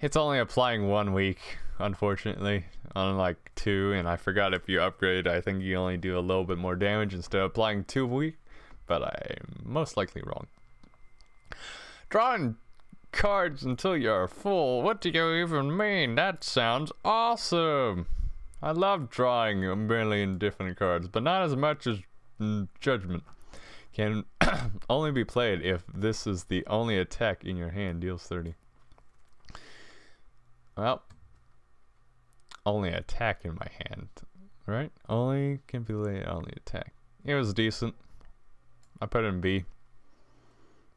It's only applying 1 weak, unfortunately, unlike 2. And I forgot if you upgrade, I think you only do a little bit more damage instead of applying 2 weak. But I'm most likely wrong. Drawing cards until you're full. What do you even mean? That sounds awesome. I love drawing a million different cards, but not as much as judgment. Can only be played if this is the only attack in your hand. Deals 30. Well, only attack in my hand, right? Only can be laid, only attack. It was decent. I put it in B.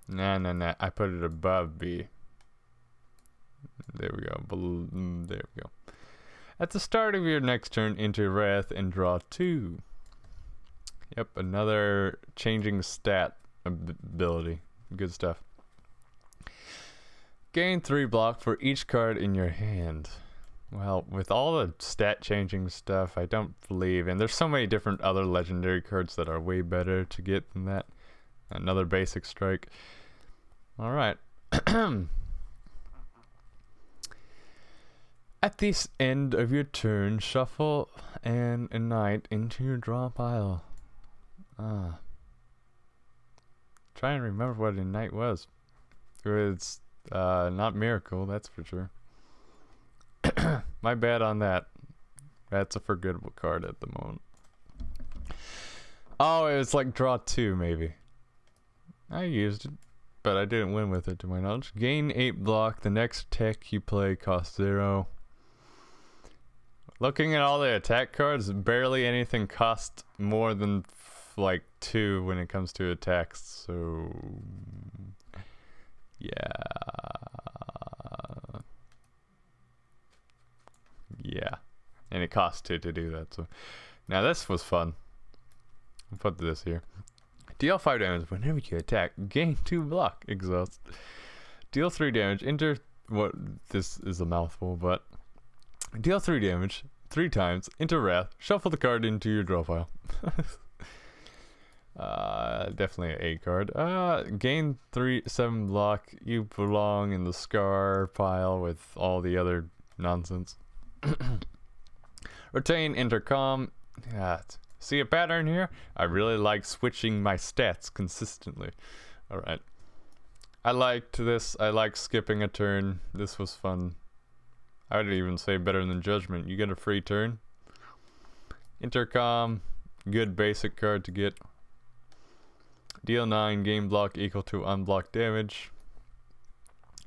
Nah. I put it above B. There we go. There we go. At the start of your next turn, enter Wrath and draw 2. Yep, another changing stat ability. Good stuff. Gain 3 block for each card in your hand. Well, with all the stat changing stuff, I don't believe. And there's so many different other legendary cards that are way better to get than that. Another basic strike. Alright. At the end of your turn, shuffle and a knight into your draw pile. Try and remember what a knight was. It's not miracle, that's for sure. My bad on that. That's a forgettable card at the moment. Oh, it's like draw 2 maybe. I used it, but I didn't win with it to my knowledge. Gain 8 block. The next attack you play costs 0. Looking at all the attack cards, barely anything costs more than like 2 when it comes to attacks. So, yeah, and it costs 2 to do that. So, now this was fun. I'll put this here. Deal 5 damage whenever you attack. Gain 2 block. Exhaust. Deal 3 damage. Enter... What? This is a mouthful, but... Deal 3 damage. 3 times. Enter Wrath. Shuffle the card into your draw pile. Definitely an A card. Gain 7 block. You belong in the Scar pile with all the other nonsense. Retain. Enter Calm. Yeah, see a pattern here? I really like switching my stats consistently. Alright. I liked this. I like skipping a turn. This was fun. I would even say better than judgment. You get a free turn. Intercom. Good basic card to get. Deal 9 game block equal to unblocked damage.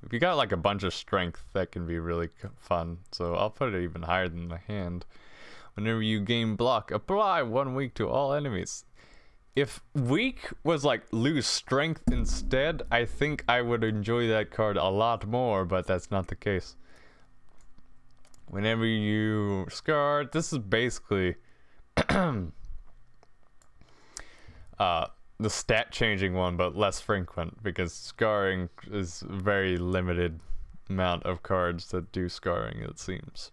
If you got like a bunch of strength, that can be really fun, so I'll put it even higher than the hand. Whenever you game block, apply 1 weak to all enemies. If weak was like lose strength instead, I think I would enjoy that card a lot more, but that's not the case. Whenever you scar, this is basically the stat changing one, but less frequent, because scarring is a very limited amount of cards that do scarring, it seems.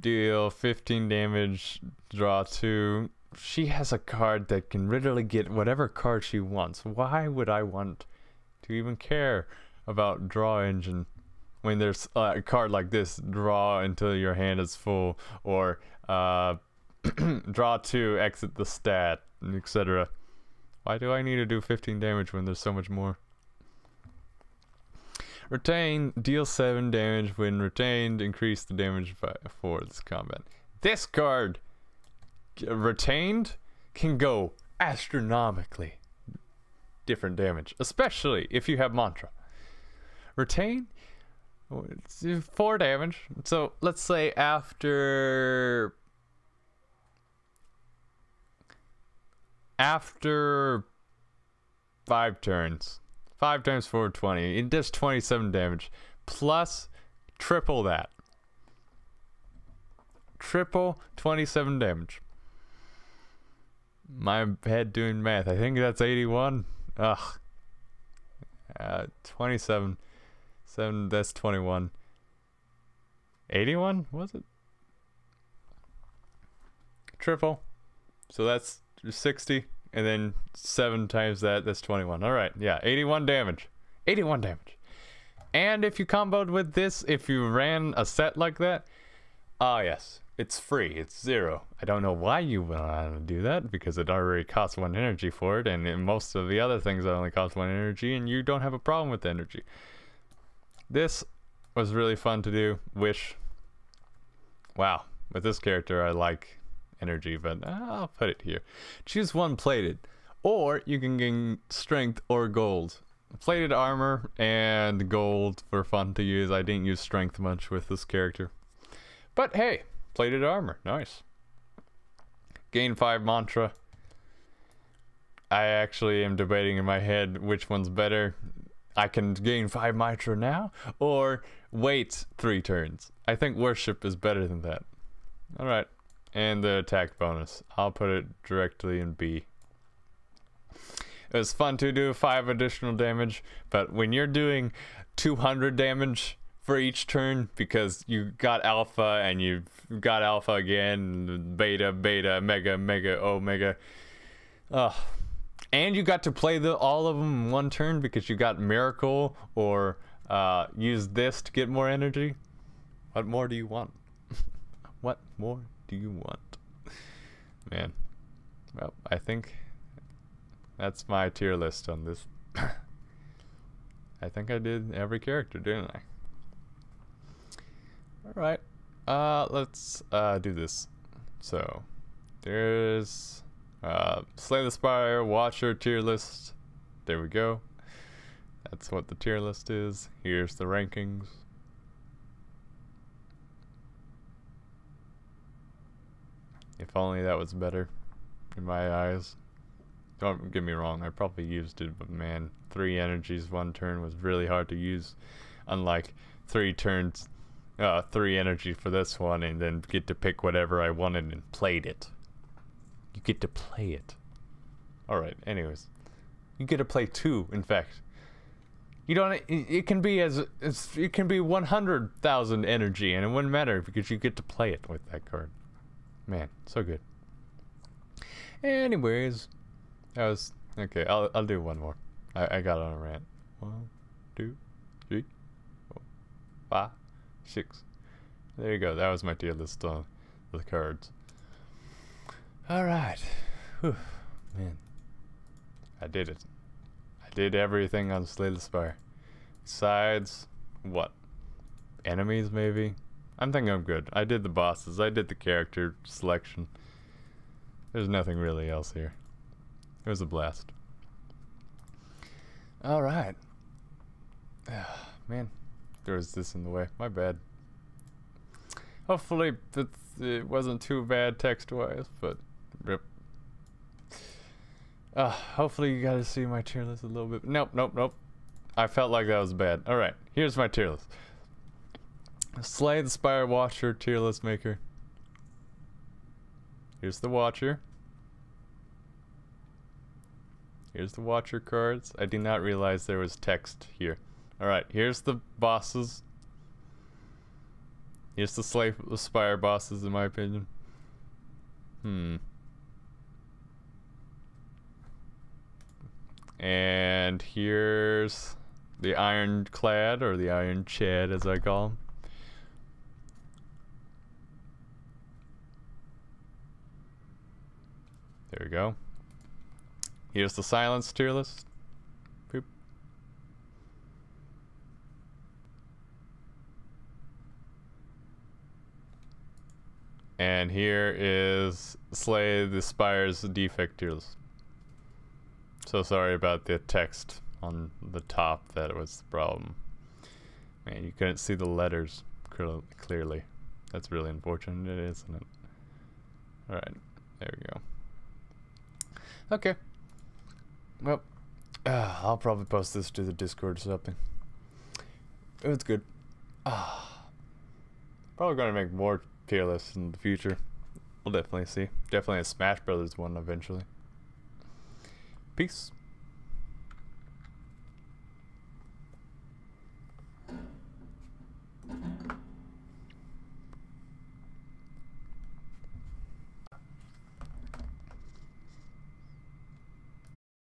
Deal 15 damage, draw 2. She has a card that can literally get whatever card she wants. Why would I want to even care about draw engine when there's a card like this, draw until your hand is full, or draw 2, exit the stat, etc. Why do I need to do 15 damage when there's so much more? Retain, deal 7 damage when retained, increase the damage by 4 this combat. This card, retained, can go astronomically different damage, especially if you have mantra. Retain, 4 damage. So let's say after 5 turns, 420, it does 27 damage, plus triple that. Triple 27 damage. My head doing math, I think that's 81. Ugh. 27. 7, that's 21. 81, was it? Triple. So that's 60, and then 7 times that, that's 21. Alright, yeah, 81 damage. 81 damage. And if you comboed with this, if you ran a set like that, ah, yes, it's free, it's 0. I don't know why you want to do that, because it already costs 1 energy for it, and in most of the other things that only cost 1 energy, and you don't have a problem with energy. This was really fun to do. Wish. Wow, with this character I like energy, but I'll put it here. Choose one plated, or you can gain strength or gold. Plated armor and gold were fun to use. I didn't use strength much with this character, but hey, plated armor, nice. Gain 5 mantra. I actually am debating in my head which one's better. I can gain 5 mantra now, or wait 3 turns. I think worship is better than that. Alright, and the attack bonus, I'll put it directly in B. It was fun to do 5 additional damage, but when you're doing 200 damage for each turn, because you got alpha and you got alpha again, beta, beta, mega, mega, omega, ugh. And you got to play all of them in 1 turn because you got Miracle or use this to get more energy. What more do you want? What more do you want? Man. Well, I think that's my tier list on this. I think I did every character, didn't I? Alright. Let's do this. So, there's... Slay the Spire, Watcher tier list. There we go. That's what the tier list is. Here's the rankings. If only that was better in my eyes. Don't get me wrong, I probably used it, but man, 3 energies 1 turn was really hard to use. Unlike 3 turns, 3 energy for this one, and then get to pick whatever I wanted and played it. You get to play it. Alright, anyways. You get to play 2, in fact. You don't, it can be it can be 100,000 energy and it wouldn't matter because you get to play it with that card. Man, so good. Anyways, that was, okay, I'll do 1 more. I got on a rant. 1, 2, 3, 4, 5, 6. There you go, that was my tier list on the cards. Alright, man, I did it. I did everything on Slay the Spire. Besides, what? Enemies, maybe? I'm thinking I'm good. I did the bosses, I did the character selection. There's nothing really else here. It was a blast. Alright. Man, there was this in the way. My bad. Hopefully it wasn't too bad text-wise, but rip. Hopefully you got to see my tier list a little bit. Nope, nope, nope. I felt like that was bad. Alright, here's my tier list. Slay the Spire Watcher, tier list maker. Here's the Watcher. Here's the Watcher cards. I did not realize there was text here. Alright, here's the bosses. Here's the Slay the Spire bosses, in my opinion. And here's the Ironclad, or the Iron Chad as I call him. There we go. Here's the Silence tier list. Boop. And here is Slay the Spire's defect tier list. So sorry about the text on the top, that was the problem. Man, you couldn't see the letters clearly. That's really unfortunate, isn't it? Alright, there we go. Okay. Well, I'll probably post this to the Discord or something. It's good. Probably going to make more tier lists in the future. We'll definitely see. Definitely a Smash Brothers one eventually. Peace.